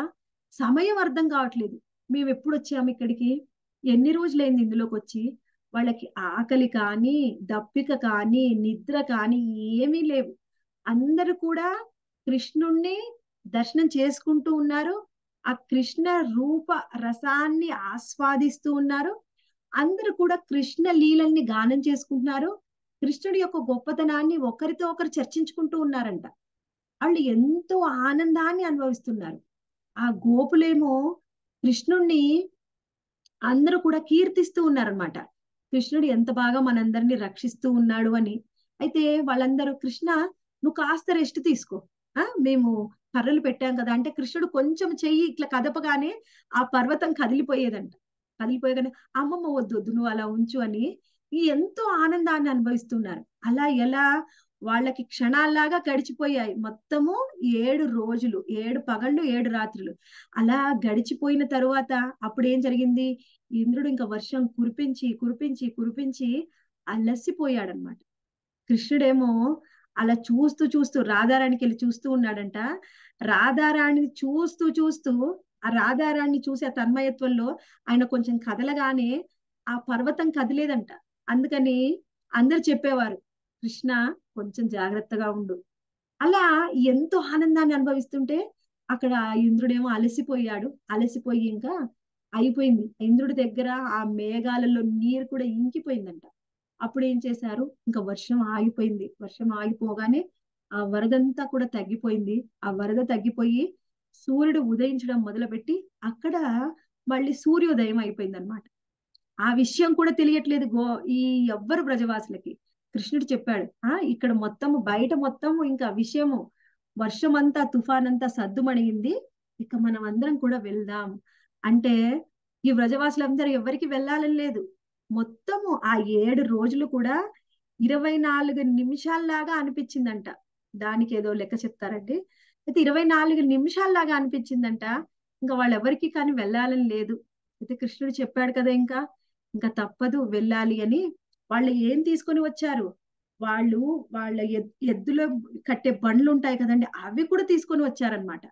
సమయం అర్థం కావట్లేదు, మేము ఎప్పుడు వచ్చాము ఇక్కడికి, ఎన్ని రోజులైంది ఇందులోకి వచ్చి. వాళ్ళకి ఆకలి కానీ దప్పిక కానీ నిద్ర కానీ ఏమీ లేవు, అందరూ కూడా కృష్ణుణ్ణి దర్శనం చేసుకుంటూ ఉన్నారు, ఆ కృష్ణ రూప రసాన్ని ఆస్వాదిస్తూ ఉన్నారు, అందరూ కూడా కృష్ణ లీలల్ని గానం చేసుకుంటున్నారు, కృష్ణుడి యొక్క గొప్పతనాన్ని ఒకరితో ఒకరు చర్చించుకుంటూ ఉన్నారంట. వాళ్ళు ఎంతో ఆనందాన్ని అనుభవిస్తున్నారు. ఆ గోపులేమో కృష్ణుణ్ణి అందరూ కూడా కీర్తిస్తూ ఉన్నారనమాట, కృష్ణుడు ఎంత బాగా మనందరినీ రక్షిస్తూ ఉన్నాడు అని. అయితే వాళ్ళందరూ కృష్ణ నువ్వు కాస్త రెస్ట్ తీసుకో, మేము కర్రలు పెట్టాం కదా అంటే కృష్ణుడు కొంచెం చెయ్యి ఇట్లా కదపగానే ఆ పర్వతం కదిలిపోయేదంట, కదిలిపోయేగానే అమ్మమ్మ వద్దు వద్దు నువ్వు అలా ఉంచు అని ఎంతో ఆనందాన్ని అనుభవిస్తున్నారు. అలా ఎలా వాళ్ళకి క్షణాల్లాగా గడిచిపోయాయి, మొత్తము 7 రోజులు, 7 పగళ్ళు 7 రాత్రులు అలా గడిచిపోయిన తరువాత అప్పుడు ఏం జరిగింది, ఇంద్రుడు ఇంకా వర్షం కురిపించి కురిపించి కురిపించి అలసిపోయాడనమాట. కృష్ణుడేమో అలా చూస్తూ చూస్తూ రాధారాణికి వెళ్ళి చూస్తూ ఉన్నాడంట, రాధారాణిని చూస్తూ చూస్తూ ఆ రాధారాణిని చూసే తన్మయత్వంలో ఆయన కొంచెం కదలగానే ఆ పర్వతం కదిలేదంట. అందుకని అందరు చెప్పేవారు కృష్ణ కొంచెం జాగ్రత్తగా ఉండు. అలా ఎంతో ఆనందాన్ని అనుభవిస్తుంటే అక్కడ ఇంద్రుడేమో అలసిపోయాడు, అలసిపోయి ఇంకా అయిపోయింది, ఇంద్రుడి దగ్గర ఆ మేఘాలలో నీరు కూడా ఇంకిపోయిందంట. అప్పుడు ఏం చేశారు, ఇంకా వర్షం ఆగిపోయింది, వర్షం ఆగిపోగానే ఆ వరదంతా కూడా తగ్గిపోయింది, ఆ వరద తగ్గిపోయి సూర్యుడు ఉదయించడం మొదలుపెట్టి అక్కడ మళ్ళీ సూర్యోదయం అయిపోయింది అనమాట. ఆ విషయం కూడా తెలియట్లేదు ఈ ఎవ్వరు ప్రజవాసులకి. కృష్ణుడు చెప్పాడు ఇక్కడ మొత్తము బయట మొత్తము ఇంకా విషయము వర్షం అంతా తుఫాన్ అంతా సద్దుమణిగింది, ఇక మనం అందరం కూడా వెళ్దాం అంటే ఈ వ్రజవాసులందరూ ఎవరికి వెళ్ళాలని లేదు. మొత్తము ఆ 7 రోజులు కూడా 24 నిమిషాల్లాగా అనిపించిందంట, దానికి ఏదో లెక్క చెప్తారండి. అయితే 24 నిమిషాల్లాగా అనిపించిందంట, ఇంకా వాళ్ళెవరికి కానీ వెళ్ళాలని లేదు. అయితే కృష్ణుడు చెప్పాడు కదా ఇంకా తప్పదు వెళ్ళాలి అని. వాళ్ళు ఏం తీసుకొని వచ్చారు, వాళ్ళ ఎద్దులో కట్టే బండ్లు ఉంటాయి కదండి, అవి కూడా తీసుకొని వచ్చారనమాట.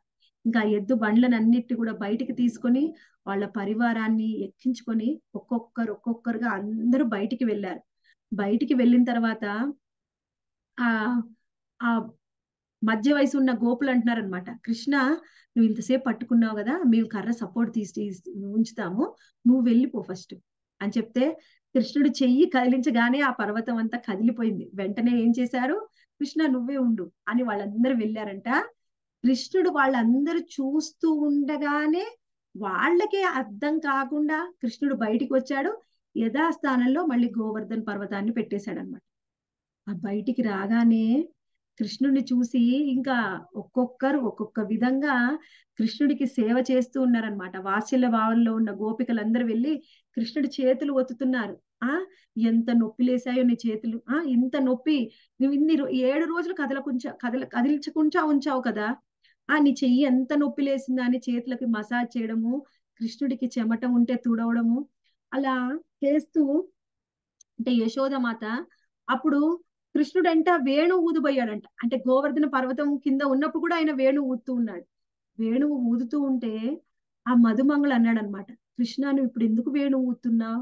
ఇంకా ఎద్దు బండ్లను అన్నిటి కూడా బయటికి తీసుకొని వాళ్ళ పరివారాన్ని ఎక్కించుకొని ఒక్కొక్కరు ఒక్కొక్కరుగా అందరూ బయటికి వెళ్ళారు. బయటికి వెళ్ళిన తర్వాత ఆ ఆ మధ్య వయసు ఉన్న గోపులు అంటున్నారనమాట, కృష్ణ నువ్వు ఇంతసేపు పట్టుకున్నావు కదా, మేము కర్ర సపోర్ట్ తీసి ఉంచుతాము, నువ్వు వెళ్ళిపో ఫస్ట్ అని చెప్తే కృష్ణుడు చెయ్యి కదిలించగానే ఆ పర్వతం అంతా కదిలిపోయింది. వెంటనే ఏం చేశారు, కృష్ణ నువ్వే ఉండు అని వాళ్ళందరూ వెళ్ళారంట. కృష్ణుడు వాళ్ళందరూ చూస్తూ ఉండగానే వాళ్ళకే అర్థం కాకుండా కృష్ణుడు బయటికి వచ్చాడు, యథాస్థానంలో మళ్ళీ గోవర్ధన పర్వతాన్ని పెట్టేశాడనమాట. ఆ బయటికి రాగానే కృష్ణుని చూసి ఇంకా ఒక్కొక్కరు ఒక్కొక్క విధంగా కృష్ణుడికి సేవ చేస్తూ ఉన్నారన్నమాట. వాత్సల్య భావంలో ఉన్న గోపికలందరూ వెళ్ళి కృష్ణుడి చేతులు ఒత్తుతున్నారు. ఎంత నొప్పి లేసాయో నీ చేతులు, ఇంత నొప్పి, నువ్వు ఇన్ని 7 రోజులు కదిలించకుండా ఉంచావు కదా, నీ చెయ్యి ఎంత నొప్పి లేసిందా అని చేతులకి మసాజ్ చేయడము, కృష్ణుడికి చెమట ఉంటే తుడవడము, అలా చేస్తూ అంటే యశోదమాత అప్పుడు కృష్ణుడంట వేణు ఊదిపోయాడంట. అంటే గోవర్ధన పర్వతం కింద ఉన్నప్పుడు కూడా ఆయన వేణువు ఊదుతూ ఉన్నాడు. వేణువు ఊదుతూ ఉంటే ఆ మధుమంగళ అన్నాడు అనమాట, కృష్ణ నువ్వు ఇప్పుడు ఎందుకు వేణువు ఊతున్నావు,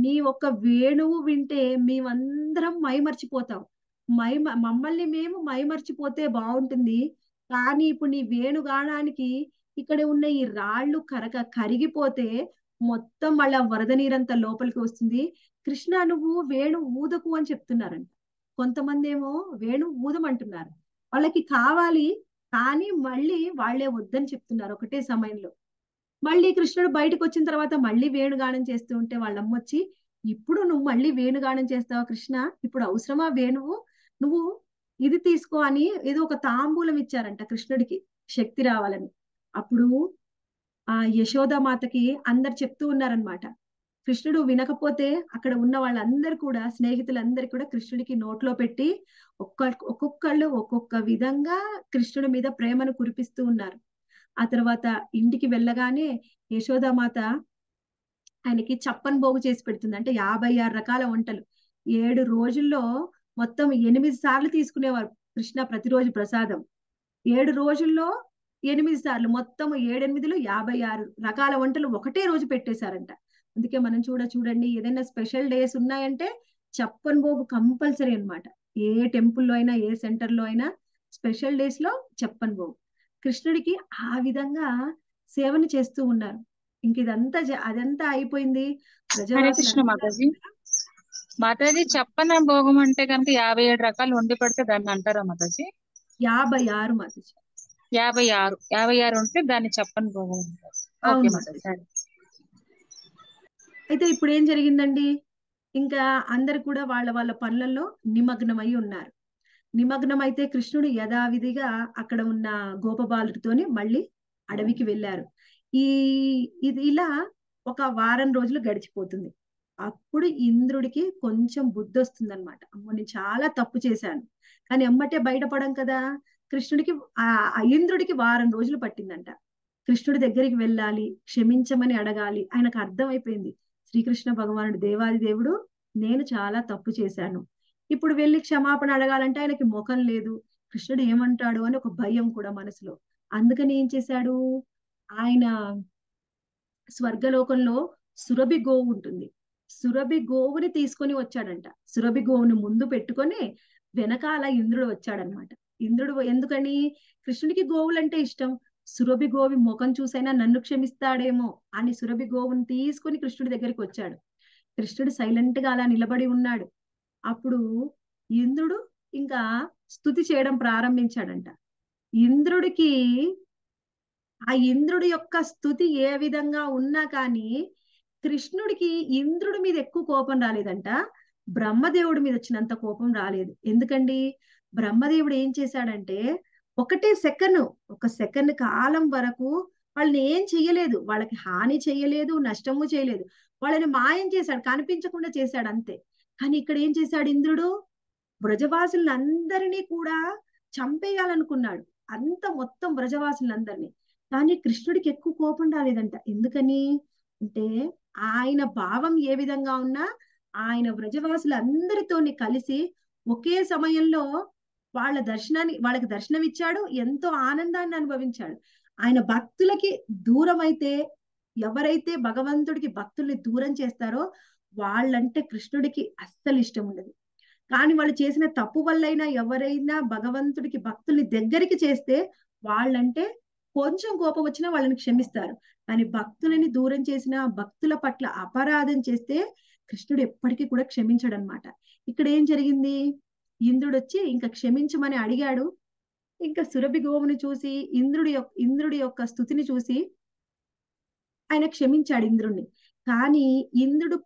నీ ఒక్క వేణువు వింటే మేమందరం మైమర్చిపోతాం, మమ్మల్ని మేము మైమర్చిపోతే బాగుంటుంది, కానీ ఇప్పుడు నీ వేణుగానానికి ఇక్కడ ఉన్న ఈ రాళ్ళు కరిగిపోతే మొత్తం మళ్ళా వరద నీరంతా లోపలికి వస్తుంది, కృష్ణ నువ్వు వేణు ఊదకు అని చెప్తున్నారంట. కొంతమంది ఏమో వేణు ఊదమంటున్నారు, వాళ్ళకి కావాలి కానీ మళ్ళీ వాళ్లే వద్దని చెప్తున్నారు. ఒకటే సమయంలో మళ్ళీ కృష్ణుడు బయటకు వచ్చిన తర్వాత మళ్ళీ వేణుగానం చేస్తూ ఉంటే వాళ్ళమ్మ వచ్చి, ఇప్పుడు నువ్వు మళ్ళీ వేణుగానం చేస్తావా కృష్ణ, ఇప్పుడు అవసరమా వేణువు, నువ్వు ఇది తీసుకో అని ఏదో ఒక తాంబూలం ఇచ్చారంట కృష్ణుడికి శక్తి రావాలని. అప్పుడు ఆ యశోదామాతకి అందరు చెప్తూ ఉన్నారనమాట. కృష్ణుడు వినకపోతే అక్కడ ఉన్న వాళ్ళందరూ కూడా స్నేహితులందరూ కూడా కృష్ణుడికి నోట్లో పెట్టి ఒక్కొక్కళ్ళు ఒక్కొక్క విధంగా కృష్ణుడి మీద ప్రేమను కురిపిస్తూ ఉన్నారు. ఆ తర్వాత ఇంటికి వెళ్ళగానే యశోదామాత ఆయనకి చప్పని భోగు చేసి పెడుతుంది. అంటే 56 రకాల వంటలు 7 రోజుల్లో మొత్తం 8 సార్లు తీసుకునేవారు కృష్ణ ప్రతిరోజు ప్రసాదం. 7 రోజుల్లో 8 సార్లు మొత్తం 7, 8, 56 రకాల వంటలు ఒకటే రోజు పెట్టేశారంట. అందుకే మనం చూడండి ఏదైనా స్పెషల్ డేస్ ఉన్నాయంటే చప్పని భోగు కంపల్సరీ అనమాట. ఏ టెంపుల్లో అయినా ఏ సెంటర్లో అయినా స్పెషల్ డేస్ లో చప్పని భోగు. కృష్ణుడికి ఆ విధంగా సేవను చేస్తూ ఉన్నారు. ఇంక ఇదంతా అదంతా అయిపోయింది. మాతాజీ చప్పన భోగం అంటే కనుక 57 రకాలు వండి పెడితే దాన్ని అంటారా మాతాజీ? 56 మాతాజీ, 56 ఉంటే దాన్ని చప్పన భోగం అంటారు. అయితే ఇప్పుడు ఏం జరిగిందండి, ఇంకా అందరు కూడా వాళ్ళ వాళ్ళ పనులలో నిమగ్నమై ఉన్నారు. నిమగ్నమైతే కృష్ణుడు యథావిధిగా అక్కడ ఉన్న గోపబాలుడితోని మళ్ళీ అడవికి వెళ్ళారు. ఇది ఇలా ఒక వారం రోజులు గడిచిపోతుంది. అప్పుడు ఇంద్రుడికి కొంచెం బుద్ధి వస్తుంది అనమాట. అమ్మో నేను చాలా తప్పు చేశాను, కానీ ఎమ్మటే బయటపడం కదా. కృష్ణుడికి ఇంద్రుడికి వారం రోజులు పట్టిందంట. కృష్ణుడి దగ్గరికి వెళ్ళాలి, క్షమించమని అడగాలి. ఆయనకు అర్థమైపోయింది, శ్రీకృష్ణ భగవానుడు దేవాది దేవుడు నేను చాలా తప్పు చేశాను, ఇప్పుడు వెళ్ళి క్షమాపణ అడగాలంటే ఆయనకి ముఖం లేదు, కృష్ణుడు ఏమంటాడు అని ఒక భయం కూడా మనసులో. అందుకని ఏం చేశాడు, ఆయన స్వర్గలోకంలో సురభి గోవు ఉంటుంది, సురభి గోవుని తీసుకొని వచ్చాడంట. సురభి గోవుని ముందు పెట్టుకొని వెనకాల ఇంద్రుడు వచ్చాడనమాట. ఇంద్రుడు ఎందుకని, కృష్ణుడికి గోవులంటే ఇష్టం, సురభి గోవి ముఖం చూసైనా నన్ను క్షమిస్తాడేమో అని సురభి గోవుని తీసుకొని కృష్ణుడి దగ్గరికి వచ్చాడు. కృష్ణుడు సైలెంట్ గా అలా నిలబడి ఉన్నాడు. అప్పుడు ఇంద్రుడు ఇంకా స్తుతి చేయడం ప్రారంభించాడంట. ఇంద్రుడికి ఆ ఇంద్రుడి యొక్క స్తుతి ఏ విధంగా ఉన్నా కానీ కృష్ణుడికి ఇంద్రుడి మీద ఎక్కువ కోపం రాలేదంట, బ్రహ్మదేవుడి మీద వచ్చినంత కోపం రాలేదు. ఎందుకండి, బ్రహ్మదేవుడు ఏం చేశాడంటే ఒక సెకండ్ కాలం వరకు వాళ్ళని ఏం చెయ్యలేదు, వాళ్ళకి హాని చెయ్యలేదు, నష్టము చేయలేదు, వాళ్ళని మాయం చేశాడు, కనిపించకుండా చేశాడు అంతే. కానీ ఇక్కడ ఏం చేశాడు ఇంద్రుడు, బ్రజవాసులందరినీ కూడా చంపేయాలనుకున్నాడు, అంత మొత్తం బ్రజవాసులందరినీ. కానీ కృష్ణుడికి ఎక్కువ కోపం రాలేదంట. ఎందుకని అంటే ఆయన భావం ఏ విధంగా ఉన్నా ఆయన బ్రజవాసులందరితోని కలిసి ఒకే సమయంలో వాళ్ళకి దర్శనం ఇచ్చాడు, ఎంతో ఆనందాన్ని అనుభవించాడు. ఆయన భక్తులకి దూరం అయితే, ఎవరైతే భగవంతుడికి భక్తుల్ని దూరం చేస్తారో వాళ్ళంటే కృష్ణుడికి అస్సలు ఇష్టం ఉండదు. కానీ వాళ్ళు చేసిన తప్పు వల్లైనా ఎవరైనా భగవంతుడికి భక్తుల్ని దగ్గరికి చేస్తే వాళ్ళంటే కొంచెం కోపం వచ్చినా వాళ్ళని క్షమిస్తారు. కానీ భక్తులని దూరం చేసిన, భక్తుల పట్ల అపరాధం చేస్తే కృష్ణుడు ఎప్పటికీ కూడా క్షమించడు అనమాట. ఇక్కడ ఏం జరిగింది, ఇంద్రుడు వచ్చి ఇంకా క్షమించమని అడిగాడు. ఇంకా సురభి గోవుని చూసి ఇంద్రుడి యొక్క స్తుతిని చూసి ఆయన క్షమించాడు ఇంద్రుణ్ణి. కానీ ఇంద్రుడు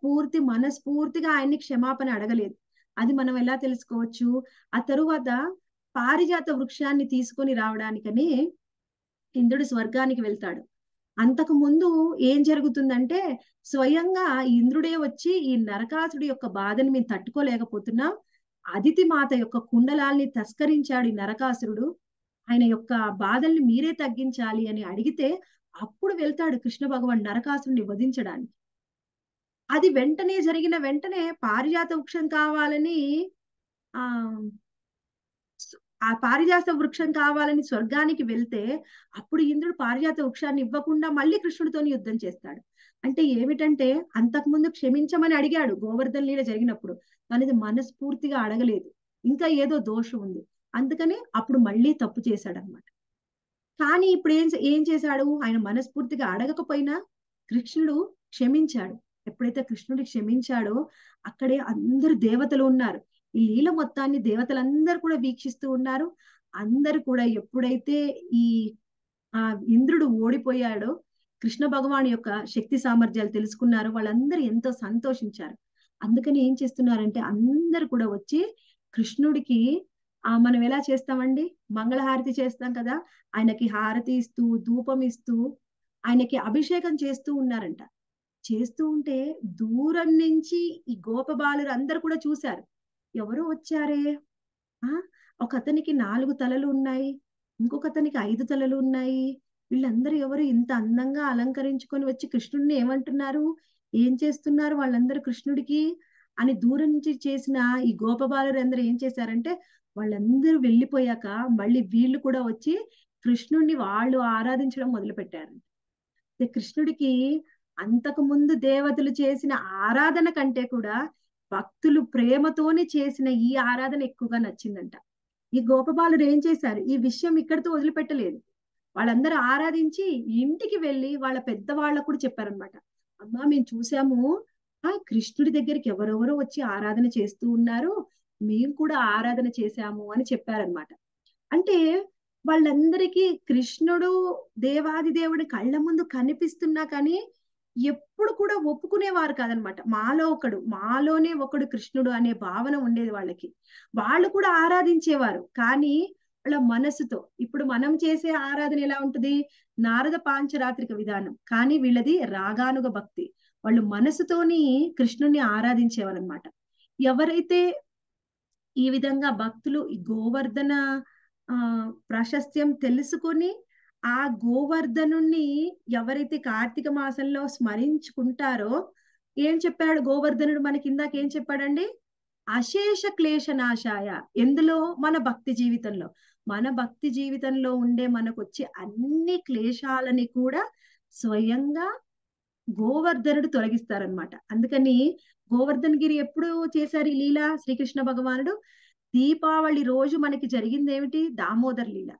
మనస్ఫూర్తిగా ఆయన్ని క్షమాపణ అడగలేదు. అది మనం ఎలా తెలుసుకోవచ్చు, ఆ తరువాత పారిజాత వృక్షాన్ని తీసుకొని రావడానికని ఇంద్రుడు స్వర్గానికి వెళ్తాడు. అంతకు ముందు ఏం జరుగుతుందంటే స్వయంగా ఇంద్రుడే వచ్చి ఈ నరకాసుడి యొక్క బాధని మేము తట్టుకోలేకపోతున్నాం, అదితి మాత యొక్క కుండలాల్ని తస్కరించాడు ఈ నరకాసురుడు, ఆయన యొక్క బాధల్ని మీరే తగ్గించాలి అని అడిగితే అప్పుడు వెళ్తాడు కృష్ణ భగవాన్ నరకాసురుని వధించడానికి. అది వెంటనే జరిగిన వెంటనే పారిజాత వృక్షం కావాలని ఆ పారిజాత వృక్షం కావాలని స్వర్గానికి వెళ్తే అప్పుడు ఇంద్రుడు పారిజాత వృక్షాన్ని ఇవ్వకుండా మళ్ళీ కృష్ణుడితోని యుద్ధం చేస్తాడు. అంటే ఏమిటంటే అంతకుముందు క్షమించమని అడిగాడు గోవర్ధన్ లీల జరిగినప్పుడు, అనేది మనస్ఫూర్తిగా అడగలేదు, ఇంకా ఏదో దోషం ఉంది, అందుకని అప్పుడు మళ్ళీ తప్పు చేశాడు అనమాట. కానీ ఇప్పుడు ఏం చేశాడు, ఆయన మనస్ఫూర్తిగా అడగకపోయినా కృష్ణుడు క్షమించాడు. ఎప్పుడైతే కృష్ణుడు క్షమించాడో అక్కడే అందరు దేవతలు ఉన్నారు, ఈ లీల మొత్తాన్ని దేవతలందరూ కూడా వీక్షిస్తూ ఉన్నారు. అందరు కూడా ఎప్పుడైతే ఈ ఇంద్రుడు ఓడిపోయాడో కృష్ణ భగవాన్ యొక్క శక్తి సామర్థ్యాలు తెలుసుకున్నారు, వాళ్ళందరూ ఎంతో సంతోషించారు. అందుకని ఏం చేస్తున్నారంటే అందరు కూడా వచ్చి కృష్ణుడికి మనం ఎలా చేస్తామండి, మంగళహారతి చేస్తాం కదా, ఆయనకి హారతి ఇస్తూ ధూపం ఇస్తూ ఆయనకి అభిషేకం చేస్తూ ఉన్నారంట. చేస్తూ ఉంటే దూరం నుంచి ఈ గోప బాలురు అందరు కూడా చూశారు, ఎవరో వచ్చారే, ఒక అతనికి 4 తలలు ఉన్నాయి, ఇంకొక అతనికి 5 తలలు ఉన్నాయి, వీళ్ళందరూ ఎవరు ఇంత అందంగా అలంకరించుకొని వచ్చి కృష్ణుడిని ఏమంటున్నారు, ఏం చేస్తున్నారు వాళ్ళందరూ కృష్ణుడికి అని దూరం నుంచి చేసిన ఈ గోప బాలురు అందరూ ఏం చేశారంటే వాళ్ళందరూ వెళ్ళిపోయాక మళ్ళీ వీళ్ళు కూడా వచ్చి కృష్ణుడిని వాళ్ళు ఆరాధించడం మొదలు పెట్టారు. కృష్ణుడికి అంతకు ముందు దేవతలు చేసిన ఆరాధన కంటే కూడా భక్తులు ప్రేమతోనే చేసిన ఈ ఆరాధన ఎక్కువగా నచ్చిందంట. ఈ గోపబాలుడు ఏం చేశారు, ఈ విషయం ఇక్కడితో వదిలిపెట్టలేదు, వాళ్ళందరూ ఆరాధించి ఇంటికి వెళ్ళి వాళ్ళ పెద్దవాళ్ళకు కూడా చెప్పారనమాట, అమ్మా మేము చూసాము కృష్ణుడి దగ్గరికి ఎవరెవరో వచ్చి ఆరాధన చేస్తూ ఉన్నారు, మేము కూడా ఆరాధన చేశాము అని చెప్పారనమాట. అంటే వాళ్ళందరికీ కృష్ణుడు దేవాది దేవుడి కళ్ళ ముందు కనిపిస్తున్నా కానీ ఎప్పుడు కూడా ఒప్పుకునేవారు కాదనమాట. మాలోనే ఒకడు కృష్ణుడు అనే భావన ఉండేది వాళ్ళకి. వాళ్ళు కూడా ఆరాధించేవారు కానీ వాళ్ళ మనసుతో. ఇప్పుడు మనం చేసే ఆరాధన ఎలా ఉంటుంది, నారద పాంచరాత్రిక విధానం, కానీ వీళ్ళది రాగానుగ భక్తి. వాళ్ళు మనసుతోని కృష్ణుడిని ఆరాధించేవారు అనమాట. ఎవరైతే ఈ విధంగా భక్తులు ఈ గోవర్ధన ప్రాశస్త్యం తెలుసుకొని ఆ గోవర్ధనుణ్ణి ఎవరైతే కార్తీక మాసంలో స్మరించుకుంటారో, ఏం చెప్పాడు గోవర్ధనుడు మనకి ఇందాక ఏం చెప్పాడండి, అశేష క్లేశనాశాయ. ఎందులో, మన భక్తి జీవితంలో, మన భక్తి జీవితంలో ఉండే మనకు వచ్చే అన్ని క్లేశాలని కూడా స్వయంగా గోవర్ధనుడు తొలగిస్తారనమాట. అందుకని గోవర్ధనగిరి ఎప్పుడు చేశారు ఈ లీల శ్రీకృష్ణ భగవానుడు, దీపావళి రోజు మనకి జరిగింది ఏమిటి దామోదర్ లీల,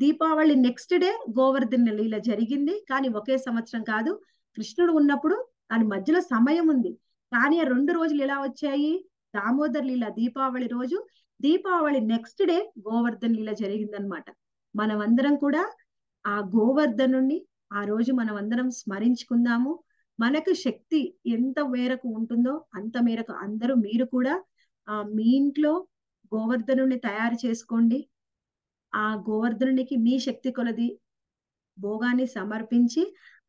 దీపావళి నెక్స్ట్ డే గోవర్ధన లీల జరిగింది. కానీ ఒకే సంవత్సరం కాదు, కృష్ణుడు ఉన్నప్పుడు దాని మధ్యలో సమయం ఉంది, కానీ 2 రోజులు ఎలా వచ్చాయి, దామోదర్ లీల దీపావళి రోజు, దీపావళి నెక్స్ట్ డే గోవర్ధన లీల జరిగిందనమాట. మనమందరం కూడా ఆ గోవర్ధనుణ్ణి ఆ రోజు మనమందరం స్మరించుకుందాము. మనకు శక్తి ఎంత మేరకు ఉంటుందో అంత మేరకు అందరూ మీరు కూడా మీ ఇంట్లో గోవర్ధనుడిని తయారు చేసుకోండి. ఆ గోవర్ధనుడికి మీ శక్తి కొలది భోగాన్ని సమర్పించి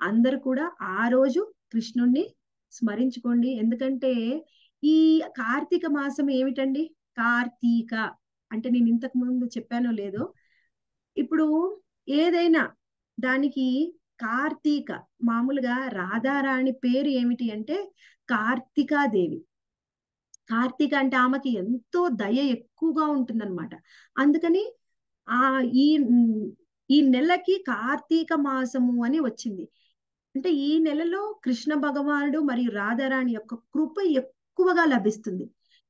అందరు కూడా ఆ రోజు కృష్ణుణ్ణి స్మరించుకోండి. ఎందుకంటే ఈ కార్తీక మాసం ఏమిటండి, కార్తీక అంటే నేను ఇంతకు ముందు చెప్పానో లేదో, ఇప్పుడు ఏదైనా దానికి కార్తీక, మామూలుగా రాధారాణి పేరు ఏమిటి అంటే కార్తీకాదేవి. కార్తీక అంటే ఆమెకి ఎంతో దయ ఎక్కువగా ఉంటుందన్నమాట. అందుకని ఈ నెలకి కార్తీక మాసము అని వచ్చింది. అంటే ఈ నెలలో కృష్ణ భగవానుడు మరియు రాధారాణి యొక్క కృప ఎక్కువగా లభిస్తుంది.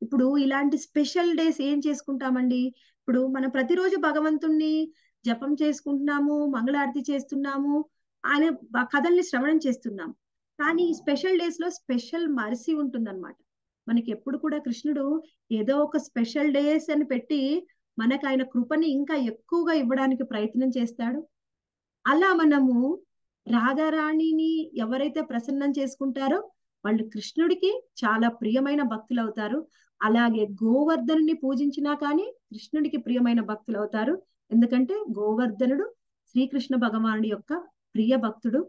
ఇప్పుడు ఇలాంటి స్పెషల్ డేస్ ఏం చేసుకుంటామండి, ఇప్పుడు మనం ప్రతిరోజు భగవంతుణ్ణి జపం చేసుకుంటున్నాము, మంగళారతి చేస్తున్నాము, ఆయన కథల్ని శ్రవణం చేస్తున్నాము, కానీ ఈ స్పెషల్ డేస్ లో స్పెషల్ మర్సీ ఉంటుందన్నమాట. మనకి ఎప్పుడు కూడా కృష్ణుడు ఏదో ఒక స్పెషల్ డేస్ అని పెట్టి మనకు ఆయన కృపని ఇంకా ఎక్కువగా ఇవ్వడానికి ప్రయత్నం చేస్తాడు. అలా మనము రాధారాణిని ఎవరైతే ప్రసన్నం చేసుకుంటారో వాళ్ళు కృష్ణుడికి చాలా ప్రియమైన భక్తులు అవుతారు. అలాగే గోవర్ధనుని పూజించినా కానీ కృష్ణుడికి ప్రియమైన భక్తులు అవుతారు. ఎందుకంటే గోవర్ధనుడు శ్రీకృష్ణ భగవానుడి యొక్క ప్రియ భక్తుడు.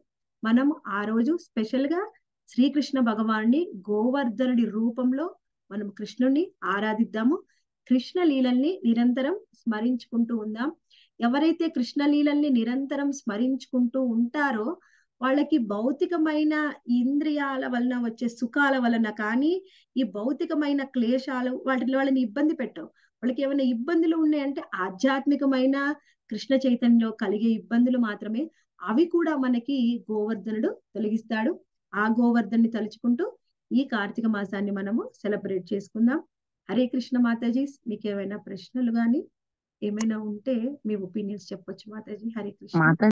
మనం ఆ రోజు స్పెషల్ గా శ్రీకృష్ణ భగవానుని గోవర్ధనుడి రూపంలో మనం కృష్ణుడిని ఆరాధిద్దాము. కృష్ణ లీలల్ని నిరంతరం స్మరించుకుంటూ ఉందాం. ఎవరైతే కృష్ణ లీలల్ని నిరంతరం స్మరించుకుంటూ ఉంటారో వాళ్ళకి భౌతికమైన ఇంద్రియాల వలన వచ్చే సుఖాల వలన కానీ ఈ భౌతికమైన క్లేశాలు వాటిలో వాళ్ళని ఇబ్బంది పెట్టవు. వాళ్ళకి ఏమైనా ఇబ్బందులు ఉన్నాయంటే ఆధ్యాత్మికమైన కృష్ణ చైతన్యంలో కలిగే ఇబ్బందులు మాత్రమే. అవి కూడా మనకి గోవర్ధనుడు తొలగిస్తాడు. ఆ గోవర్ధన్ని తలుచుకుంటూ ఈ కార్తీక మాసాన్ని మనము సెలబ్రేట్ చేసుకుందాం. హరే కృష్ణ మాతాజీ, మీకు ఏమైనా ప్రశ్నలు కానీ ఏమైనా ఉంటే మీ ఒపీనియన్స్ చెప్పొచ్చు మాతాజీ. హరే కృష్ణ.